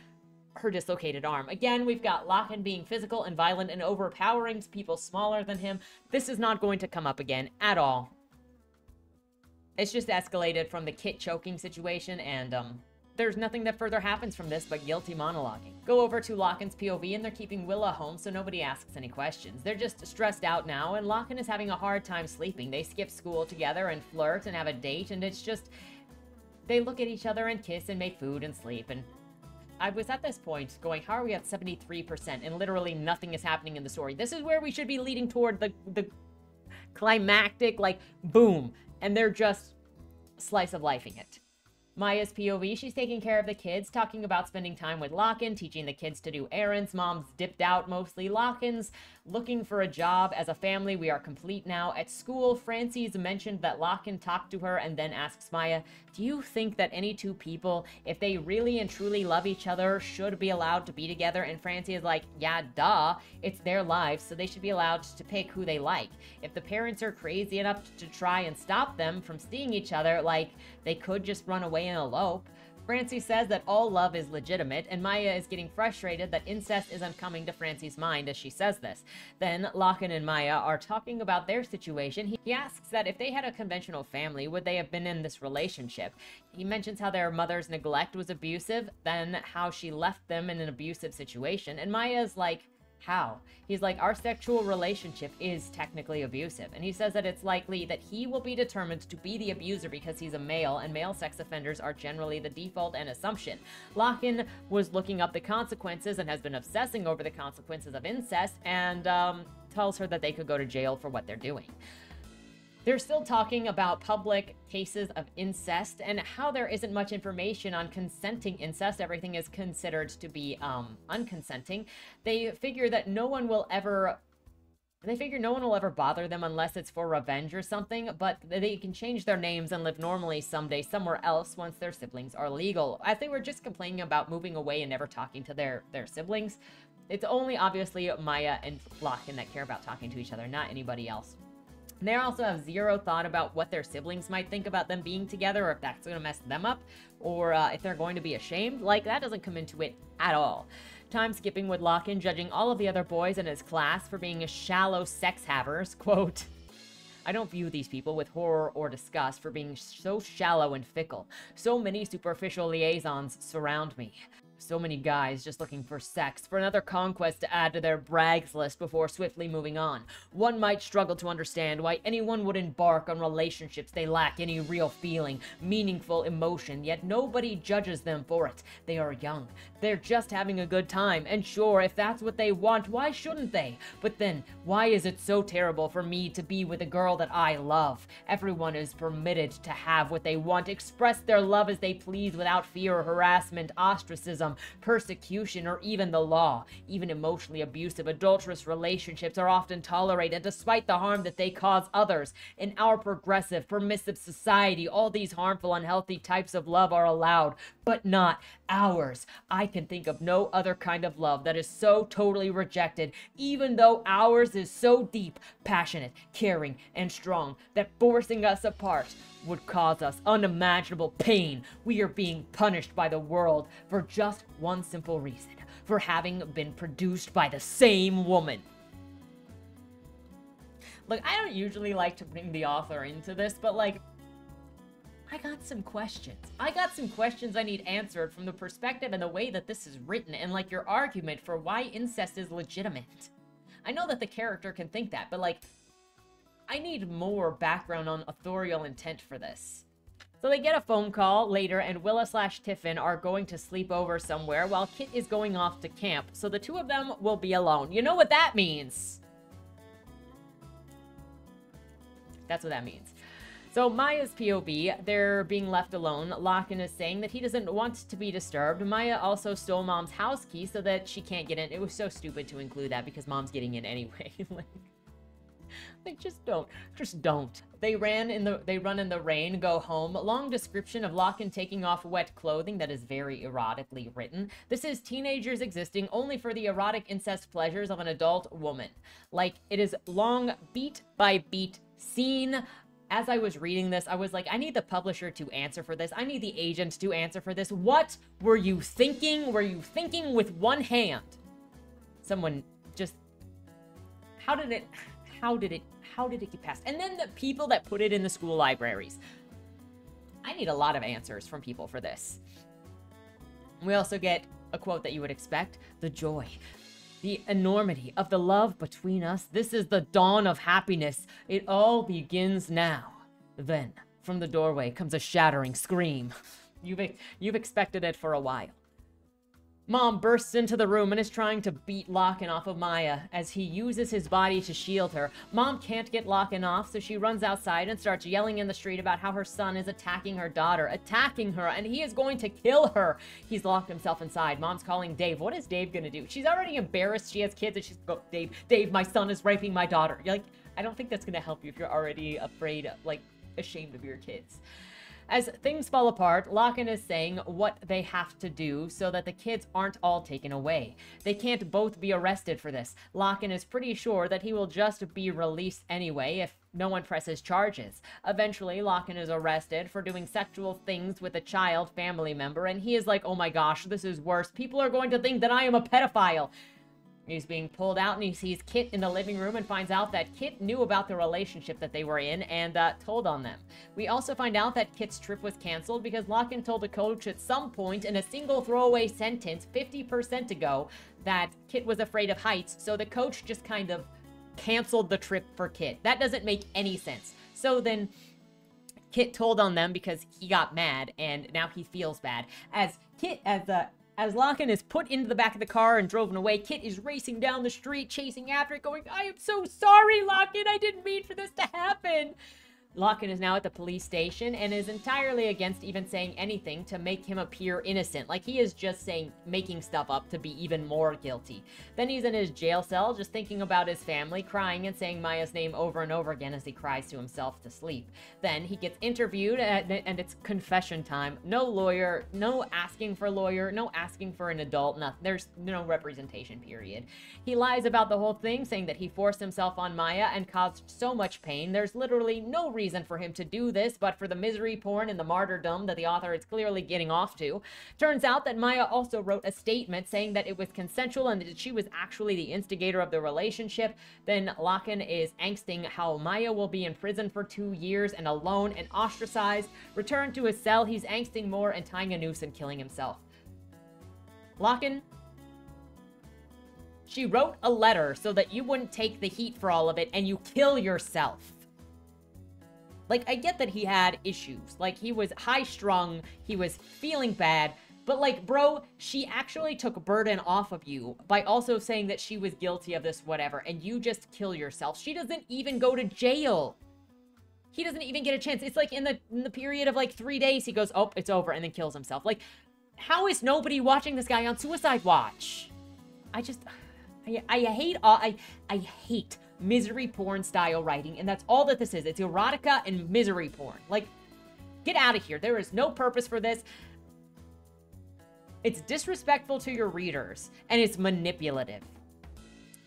her dislocated arm. Again, we've got Lochan being physical and violent and overpowering people smaller than him. This is not going to come up again at all. It's just escalated from the Kit choking situation, and um, there's nothing that further happens from this but guilty monologuing. Go over to Lochan's P O V, and they're keeping Willa home so nobody asks any questions. They're just stressed out now, and Lochan is having a hard time sleeping. They skip school together and flirt and have a date, and it's just... They look at each other and kiss and make food and sleep, and... I was at this point going, how are we at seventy-three percent and literally nothing is happening in the story? This is where we should be leading toward the, the climactic, like, boom. And they're just slice of lifing it. Maya's P O V, she's taking care of the kids, talking about spending time with Lochan, teaching the kids to do errands. Mom's dipped out mostly. Lochan's looking for a job. As a family, we are complete now. At school, Francie's mentioned that Lochan talked to her and then asks Maya, do you think that any two people, if they really and truly love each other, should be allowed to be together? And Francie is like, yeah, duh. It's their lives, so they should be allowed to pick who they like. If the parents are crazy enough to try and stop them from seeing each other, like, they could just run away and elope. Francie says that all love is legitimate, and Maya is getting frustrated that incest isn't coming to Francie's mind as she says this. Then Lochan and Maya are talking about their situation. He asks that if they had a conventional family, would they have been in this relationship? He mentions how their mother's neglect was abusive, then how she left them in an abusive situation, and Maya's like, how? He's like, our sexual relationship is technically abusive, and he says that it's likely that he will be determined to be the abuser because he's a male, and male sex offenders are generally the default and assumption. Lochan was looking up the consequences and has been obsessing over the consequences of incest, and um, tells her that they could go to jail for what they're doing. They're still talking about public cases of incest and how there isn't much information on consenting incest. Everything is considered to be um, unconsenting. They figure that no one will ever And they figure no one will ever bother them unless it's for revenge or something, but they can change their names and live normally someday somewhere else once their siblings are legal. As they were just complaining about moving away and never talking to their, their siblings, it's only obviously Maya and Lochan that care about talking to each other, not anybody else. And they also have zero thought about what their siblings might think about them being together, or if that's going to mess them up, or uh, if they're going to be ashamed. Like, that doesn't come into it at all. Time skipping with Lochan judging all of the other boys in his class for being shallow sex havers. Quote, I don't view these people with horror or disgust for being so shallow and fickle. So many superficial liaisons surround me. So many guys just looking for sex, for another conquest to add to their brags list before swiftly moving on. One might struggle to understand why anyone would embark on relationships they lack any real feeling, meaningful emotion, yet nobody judges them for it. They are young. They're just having a good time, and sure, if that's what they want, why shouldn't they? But then, why is it so terrible for me to be with a girl that I love? Everyone is permitted to have what they want, express their love as they please without fear or harassment, ostracism, persecution, or even the law. Even emotionally abusive, adulterous relationships are often tolerated despite the harm that they cause others. In our progressive, permissive society, all these harmful, unhealthy types of love are allowed, but not ours. I can think of no other kind of love that is so totally rejected, even though ours is so deep, passionate, caring, and strong that forcing us apart would cause us unimaginable pain. We are being punished by the world for just one simple reason, for having been produced by the same woman. Look, I don't usually like to bring the author into this, but like, I got some questions. I got some questions I need answered from the perspective and the way that this is written, and like your argument for why incest is legitimate. I know that the character can think that, but like, I need more background on authorial intent for this. So they get a phone call later, and Willa slash Tiffin are going to sleep over somewhere while Kit is going off to camp, so the two of them will be alone. You know what that means. That's what that means. So Maya's P O V, they're being left alone. Lochan is saying that he doesn't want to be disturbed. Maya also stole Mom's house key so that she can't get in. It was so stupid to include that because Mom's getting in anyway. Like, they just don't. Just don't. They ran in the they run in the rain, go home. Long description of Lochan taking off wet clothing that is very erotically written. This is teenagers existing only for the erotic incest pleasures of an adult woman. Like, it is long beat by beat scene. As I was reading this, I was like, I need the publisher to answer for this. I need the agent to answer for this. What were you thinking? Were you thinking with one hand? Someone just... How did it... How did it, how did it get passed? And then the people that put it in the school libraries. I need a lot of answers from people for this. We also get a quote that you would expect. The joy, the enormity of the love between us. This is the dawn of happiness. It all begins now. Then, from the doorway comes a shattering scream. You've, you've expected it for a while. Mom bursts into the room and is trying to beat Lochan off of Maya as he uses his body to shield her. Mom can't get Lochan off, so she runs outside and starts yelling in the street about how her son is attacking her daughter, attacking her, and he is going to kill her. He's locked himself inside. Mom's calling Dave. What is Dave gonna do? She's already embarrassed. She has kids, and she's go, Dave, Dave, my son is raping my daughter. You're like, I don't think that's gonna help you if you're already afraid, like, ashamed of your kids. As things fall apart, Lochan is saying what they have to do so that the kids aren't all taken away. They can't both be arrested for this. Lochan is pretty sure that he will just be released anyway if no one presses charges. Eventually, Lochan is arrested for doing sexual things with a child family member, and he is like, oh my gosh, this is worse. People are going to think that I am a pedophile. He's being pulled out, and he sees Kit in the living room and finds out that Kit knew about the relationship that they were in and uh, told on them. We also find out that Kit's trip was canceled because Lochan told the coach at some point in a single throwaway sentence fifty percent ago that Kit was afraid of heights, so the coach just kind of canceled the trip for Kit. That doesn't make any sense. So then Kit told on them because he got mad, and now he feels bad. As Kit, as the... As Lochan is put into the back of the car and driven away, Kit is racing down the street, chasing after it, going, I am so sorry, Lochan, I didn't mean for this to happen. Lochan is now at the police station and is entirely against even saying anything to make him appear innocent. Like, he is just saying, making stuff up to be even more guilty. Then he's in his jail cell, just thinking about his family, crying and saying Maya's name over and over again as he cries to himself to sleep. Then he gets interviewed and, and it's confession time. No lawyer, no asking for a lawyer, no asking for an adult, nothing. There's no representation, period. He lies about the whole thing, saying that he forced himself on Maya and caused so much pain. There's literally no reason reason for him to do this, but for the misery porn and the martyrdom that the author is clearly getting off to. Turns out that Maya also wrote a statement saying that it was consensual and that she was actually the instigator of the relationship. Then Lochan is angsting how Maya will be in prison for two years and alone and ostracized. Returned to his cell, he's angsting more and tying a noose and killing himself. Lochan, she wrote a letter so that you wouldn't take the heat for all of it and you kill yourself. Like, I get that he had issues. Like, he was high-strung, he was feeling bad, but like, bro, she actually took burden off of you by also saying that she was guilty of this whatever, and you just kill yourself. She doesn't even go to jail. He doesn't even get a chance. It's like in the, in the period of like three days, he goes, oh, it's over, and then kills himself. Like, how is nobody watching this guy on Suicide Watch? I just, I, I hate, I, I hate misery porn style writing, and that's all that this is. It's erotica and misery porn. Like, get out of here. There is no purpose for this. It's disrespectful to your readers, and it's manipulative.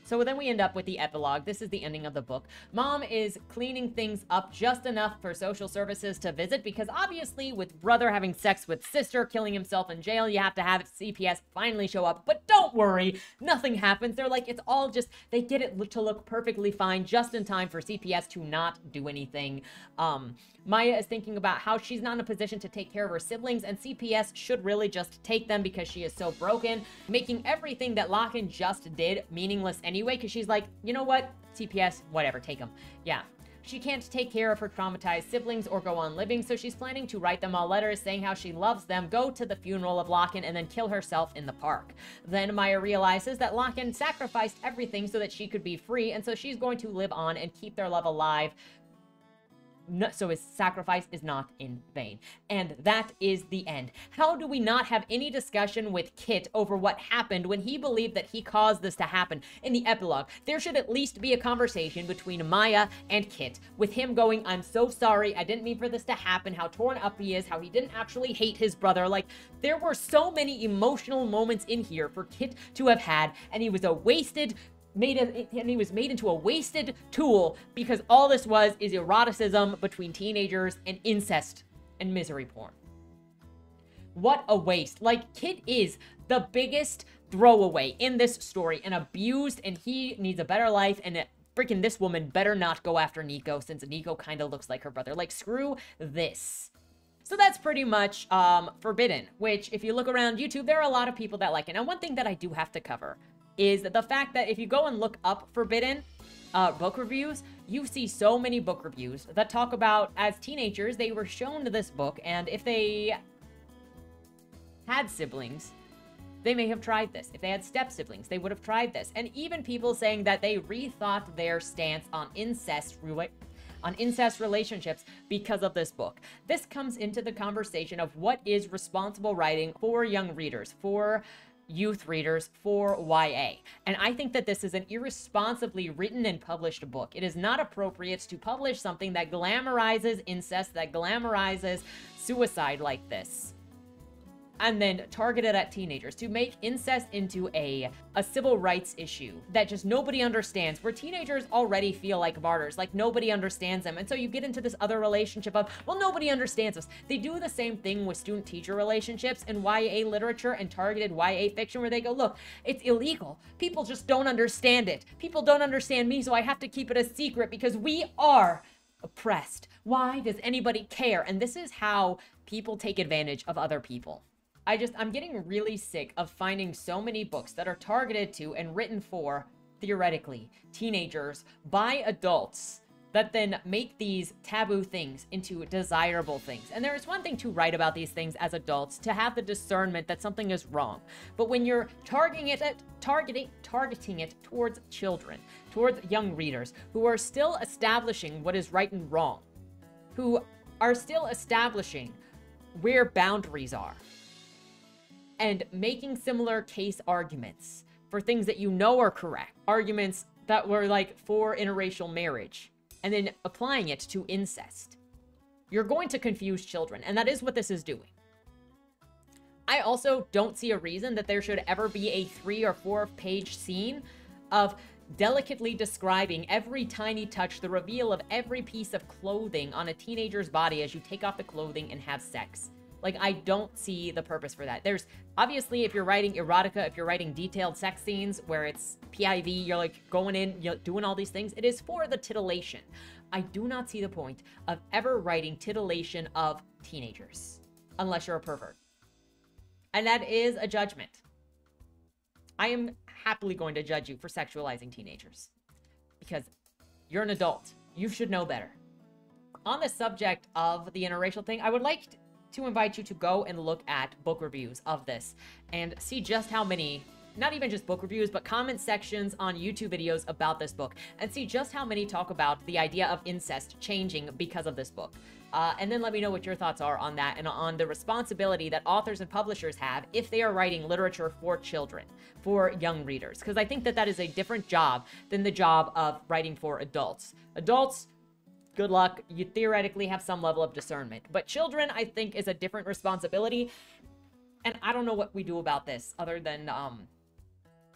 So then we end up with the epilogue. This is the ending of the book. Mom is cleaning things up just enough for social services to visit, because obviously with brother having sex with sister, killing himself in jail, you have to have C P S finally show up. But don't worry, nothing happens. They're like, it's all just, they get it to look perfectly fine just in time for C P S to not do anything. Um, Maya is thinking about how she's not in a position to take care of her siblings, and C P S should really just take them because she is so broken, making everything that Lochan just did meaningless anyway. Anyway, because she's like, you know what? C P S, whatever, take them. Yeah. She can't take care of her traumatized siblings or go on living, so she's planning to write them all letters saying how she loves them, go to the funeral of Lochan, and then kill herself in the park. Then Maya realizes that Lochan sacrificed everything so that she could be free, and so she's going to live on and keep their love alive. No, so his sacrifice is not in vain. And that is the end. How do we not have any discussion with Kit over what happened when he believed that he caused this to happen in the epilogue? There should at least be a conversation between Maya and Kit, with him going, I'm so sorry, I didn't mean for this to happen, how torn up he is, how he didn't actually hate his brother. Like, there were so many emotional moments in here for Kit to have had, and he was a wasted... Made a, and he was made into a wasted tool, because all this was is eroticism between teenagers and incest and misery porn. What a waste. Like, Kit is the biggest throwaway in this story and abused, and he needs a better life, and freaking this woman better not go after Nico, since Nico kind of looks like her brother. Like, screw this. So that's pretty much um, Forbidden, which if you look around YouTube, there are a lot of people that like it. Now, one thing that I do have to cover is the fact that if you go and look up Forbidden uh, book reviews, you see so many book reviews that talk about, as teenagers, they were shown this book, and if they had siblings, they may have tried this. If they had step-siblings, they would have tried this. And even people saying that they rethought their stance on incest on incest relationships because of this book. This comes into the conversation of what is responsible writing for young readers, for youth readers, for Y A. And I think that this is an irresponsibly written and published book. It is not appropriate to publish something that glamorizes incest, that glamorizes suicide like this, and then targeted at teenagers, to make incest into a, a civil rights issue that just nobody understands, where teenagers already feel like martyrs, like nobody understands them. And so you get into this other relationship of, well, nobody understands us. They do the same thing with student-teacher relationships and Y A literature and targeted Y A fiction, where they go, look, it's illegal. People just don't understand it. People don't understand me, so I have to keep it a secret because we are oppressed. Why does anybody care? And this is how people take advantage of other people. I just, I'm getting really sick of finding so many books that are targeted to and written for, theoretically, teenagers by adults that then make these taboo things into desirable things. And there is one thing to write about these things as adults, to have the discernment that something is wrong. But when you're targeting it at, targeting, targeting it towards children, towards young readers who are still establishing what is right and wrong, who are still establishing where boundaries are and making similar case arguments for things that you know are correct. Arguments that were like for interracial marriage and then applying it to incest. You're going to confuse children, and that is what this is doing. I also don't see a reason that there should ever be a three or four page scene of delicately describing every tiny touch, the reveal of every piece of clothing on a teenager's body as you take off the clothing and have sex. Like, I don't see the purpose for that. There's obviously, if you're writing erotica, if you're writing detailed sex scenes where it's P I V, you're like going in, you're doing all these things. It is for the titillation. I do not see the point of ever writing titillation of teenagers, unless you're a pervert. And that is a judgment. I am happily going to judge you for sexualizing teenagers because you're an adult. You should know better. On the subject of the interracial thing, I would like to invite you to go and look at book reviews of this and see just how many, not even just book reviews, but comment sections on YouTube videos about this book, and see just how many talk about the idea of incest changing because of this book. Uh, and then let me know what your thoughts are on that and on the responsibility that authors and publishers have if they are writing literature for children, for young readers. Because I think that that is a different job than the job of writing for adults. Adults, good luck. You theoretically have some level of discernment. But children, I think, is a different responsibility. And I don't know what we do about this other than um,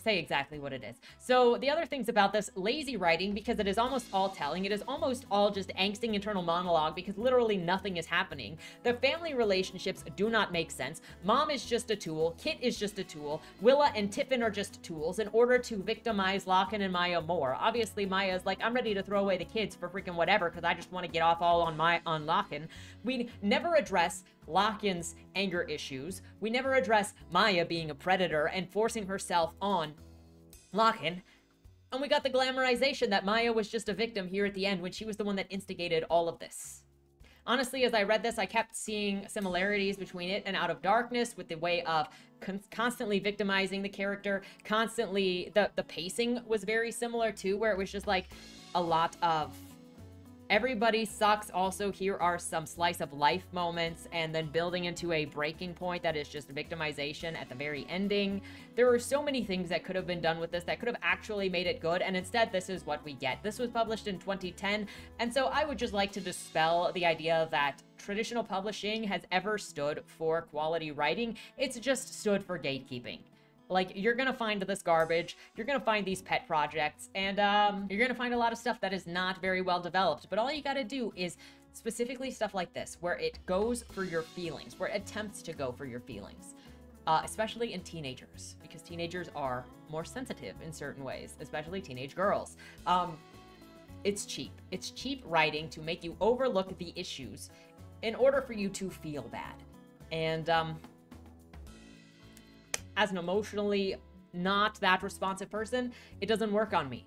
say exactly what it is. So the other things about this lazy writing, because it is almost all telling, it is almost all just angsting internal monologue because literally nothing is happening. The family relationships do not make sense. Mom is just a tool. Kit is just a tool. Willa and Tiffin are just tools in order to victimize Lochan and Maya more. Obviously, Maya's like, I'm ready to throw away the kids for freaking whatever because I just want to get off all on my on Lochan. We never address Lochan's anger issues. We never address Maya being a predator and forcing herself on Lochan. And we got the glamorization that Maya was just a victim here at the end when she was the one that instigated all of this. Honestly, as I read this, I kept seeing similarities between it and Out of Darkness with the way of con constantly victimizing the character, constantly... The, the pacing was very similar too, where it was just like a lot of... Everybody sucks. Also, here are some slice of life moments and then building into a breaking point that is just victimization at the very ending. There were so many things that could have been done with this that could have actually made it good, and instead this is what we get. This was published in twenty ten, and so I would just like to dispel the idea that traditional publishing has ever stood for quality writing. It's just stood for gatekeeping. Like, you're gonna find this garbage, you're gonna find these pet projects, and um, you're gonna find a lot of stuff that is not very well developed. But all you gotta do is specifically stuff like this, where it goes for your feelings, where it attempts to go for your feelings, uh, especially in teenagers, because teenagers are more sensitive in certain ways, especially teenage girls. Um, it's cheap. It's cheap writing to make you overlook the issues in order for you to feel bad. And, um... as an emotionally not that responsive person, it doesn't work on me.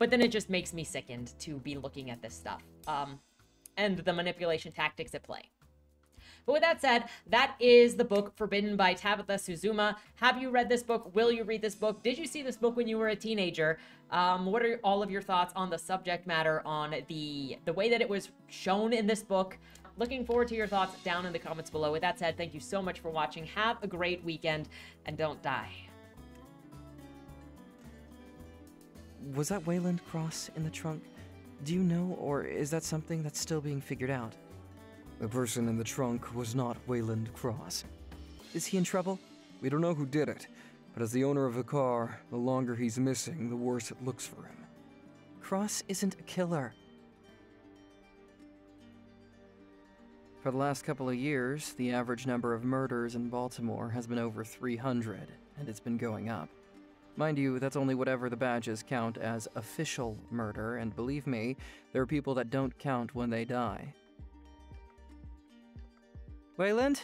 But then it just makes me sickened to be looking at this stuff um, and the manipulation tactics at play. But with that said, that is the book Forbidden by Tabitha Suzuma. Have you read this book? Will you read this book? Did you see this book when you were a teenager? Um, what are all of your thoughts on the subject matter, on the, the way that it was shown in this book? Looking forward to your thoughts down in the comments below. With that said, thank you so much for watching. Have a great weekend, and don't die. Was that Wayland Cross in the trunk? Do you know, or is that something that's still being figured out? The person in the trunk was not Wayland Cross. Is he in trouble? We don't know who did it, but as the owner of the car, the longer he's missing, the worse it looks for him. Cross isn't a killer. For the last couple of years, the average number of murders in Baltimore has been over three hundred, and it's been going up. Mind you, that's only whatever the badges count as official murder, and believe me, there are people that don't count when they die. Wayland,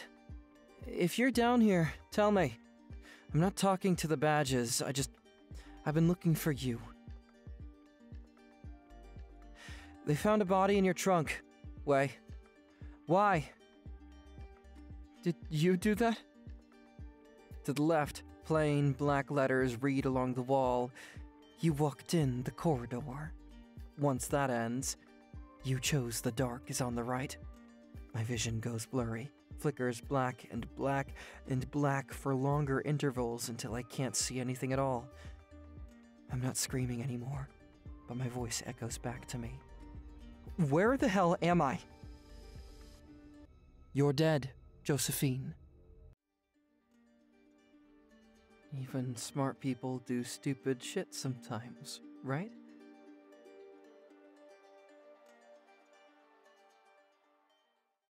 if you're down here, tell me. I'm not talking to the badges, I just... I've been looking for you. They found a body in your trunk, Way. Why? Did you do that? To the left, plain black letters read along the wall. You walked in the corridor. Once that ends, You chose the dark is on the right. My vision goes blurry, flickers black and black and black for longer intervals until I can't see anything at all. I'm not screaming anymore, but my voice echoes back to me. Where the hell am I? You're dead, Josephine. Even smart people do stupid shit sometimes, right?